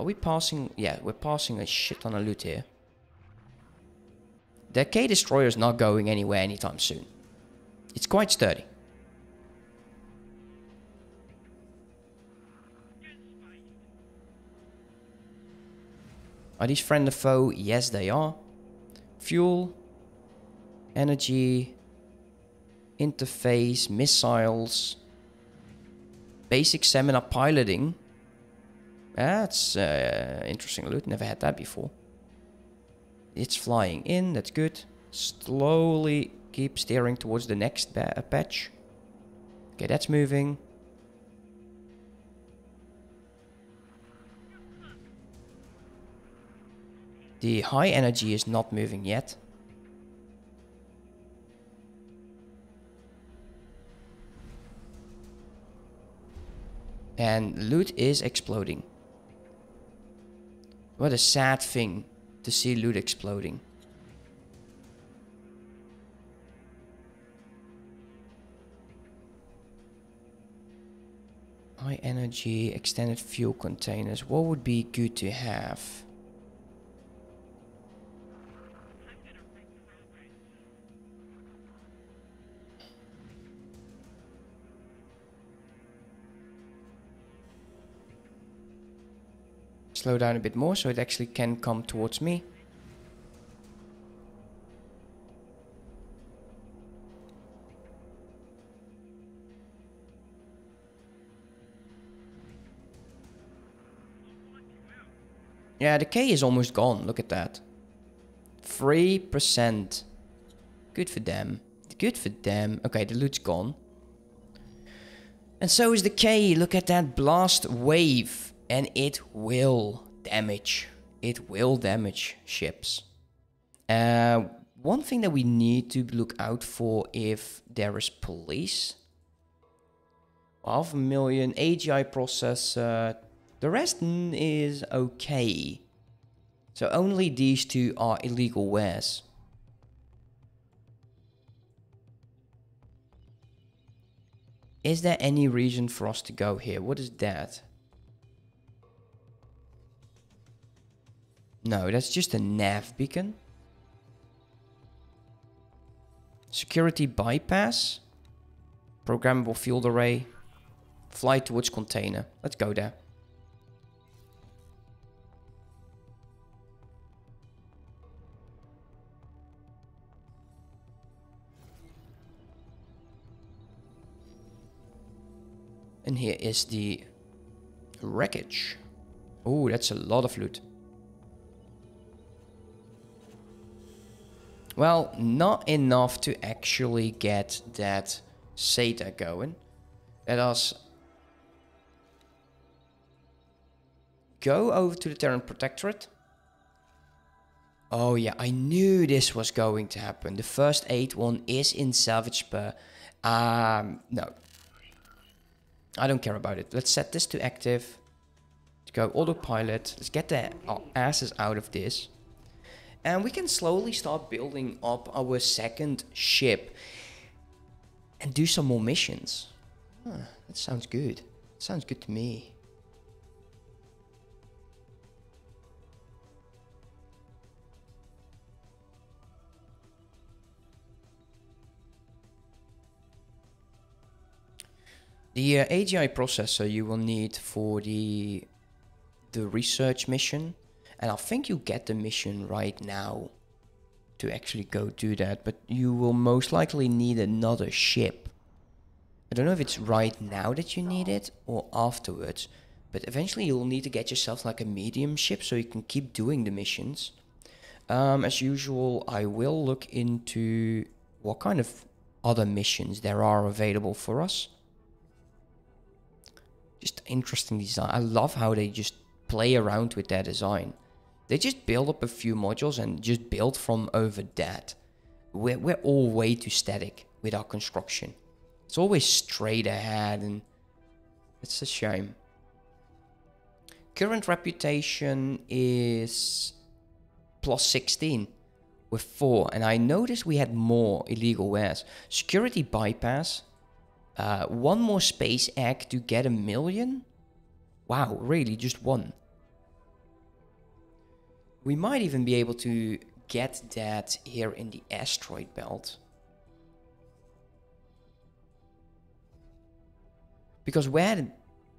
Are we passing? Yeah, we're passing a shit ton of loot here. The K destroyer is not going anywhere anytime soon. It's quite sturdy. Are these friend or foe? Yes, they are. Fuel, energy, interface, missiles, basic seminar piloting. That's interesting loot. Never had that before. It's flying in, that's good. Slowly keep steering towards the next patch. Okay, that's moving. The high energy is not moving yet. And loot is exploding. What a sad thing. To see loot exploding. High energy, extended fuel containers. What would be good to have? Slow down a bit more so it actually can come towards me. Yeah, the K is almost gone. Look at that. 3%. Good for them. Good for them. Okay, the loot's gone. And so is the K. Look at that blast wave. And it will damage. It will damage ships. One thing that we need to look out for if there is police. 500,000 AGI processor. The rest is okay. So only these two are illegal wares. Is there any reason for us to go here? What is that? No, that's just a nav beacon. Security bypass. Programmable field array. Fly towards container. Let's go there. And here is the wreckage. Oh, that's a lot of loot. Well, not enough to actually get that Seda going. Let us go over to the Terran Protectorate. Oh yeah, I knew this was going to happen. The first aid one is in salvage spare. No. I don't care about it. Let's set this to active. Let's go autopilot. Let's get our asses out of this. And we can slowly start building up our second ship. And do some more missions. Huh, that sounds good. That sounds good to me. The AGI processor you will need for the research mission. And I think you get the mission right now to actually go do that. But you will most likely need another ship. I don't know if it's right now that you need it or afterwards. But eventually you'll need to get yourself like a medium ship so you can keep doing the missions. As usual, I will look into what kind of other missions there are available for us. Just interesting design. I love how they just play around with their design. They just build up a few modules and just build from over that. We're all way too static with our construction. It's always straight ahead and it's a shame. Current reputation is plus 16 with 4. And I noticed we had more illegal wares. Security bypass. One more space egg to get 1 million? Wow, really, just one. We might even be able to get that here in the asteroid belt. Because where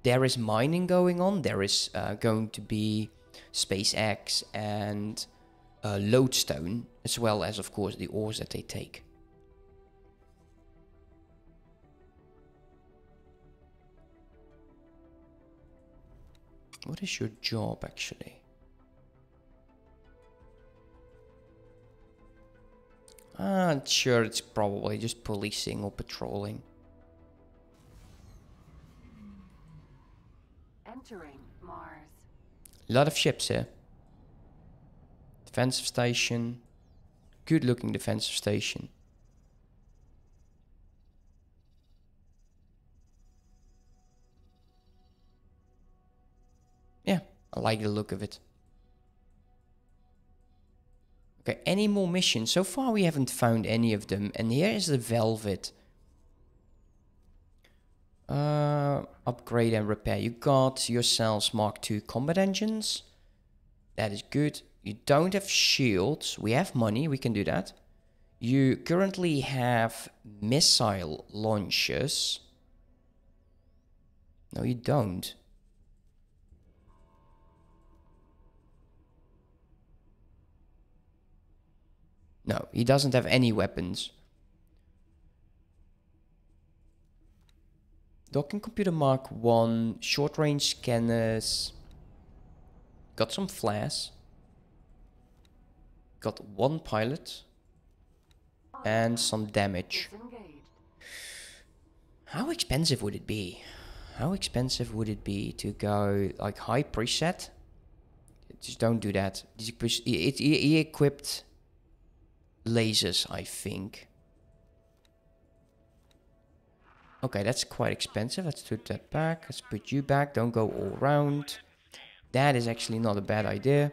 there is mining going on, there is going to be space eggs and lodestone, as well as, of course, the ores that they take. What is your job, actually? Sure, it's probably just policing or patrolling. Entering Mars. A lot of ships here. Defensive station. Good looking defensive station. Yeah, I like the look of it. Okay, any more missions? So far we haven't found any of them. And here is the Velvet. Upgrade and repair. You got yourselves Mark II combat engines. That is good. You don't have shields. We have money, we can do that. You currently have missile launchers. No, you don't. No, he doesn't have any weapons. Docking computer Mark 1, short range scanners. Got some flares. Got one pilot. And some damage. How expensive would it be? How expensive would it be to go like high preset? Just don't do that. He equipped lasers, I think. Okay, that's quite expensive. Let's put that back. Let's put you back. Don't go all round. That is actually not a bad idea.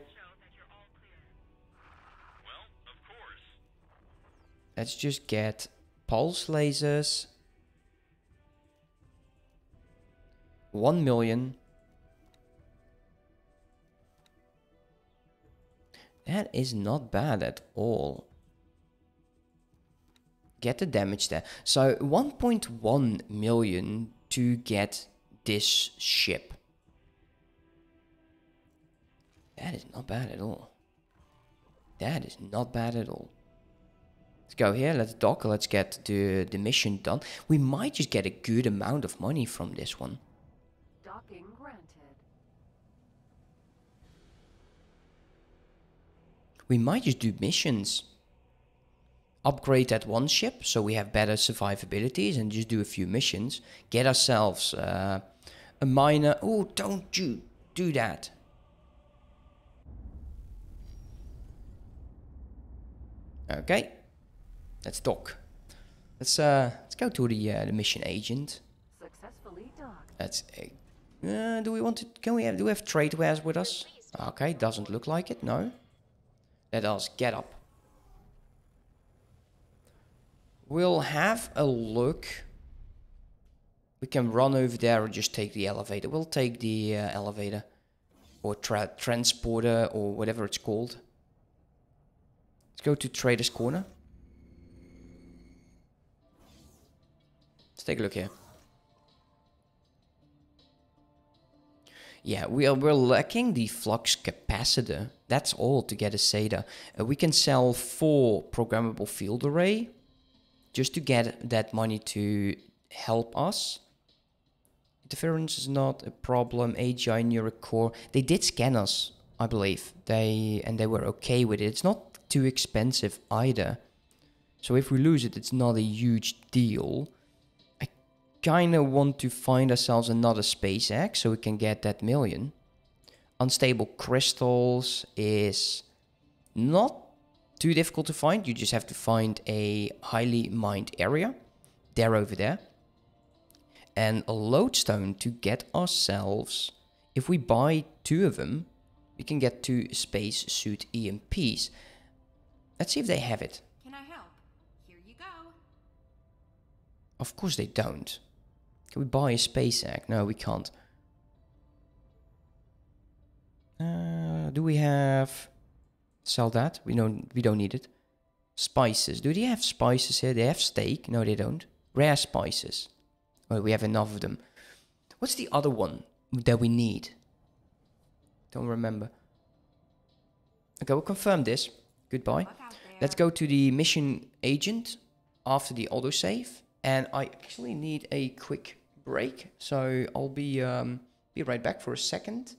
Let's just get pulse lasers. 1 million. That is not bad at all. Get the damage there. So 1.1 million to get this ship. That is not bad at all. That is not bad at all. Let's go here. Let's dock. Let's get the mission done. We might just get a good amount of money from this one. Docking granted. We might just do missions. Upgrade that one ship so we have better survivabilities and just do a few missions. Get ourselves a miner. Oh, don't you do that. Okay. Let's dock. Let's go to the mission agent. Successfully That's a... do we want to... Can we have... Do we have trade wares with us? Okay, doesn't look like it, no. Let us get up. We'll have a look. We can run over there or just take the elevator. We'll take the elevator. Or transporter or whatever it's called. Let's go to Trader's Corner. Let's take a look here. Yeah, we're lacking the flux capacitor. That's all to get a Seda. We can sell 4 programmable field array just to get that money to help us. Interference is not a problem. AGI neuro core. They did scan us, I believe. They were okay with it. It's not too expensive either. So if we lose it, it's not a huge deal. Kinda want to find ourselves another SpaceX so we can get that million. Unstable crystals is not too difficult to find. You just have to find a highly mined area. They're over there. And a lodestone to get ourselves. If we buy 2 of them, we can get 2 spacesuit EMPs. Let's see if they have it. Can I help? Here you go. Of course they don't. Can we buy a space egg? No, we can't. Do we have... Sell that? We don't need it. Spices. Do they have spices here? They have steak. No, they don't. Rare spices. Well, we have enough of them. What's the other one that we need? Don't remember. Okay, we'll confirm this. Goodbye. Let's go to the mission agent after the autosave. And I actually need a quick break, so I'll be right back for a second.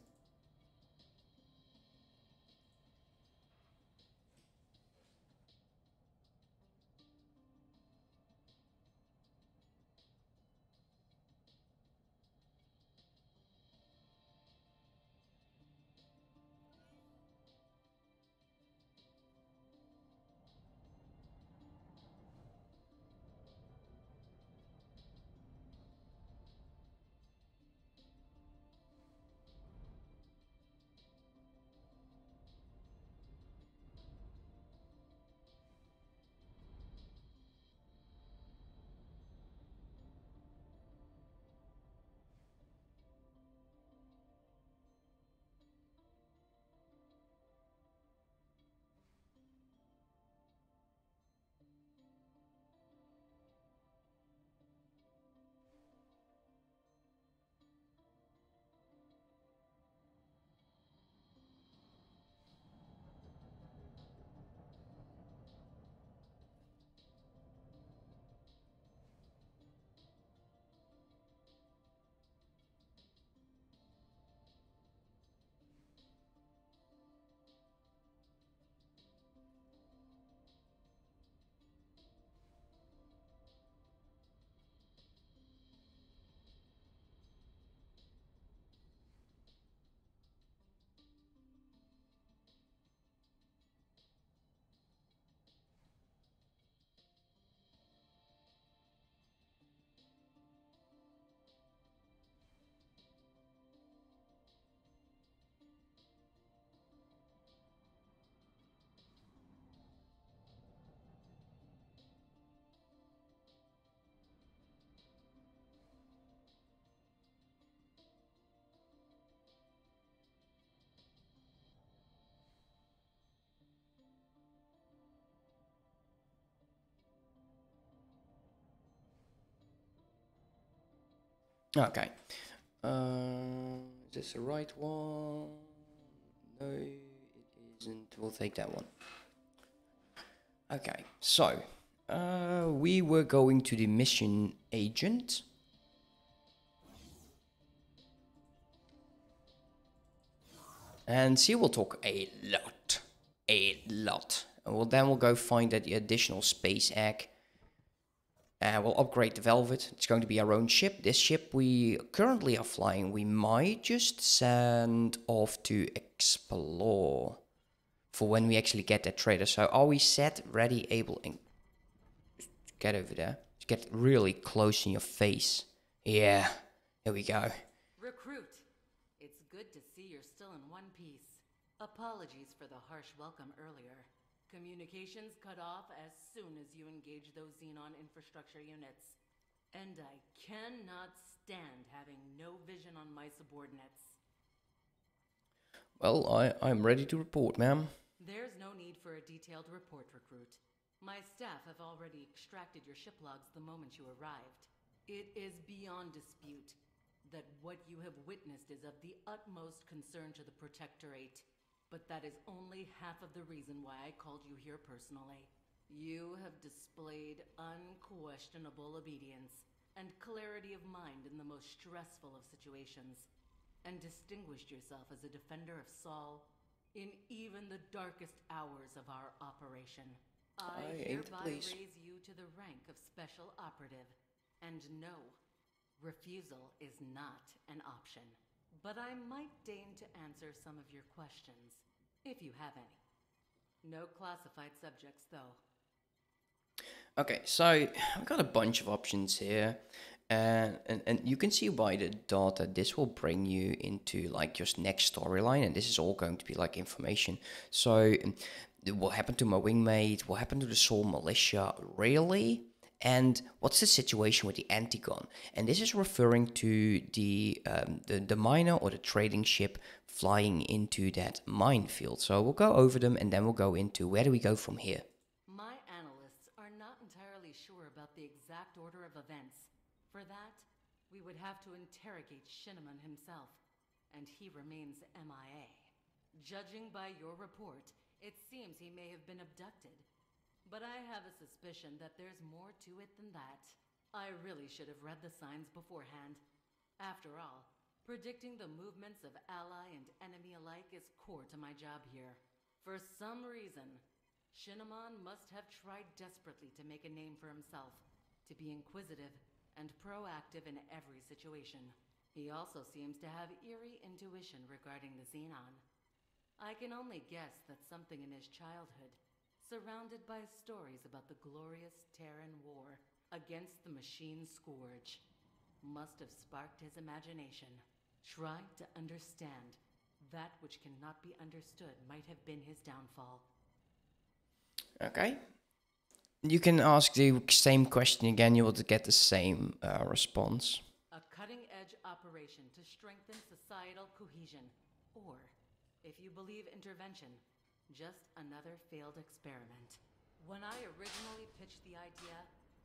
Okay, is this the right one? No, it isn't. We'll take that one. Okay, so we were going to the mission agent. And she will talk a lot. And then we'll go find that the additional space egg. We'll upgrade the Velvet. It's going to be our own ship. This ship we currently are flying, we might just send off to explore for when we actually get that trader. So are we set, ready, able, and get over there? Get really close in your face. Yeah, Here we go. Recruit, it's good to see you're still in one piece. Apologies for the harsh welcome earlier. Communications cut off as soon as you engage those Xenon infrastructure units. And I cannot stand having no vision on my subordinates. Well, I'm ready to report, ma'am. There's no need for a detailed report, Recruit. My staff have already extracted your ship logs the moment you arrived. It is beyond dispute that what you have witnessed is of the utmost concern to the Protectorate. But that is only half of the reason why I called you here personally. You have displayed unquestionable obedience and clarity of mind in the most stressful of situations, and distinguished yourself as a defender of Sol in even the darkest hours of our operation. I hereby raise you to the rank of Special Operative. And no, refusal is not an option. But I might deign to answer some of your questions, if you have any. No classified subjects, though. Okay, so I've got a bunch of options here, and you can see by the data this will bring you into like your next storyline, and this is all going to be like information. So what happened to my wingmate? What happened to the Sol militia? Really? And what's the situation with the Antigone? And this is referring to the miner or the trading ship flying into that minefield. So we'll go over them and then we'll go into where do we go from here. My analysts are not entirely sure about the exact order of events. For that, we would have to interrogate Shinemon himself, and he remains MIA. Judging by your report, it seems he may have been abducted. But I have a suspicion that there's more to it than that. I really should have read the signs beforehand. After all, predicting the movements of ally and enemy alike is core to my job here. For some reason, Shinemon must have tried desperately to make a name for himself, to be inquisitive and proactive in every situation. He also seems to have eerie intuition regarding the Xenon. I can only guess that something in his childhood, surrounded by stories about the glorious Terran war against the machine scourge, must have sparked his imagination. Try to understand. That which cannot be understood might have been his downfall. Okay. You can ask the same question again, you will get the same response. A cutting-edge operation to strengthen societal cohesion, or, if you believe intervention, just another failed experiment. When I originally pitched the idea,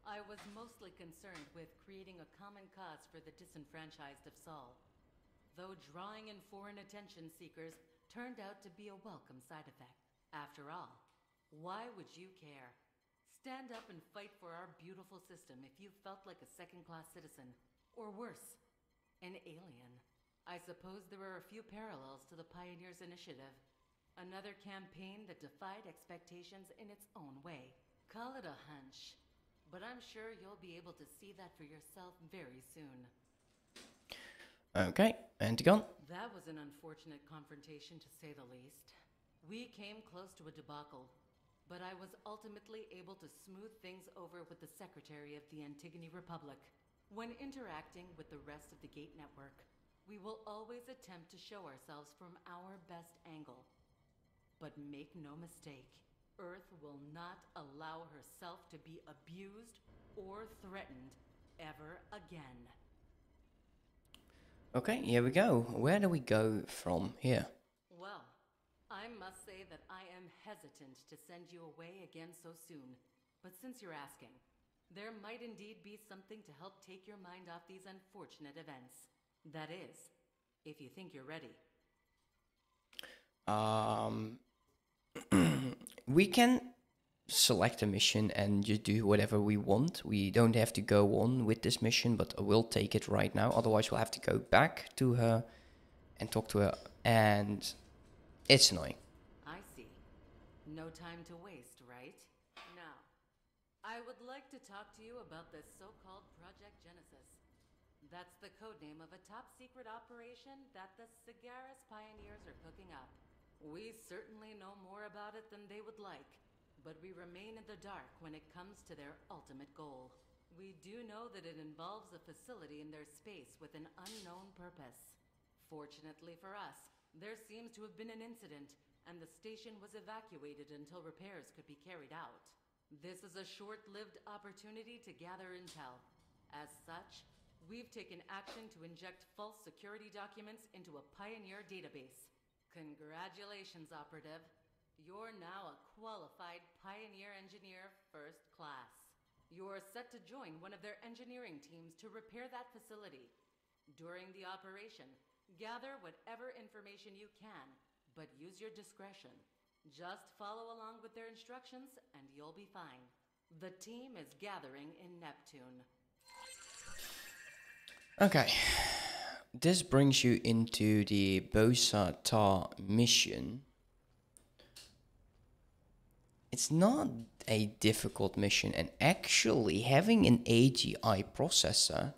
I was mostly concerned with creating a common cause for the disenfranchised of Sol, though drawing in foreign attention seekers turned out to be a welcome side effect. After all, why would you care? Stand up and fight for our beautiful system if you felt like a second-class citizen, or worse, an alien. I suppose there are a few parallels to the Pioneers Initiative. Another campaign that defied expectations in its own way. Call it a hunch, but I'm sure you'll be able to see that for yourself very soon. Okay, Antigone. That was an unfortunate confrontation, to say the least. We came close to a debacle, but I was ultimately able to smooth things over with the Secretary of the Antigone Republic. When interacting with the rest of the Gate Network, we will always attempt to show ourselves from our best angle. But make no mistake, Earth will not allow herself to be abused or threatened ever again. Okay, here we go. Where do we go from here? Well, I must say that I am hesitant to send you away again so soon. But since you're asking, there might indeed be something to help take your mind off these unfortunate events. That is, if you think you're ready. We can select a mission and just do whatever we want. We don't have to go on with this mission, but I will take it right now. Otherwise, we'll have to go back to her and talk to her, and it's annoying. I see. No time to waste, right? Now, I would like to talk to you about this so-called Project Genesis. That's the codename of a top-secret operation that the Cigaris pioneers are cooking up. We certainly know more about it than they would like, but we remain in the dark when it comes to their ultimate goal. We do know that it involves a facility in their space with an unknown purpose. Fortunately for us, there seems to have been an incident, and the station was evacuated until repairs could be carried out. This is a short-lived opportunity to gather intel. As such, we've taken action to inject false security documents into a Pioneer database. Congratulations, Operative. You're now a qualified Pioneer Engineer First Class. You're set to join one of their engineering teams to repair that facility. During the operation, gather whatever information you can, but use your discretion. Just follow along with their instructions and you'll be fine. The team is gathering in Neptune. Okay, this brings you into the Boso Ta'er mission. It's not a difficult mission, and actually having an AGI processor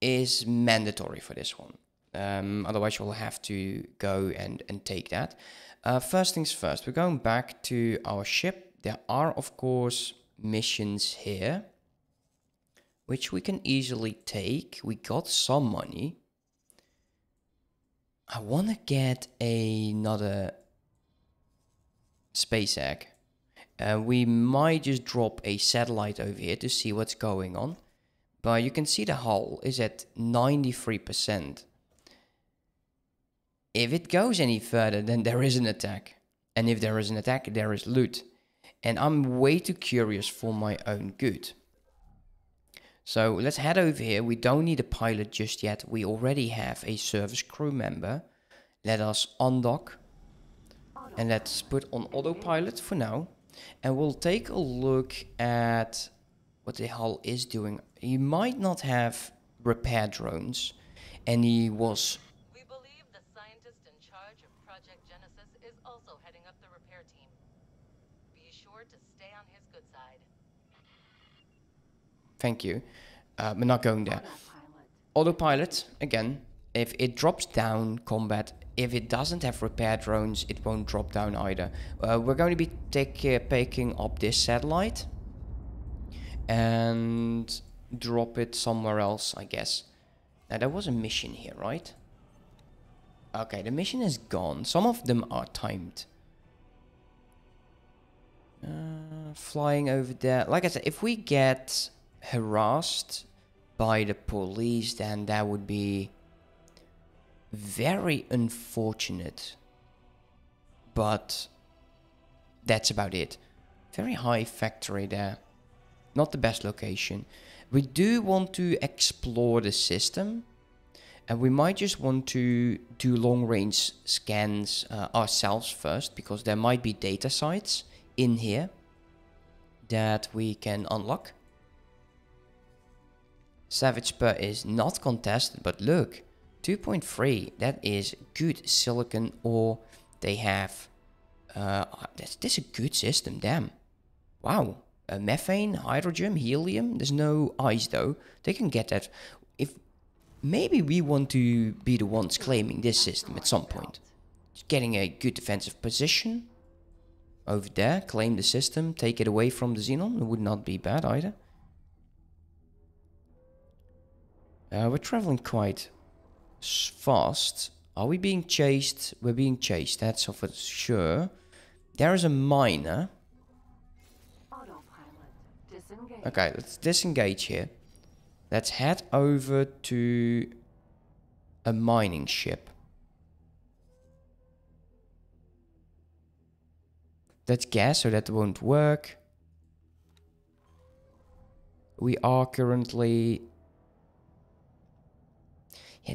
is mandatory for this one. Otherwise you'll have to go and take that. First things first, we're going back to our ship. There are of course missions here, which we can easily take. We got some money. I want to get another space egg. We might just drop a satellite over here to see what's going on. But you can see the hull is at 93%. If it goes any further, then there is an attack. And if there is an attack, there is loot. And I'm way too curious for my own good. So let's head over here. We don't need a pilot just yet. We already have a service crew member. Let us undock. And let's put on autopilot for now. And we'll take a look at what the hull is doing. He might not have repair drones. And he was... We believe the scientist in charge of Project Genesis is also heading up the repair team. Be sure to stay on his good side. Thank you. We're not going there. Autopilot, again. If it drops down combat, if it doesn't have repair drones, it won't drop down either. We're going to be picking up this satellite and drop it somewhere else, I guess. Now, there was a mission here, right? Okay, the mission is gone. Some of them are timed. Flying over there. Like I said, if we get... harassed by the police, then that would be very unfortunate, but that's about it. Very high factory there, not the best location. We do want to explore the system, and we might just want to do long-range scans ourselves first, because there might be data sites in here that we can unlock. Savage Per is not contested, but look, 2.3, that is good silicon ore they have. This is a good system, damn. Wow, methane, hydrogen, helium, there's no ice though. They can get that. If maybe we want to be the ones claiming this system at some point. Just getting a good defensive position over there, claim the system, take it away from the Xenon, it would not be bad either. We're traveling quite fast. Are we being chased? We're being chased, that's for sure. There is a miner. Okay, let's disengage here. Let's head over to a mining ship. That's gas, so that won't work. We are currently... Yeah,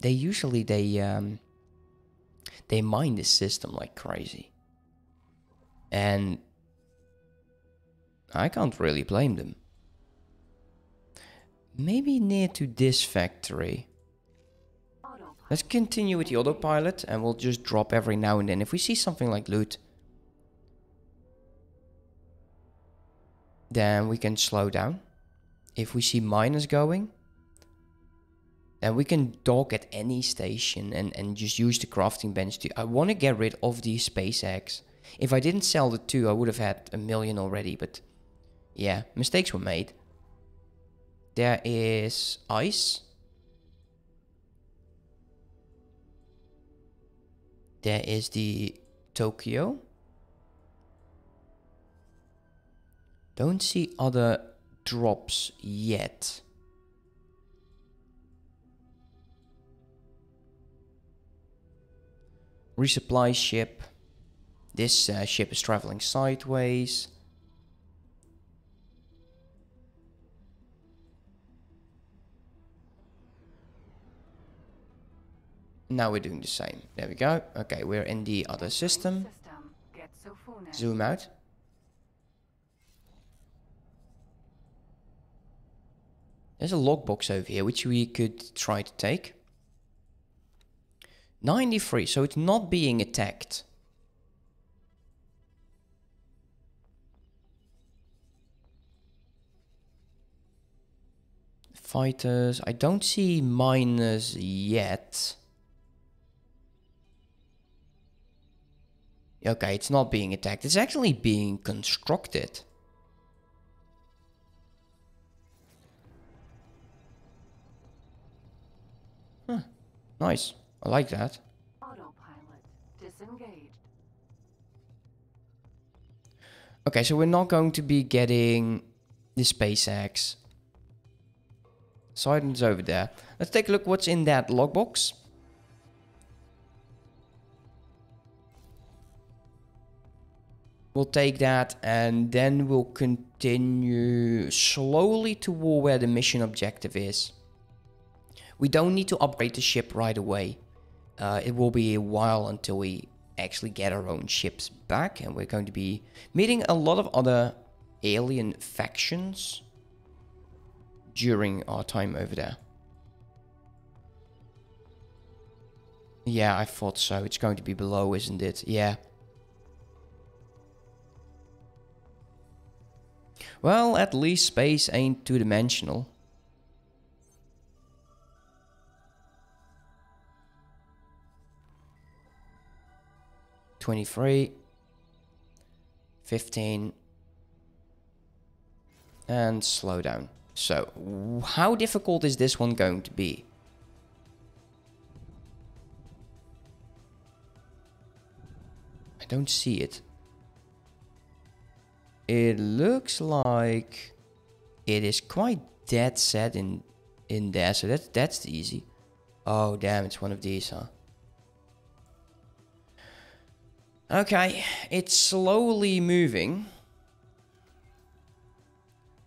they mine this system like crazy, and I can't really blame them. Maybe near to this factory. Let's continue with the autopilot, and we'll just drop every now and then if we see something like loot. Then we can slow down. If we see miners going. And we can dock at any station and just use the crafting bench to... I want to get rid of these space eggs. If I didn't sell the two, I would have had 1 million already, but... Yeah, mistakes were made. There is ice. There is the Tokyo. Don't see other drops yet. Resupply ship. This ship is traveling sideways. Now we're doing the same. There we go. Okay, we're in the other system. Zoom out. There's a logbox over here, which we could try to take. 93, so it's not being attacked. Fighters, I don't see miners yet. Okay, it's not being attacked. It's actually being constructed. Huh. Nice. I like that. Autopilot disengaged. Okay, so we're not going to be getting the SpaceX. Sidon's over there. Let's take a look what's in that logbox. We'll take that and then we'll continue slowly to where the mission objective is. We don't need to upgrade the ship right away. It will be a while until we actually get our own ships back. And we're going to be meeting a lot of other alien factions during our time over there. Yeah, I thought so. It's going to be below, isn't it? Yeah. Well, at least space ain't two-dimensional. $23, $15, and slow down. So, how difficult is this one going to be? I don't see it. It looks like it is quite dead set in there, so that's easy. Oh damn, it's one of these, huh? Okay, it's slowly moving.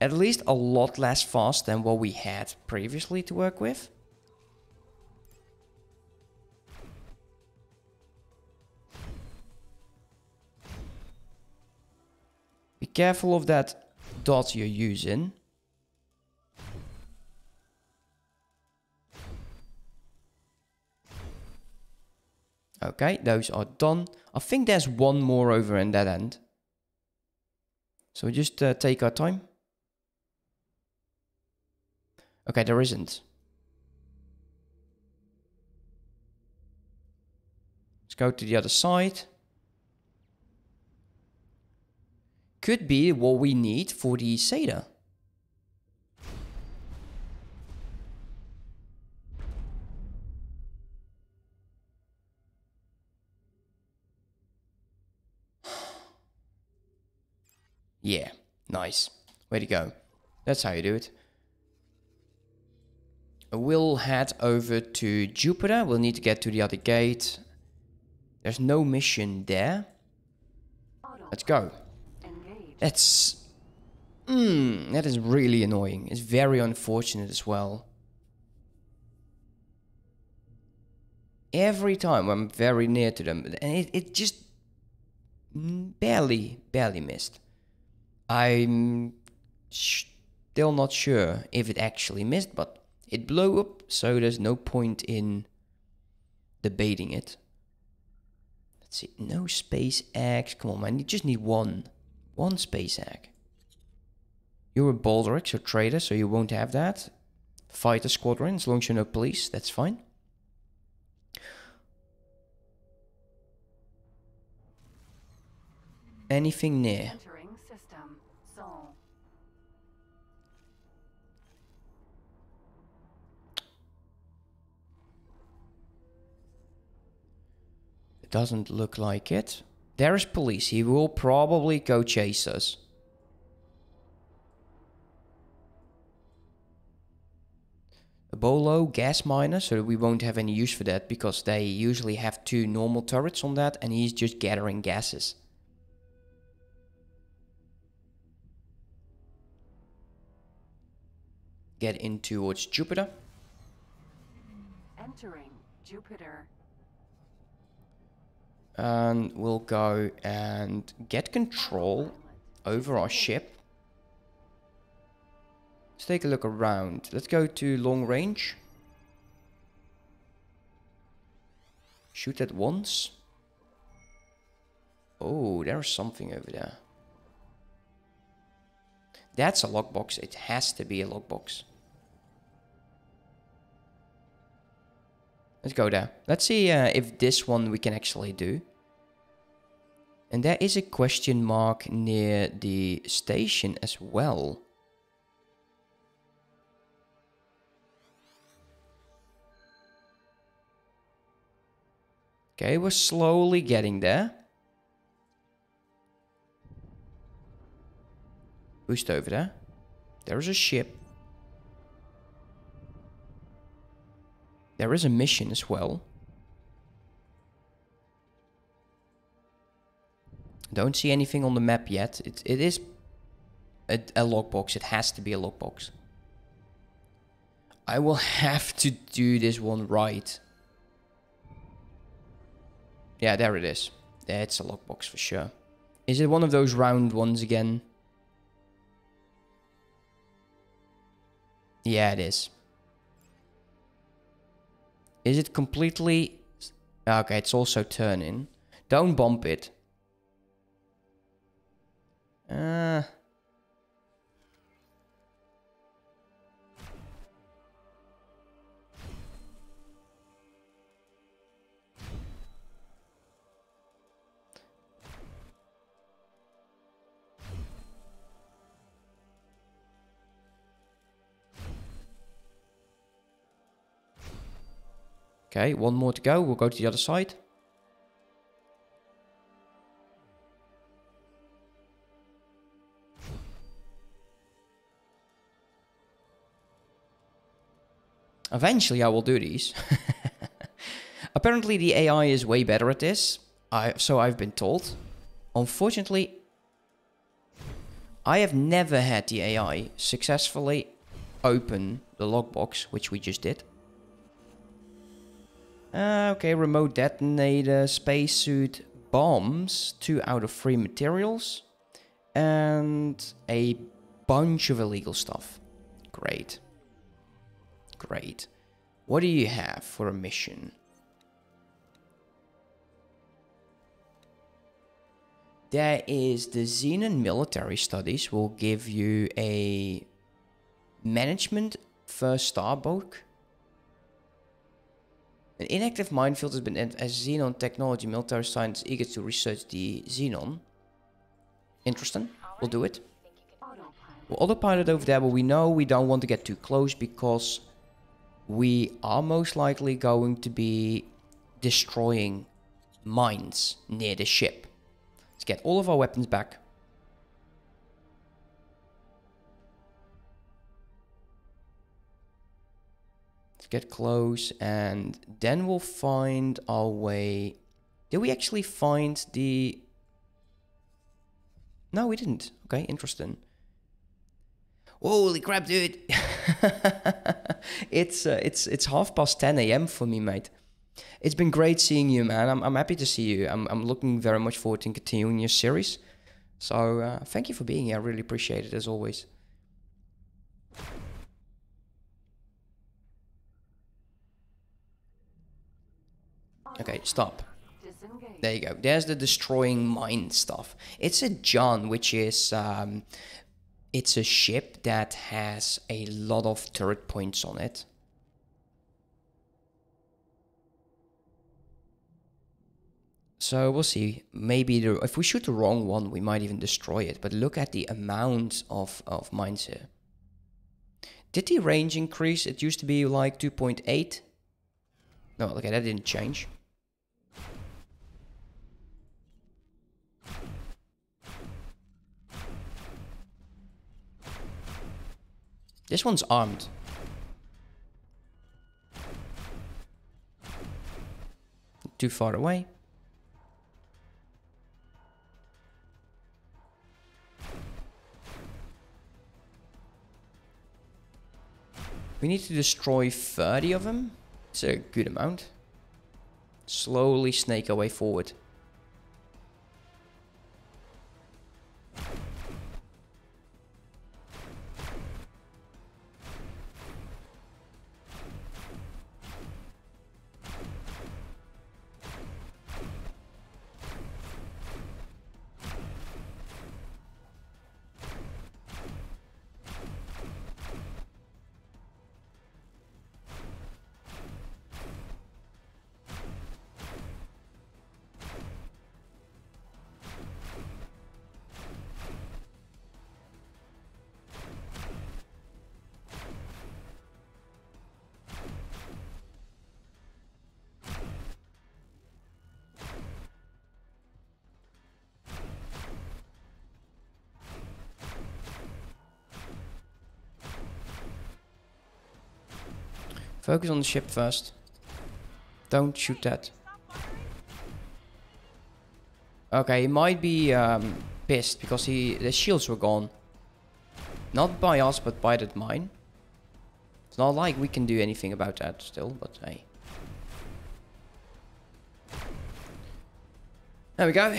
At least a lot less fast than what we had previously to work with. Be careful of that dot you're using. Okay, those are done. I think there's one more over in that end. So just take our time. Okay, there isn't. Let's go to the other side. Could be what we need for the Seda. Yeah, nice. Way to go. That's how you do it. We'll head over to Jupiter. We'll need to get to the other gate. There's no mission there. Let's go. That's... that is really annoying. It's very unfortunate as well. Every time I'm very near to them, and it just barely missed. I'm still not sure if it actually missed, but it blew up, so there's no point in debating it. Let's see, no SpaceX. Come on, man, you just need one. One space egg. You're a Baldrick, so trader, so you won't have that. Fighter squadron, as long as you're no police, that's fine. Anything near? Doesn't look like it. There's police. He will probably go chase us. A Bolo gas miner, so we won't have any use for that because they usually have two normal turrets on that and he's just gathering gases. Get in towards Jupiter. Entering Jupiter. And we'll go and get control over our ship. Let's take a look around. Let's go to long range. Shoot at once. Oh, there's something over there. That's a lockbox. It has to be a lockbox. Let's go there. Let's see if this one we can actually do. And there is a question mark near the station as well. Okay, we're slowly getting there. Boost over there. There is a ship. There is a mission as well. Don't see anything on the map yet. It is a lockbox. It has to be a lockbox. I will have to do this one right. Yeah, there it is. That's a lockbox for sure. Is it one of those round ones again? Yeah, it is. Is it completely... Okay, it's also turning. Don't bump it. Okay, one more to go. We'll go to the other side. Eventually I will do these. Apparently the AI is way better at this. So I've been told. Unfortunately, I have never had the AI successfully open the logbox, which we just did. Okay, remote detonator, spacesuit, bombs, 2 out of 3 materials, and a bunch of illegal stuff. Great. Great. What do you have for a mission? There is the Xenon Military Studies. Will give you a management first star book. An inactive minefield has been entered as Xenon technology. Military science eager to research the Xenon. Interesting. We'll do it. We'll autopilot over there, but we know we don't want to get too close because we are most likely going to be destroying mines near the ship. Let's get all of our weapons back. Get close, and then we'll find our way. Did we actually find the... No, we didn't. Okay, interesting. Holy crap, dude. It's 10:30 AM for me, mate. It's been great seeing you, man. I'm happy to see you. I'm looking very much forward to continuing your series. So thank you for being here. I really appreciate it, as always. Okay, stop. There you go. There's the destroying mine stuff. It's a John, which is... it's a ship that has a lot of turret points on it. So we'll see. Maybe if we shoot the wrong one, we might even destroy it. But look at the amount of mines here. Did the range increase? It used to be like 2.8. No, okay, that didn't change. This one's armed. Too far away. We need to destroy 30 of them. It's a good amount. Slowly snake our way forward. Focus on the ship first. Don't shoot that. Okay, he might be pissed because the shields were gone. Not by us, but by that mine. It's not like we can do anything about that still, but hey. There we go.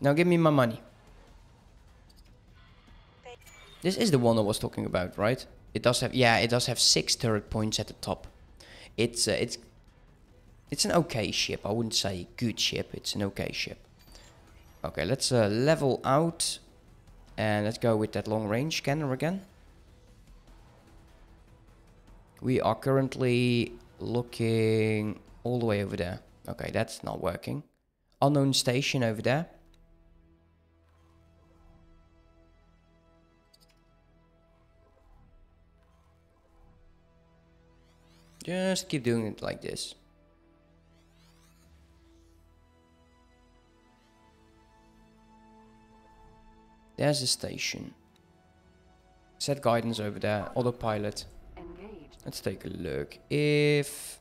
Now give me my money. This is the one I was talking about, right? It does have, yeah, it does have 6 turret points at the top. It's an okay ship. I wouldn't say good ship. It's an okay ship. Okay, let's level out, and let's go with that long range scanner again. We are currently looking all the way over there. Okay, that's not working. Unknown station over there. Just keep doing it like this. There's a station. Set guidance over there. Autopilot. Let's take a look. If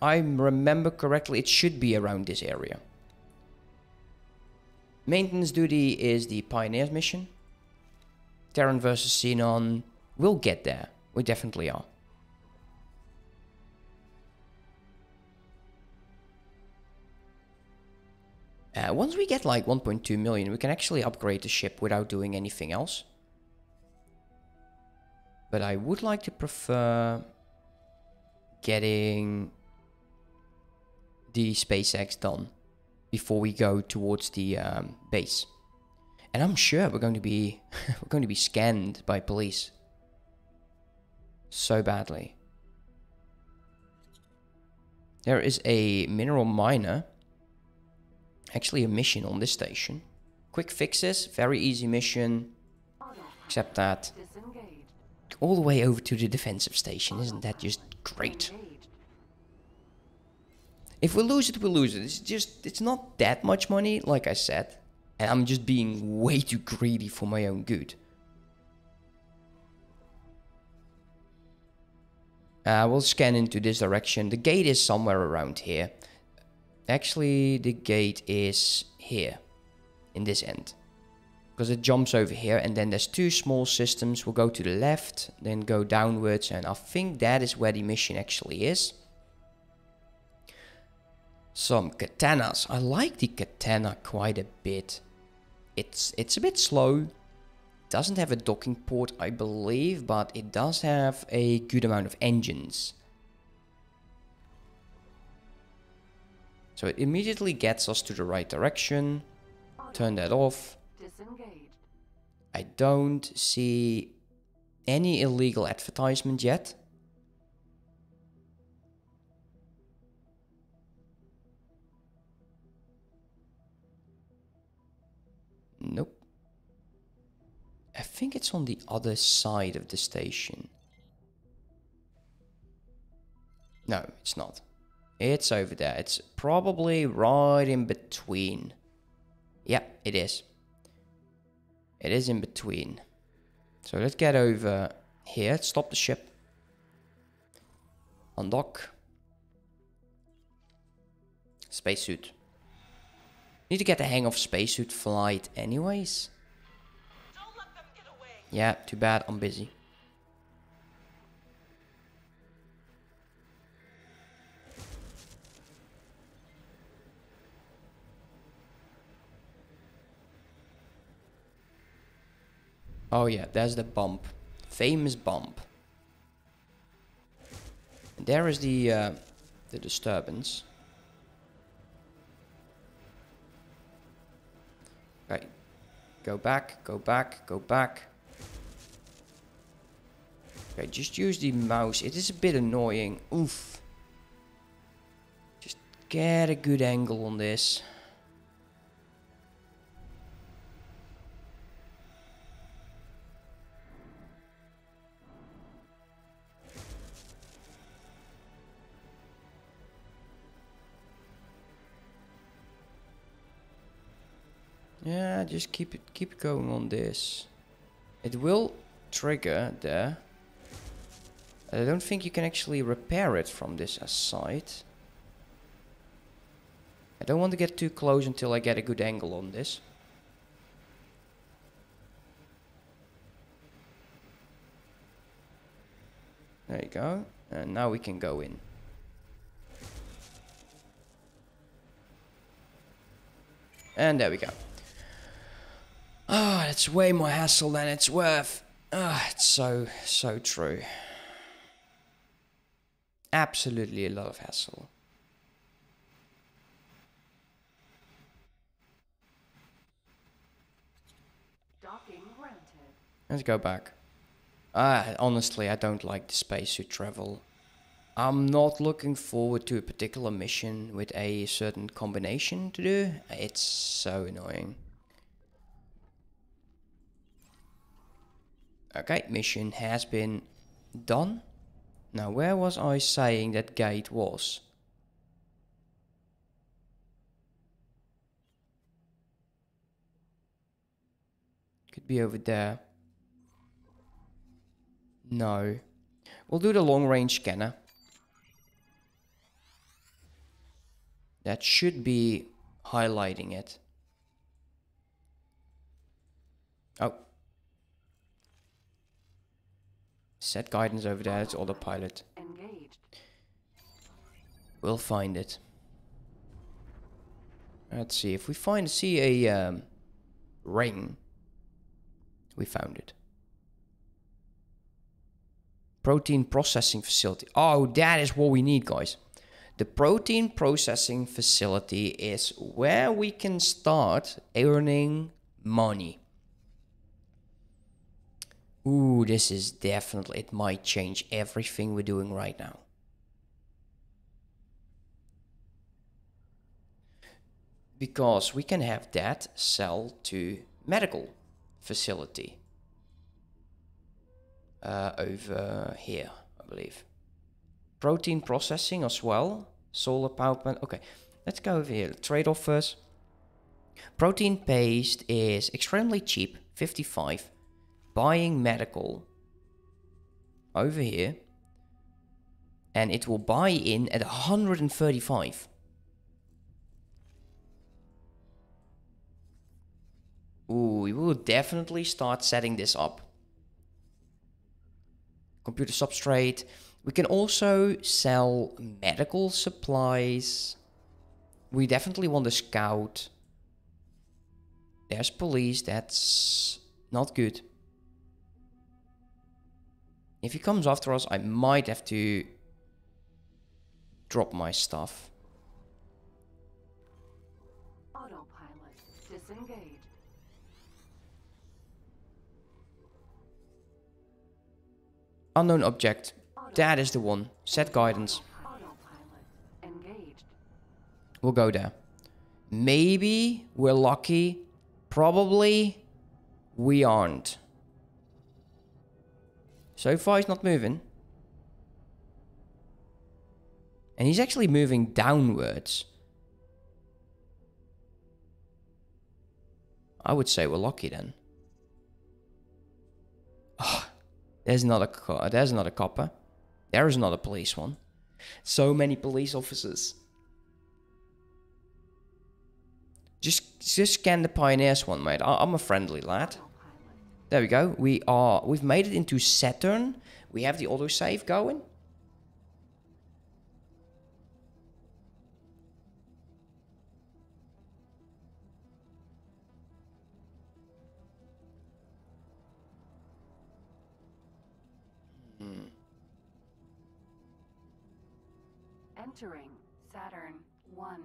I remember correctly, it should be around this area. Maintenance duty is the Pioneer's mission. Terran versus Xenon. We'll get there. We definitely are. Once we get like 1.2 million, we can actually upgrade the ship without doing anything else. But I would like to prefer getting the SpaceX done before we go towards the base. And I'm sure we're going to be we're going to be scanned by police so badly. There is a mineral miner. Actually a mission on this station. Quick fixes, very easy mission. Except that all the way over to the defensive station. Isn't that just great? If we lose it, we lose it. It's just, it's not that much money, like I said. And I'm just being way too greedy for my own good. We'll scan into this direction. The gate is somewhere around here. Actually, the gate is here, in this end. Because it jumps over here, and then there's two small systems. We'll go to the left, then go downwards, and I think that is where the mission actually is. Some katanas. I like the katana quite a bit. It's a bit slow. Doesn't have a docking port, I believe, but it does have a good amount of engines. So it immediately gets us to the right direction. Turn that off. Disengage. I don't see any illegal advertisement yet. Nope. I think it's on the other side of the station. No, it's not. It's over there. It's probably right in between. Yeah, it is. It is in between. So let's get over here, stop the ship, undock, spacesuit. Need to get the hang of spacesuit flight anyways. Don't let them get away. Yeah, too bad, I'm busy. Oh yeah, there's the bump. Famous bump. And there is the disturbance. Right. Go back, go back, go back. Okay, just use the mouse. It is a bit annoying. Oof. Just get a good angle on this. Yeah, just keep it going on this. It will trigger there. I don't think you can actually repair it from this side. I don't want to get too close until I get a good angle on this. There you go. And now we can go in. And there we go. Ah, oh, that's way more hassle than it's worth. Ah, oh, it's so true. Absolutely a lot of hassle. Docking granted. Let's go back. Honestly, I don't like the spacesuit travel. I'm not looking forward to a particular mission with a certain combination to do. It's so annoying. Okay, mission has been done. Now, where was I saying that gate was? Could be over there. No. We'll do the long-range scanner. That should be highlighting it. Oh. Set guidance over there, it's autopilot. Engaged. We'll find it. Let's see, if we see a ring. We found it. Protein processing facility. Oh, that is what we need, guys. The protein processing facility is where we can start earning money. Ooh, this is definitely, it might change everything we're doing right now. Because we can have that sell to medical facility. Over here, I believe. Protein processing as well. Solar power plant. Okay, let's go over here. Trade off first. Protein paste is extremely cheap, 55. Buying medical over here, and it will buy in at 135. Ooh, we will definitely start setting this up. Computer substrate. We can also sell medical supplies. We definitely want a scout. There's police. That's not good. If he comes after us, I might have to drop my stuff. Autopilot disengaged. Unknown object. That is the one. Set guidance. Autopilot engaged. We'll go there. Maybe we're lucky. Probably we aren't. So far he's not moving. And he's actually moving downwards. I would say we're lucky then. Oh, there's another copper. There is another police one. So many police officers. Just scan the Pioneers one, mate. I'm a friendly lad. There we go. We've made it into Saturn. We have the autosave going. Entering Saturn 1.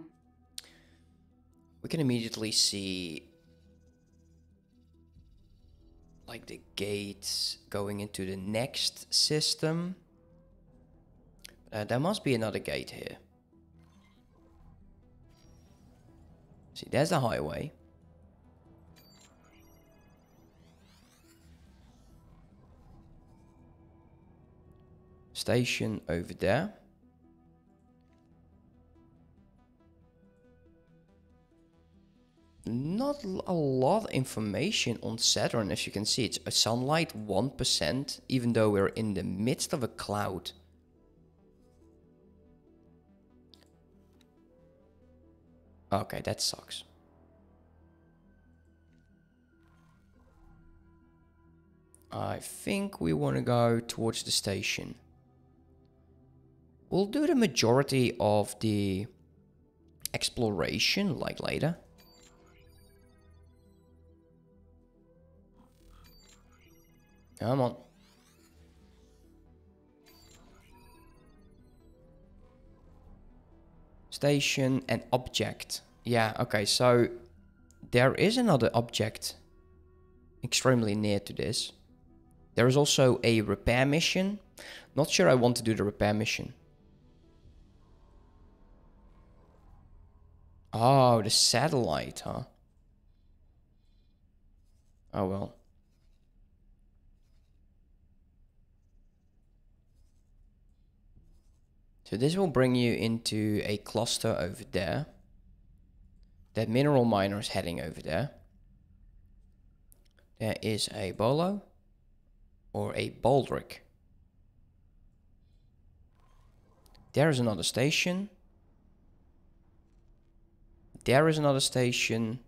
We can immediately see like the gates going into the next system. There must be another gate here. See, there's the highway. Station over there. Not a lot of information on Saturn, as you can see. It's a sunlight 1%, even though we're in the midst of a cloud. Okay, that sucks. I think we want to go towards the station. We'll do the majority of the exploration like later. Come on. Station and object. Yeah, okay, so there is another object extremely near to this. There is also a repair mission. Not sure I want to do the repair mission. Oh, the satellite, huh? Oh, well. So this will bring you into a cluster over there. That mineral miner is heading over there. There is a Bolo or a Baldrick. There is another station. There is another station.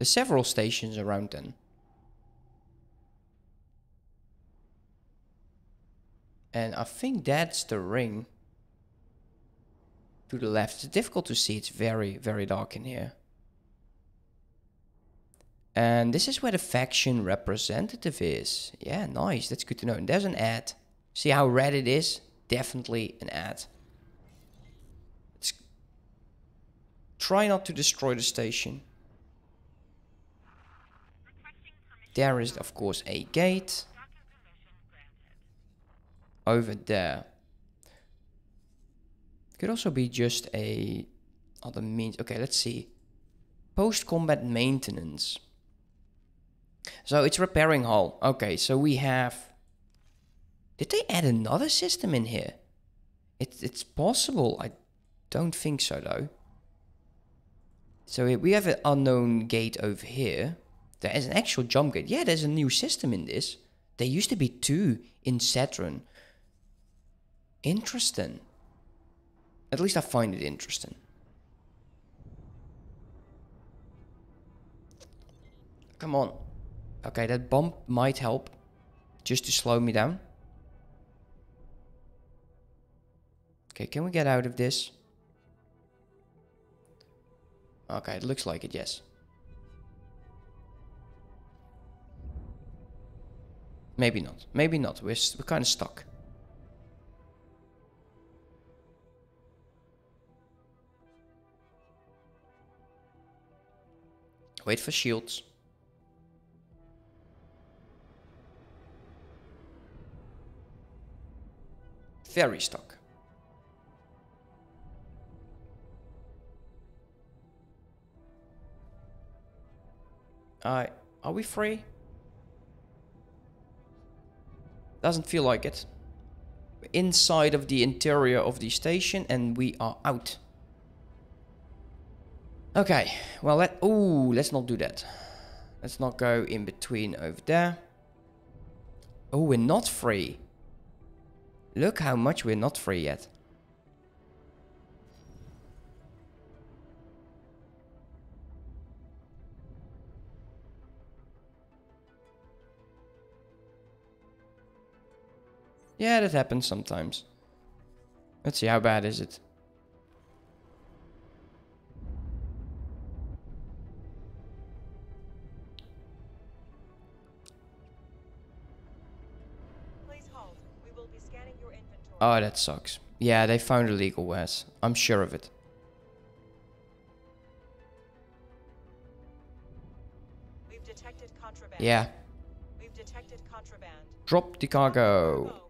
There's several stations around then. And I think that's the ring. To the left. It's difficult to see. It's very, very dark in here. And this is where the faction representative is. Yeah, nice. That's good to know. And there's an ad. See how red it is? Definitely an ad. Let's try not to destroy the station. There is, of course, a gate. Over there. Could also be just a other means. Okay, let's see. Post-combat maintenance. So it's repairing hull. Okay, so we have... Did they add another system in here? It's possible. I don't think so, though. So we have an unknown gate over here. There is an actual jump gate. Yeah, there's a new system in this. There used to be two in Saturn. Interesting. At least I find it interesting. Come on. Okay, that bump might help. Just to slow me down. Okay, can we get out of this? Okay, it looks like it, yes. Maybe not. Maybe not. We're kind of stuck. Wait for shields. Very stuck. Are we free? Doesn't feel like it. We're inside of the interior of the station and we are out. Okay, well, let's not do that. Let's not go in between over there. Oh, we're not free. Look how much we're not free yet. Yeah, that happens sometimes. Let's see, how bad is it? Please hold. We will be scanning your inventory. Oh, that sucks. Yeah, they found illegal wares. I'm sure of it. We've detected contraband. Yeah. We've detected contraband. Drop the cargo.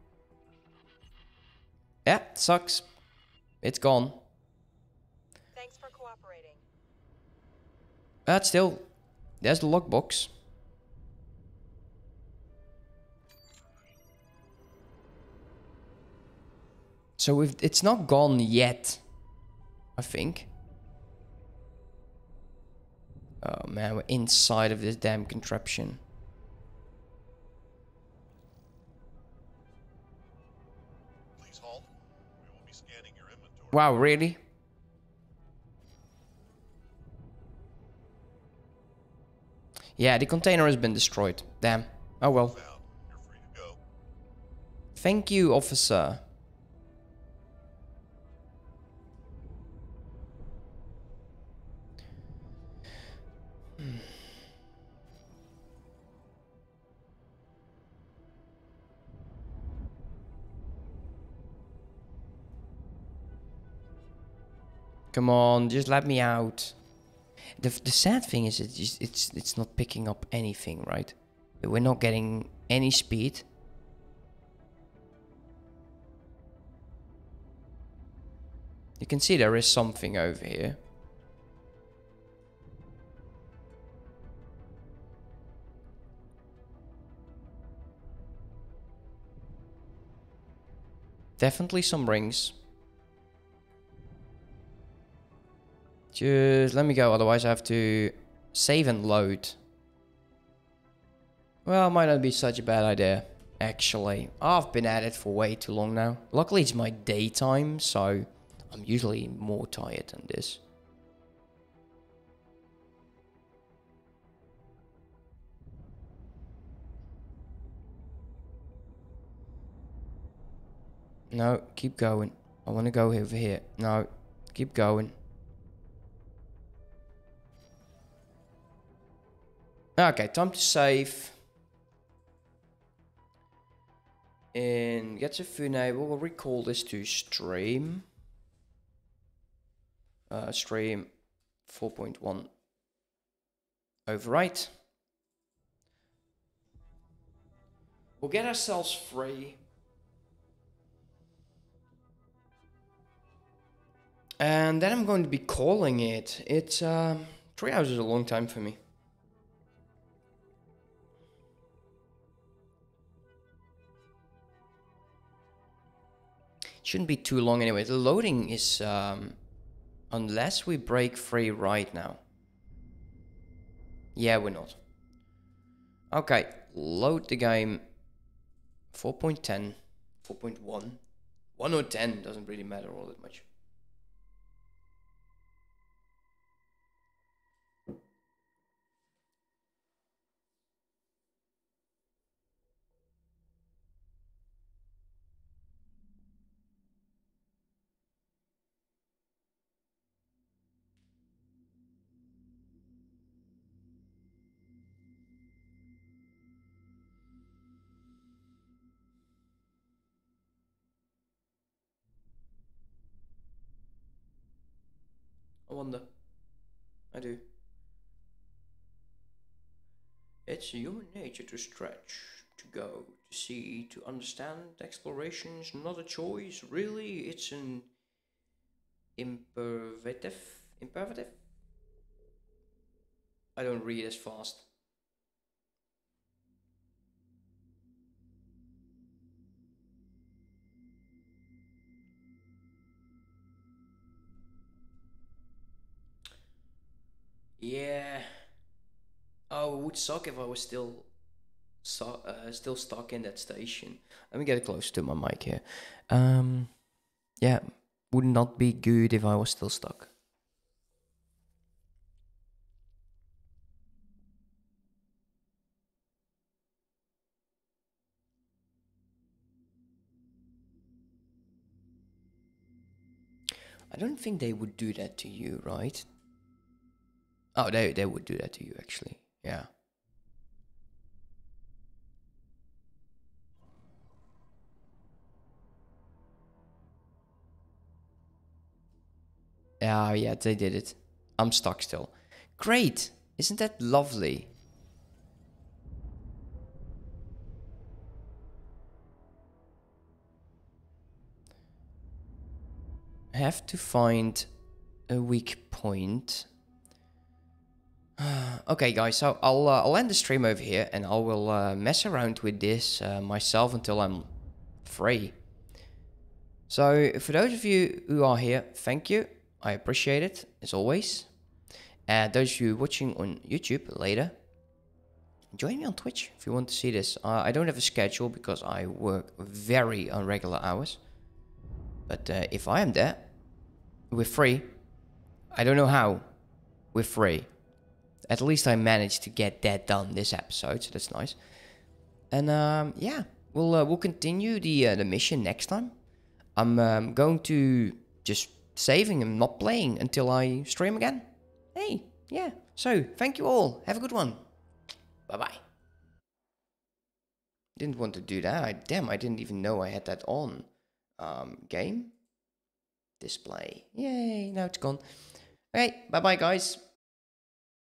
Yeah, sucks. It's gone. Thanks for cooperating. But still, there's the lockbox. So it's not gone yet, I think. Oh man, we're inside of this damn contraption. Wow, really? Yeah, the container has been destroyed. Damn. Oh well. You're free to go. Thank you, officer. Come on, just let me out. The sad thing is it's not picking up anything, right? We're not getting any speed. You can see there is something over here. Definitely some rings. Just let me go, otherwise I have to save and load. Well, might not be such a bad idea, actually. I've been at it for way too long now. Luckily it's my daytime, so I'm usually more tired than this. No, keep going. I want to go over here. No, keep going. Okay, time to save. In Getsu Fune, we will recall this to stream. Stream 4.1. Overwrite. We'll get ourselves free. And then I'm going to be calling it. It's 3 hours is a long time for me. Shouldn't be too long anyway. The loading is unless we break free right now. Yeah, we're not. Okay, load the game. 4.10, 4.1, 1 or 10 doesn't really matter all that much. I wonder. I do. It's human nature to stretch, to go, to see, to understand. Exploration's not a choice, really. It's an imperative. Imperative? I don't read as fast. Yeah. Oh, it would suck if I was still still stuck in that station. Let me get closer to my mic here. Yeah, would not be good if I was still stuck. I don't think they would do that to you, right? Oh, they would do that to you, actually. Yeah. Yeah, they did it. I'm stuck still. Great! Isn't that lovely? I have to find a weak point. Okay, guys, so I'll end the stream over here, and I will mess around with this myself until I'm free. So, for those of you who are here, thank you. I appreciate it, as always. And those of you watching on YouTube later, join me on Twitch if you want to see this. I don't have a schedule because I work very irregular hours. But if I am there, we're free. I don't know how we're free. At least I managed to get that done this episode, so that's nice. And yeah, we'll continue the mission next time. I'm going to just saving and not playing until I stream again. Hey, yeah. So thank you all. Have a good one. Bye bye. Didn't want to do that. Damn, I didn't even know I had that on. Game display. Yay! Now it's gone. Okay. Bye bye, guys.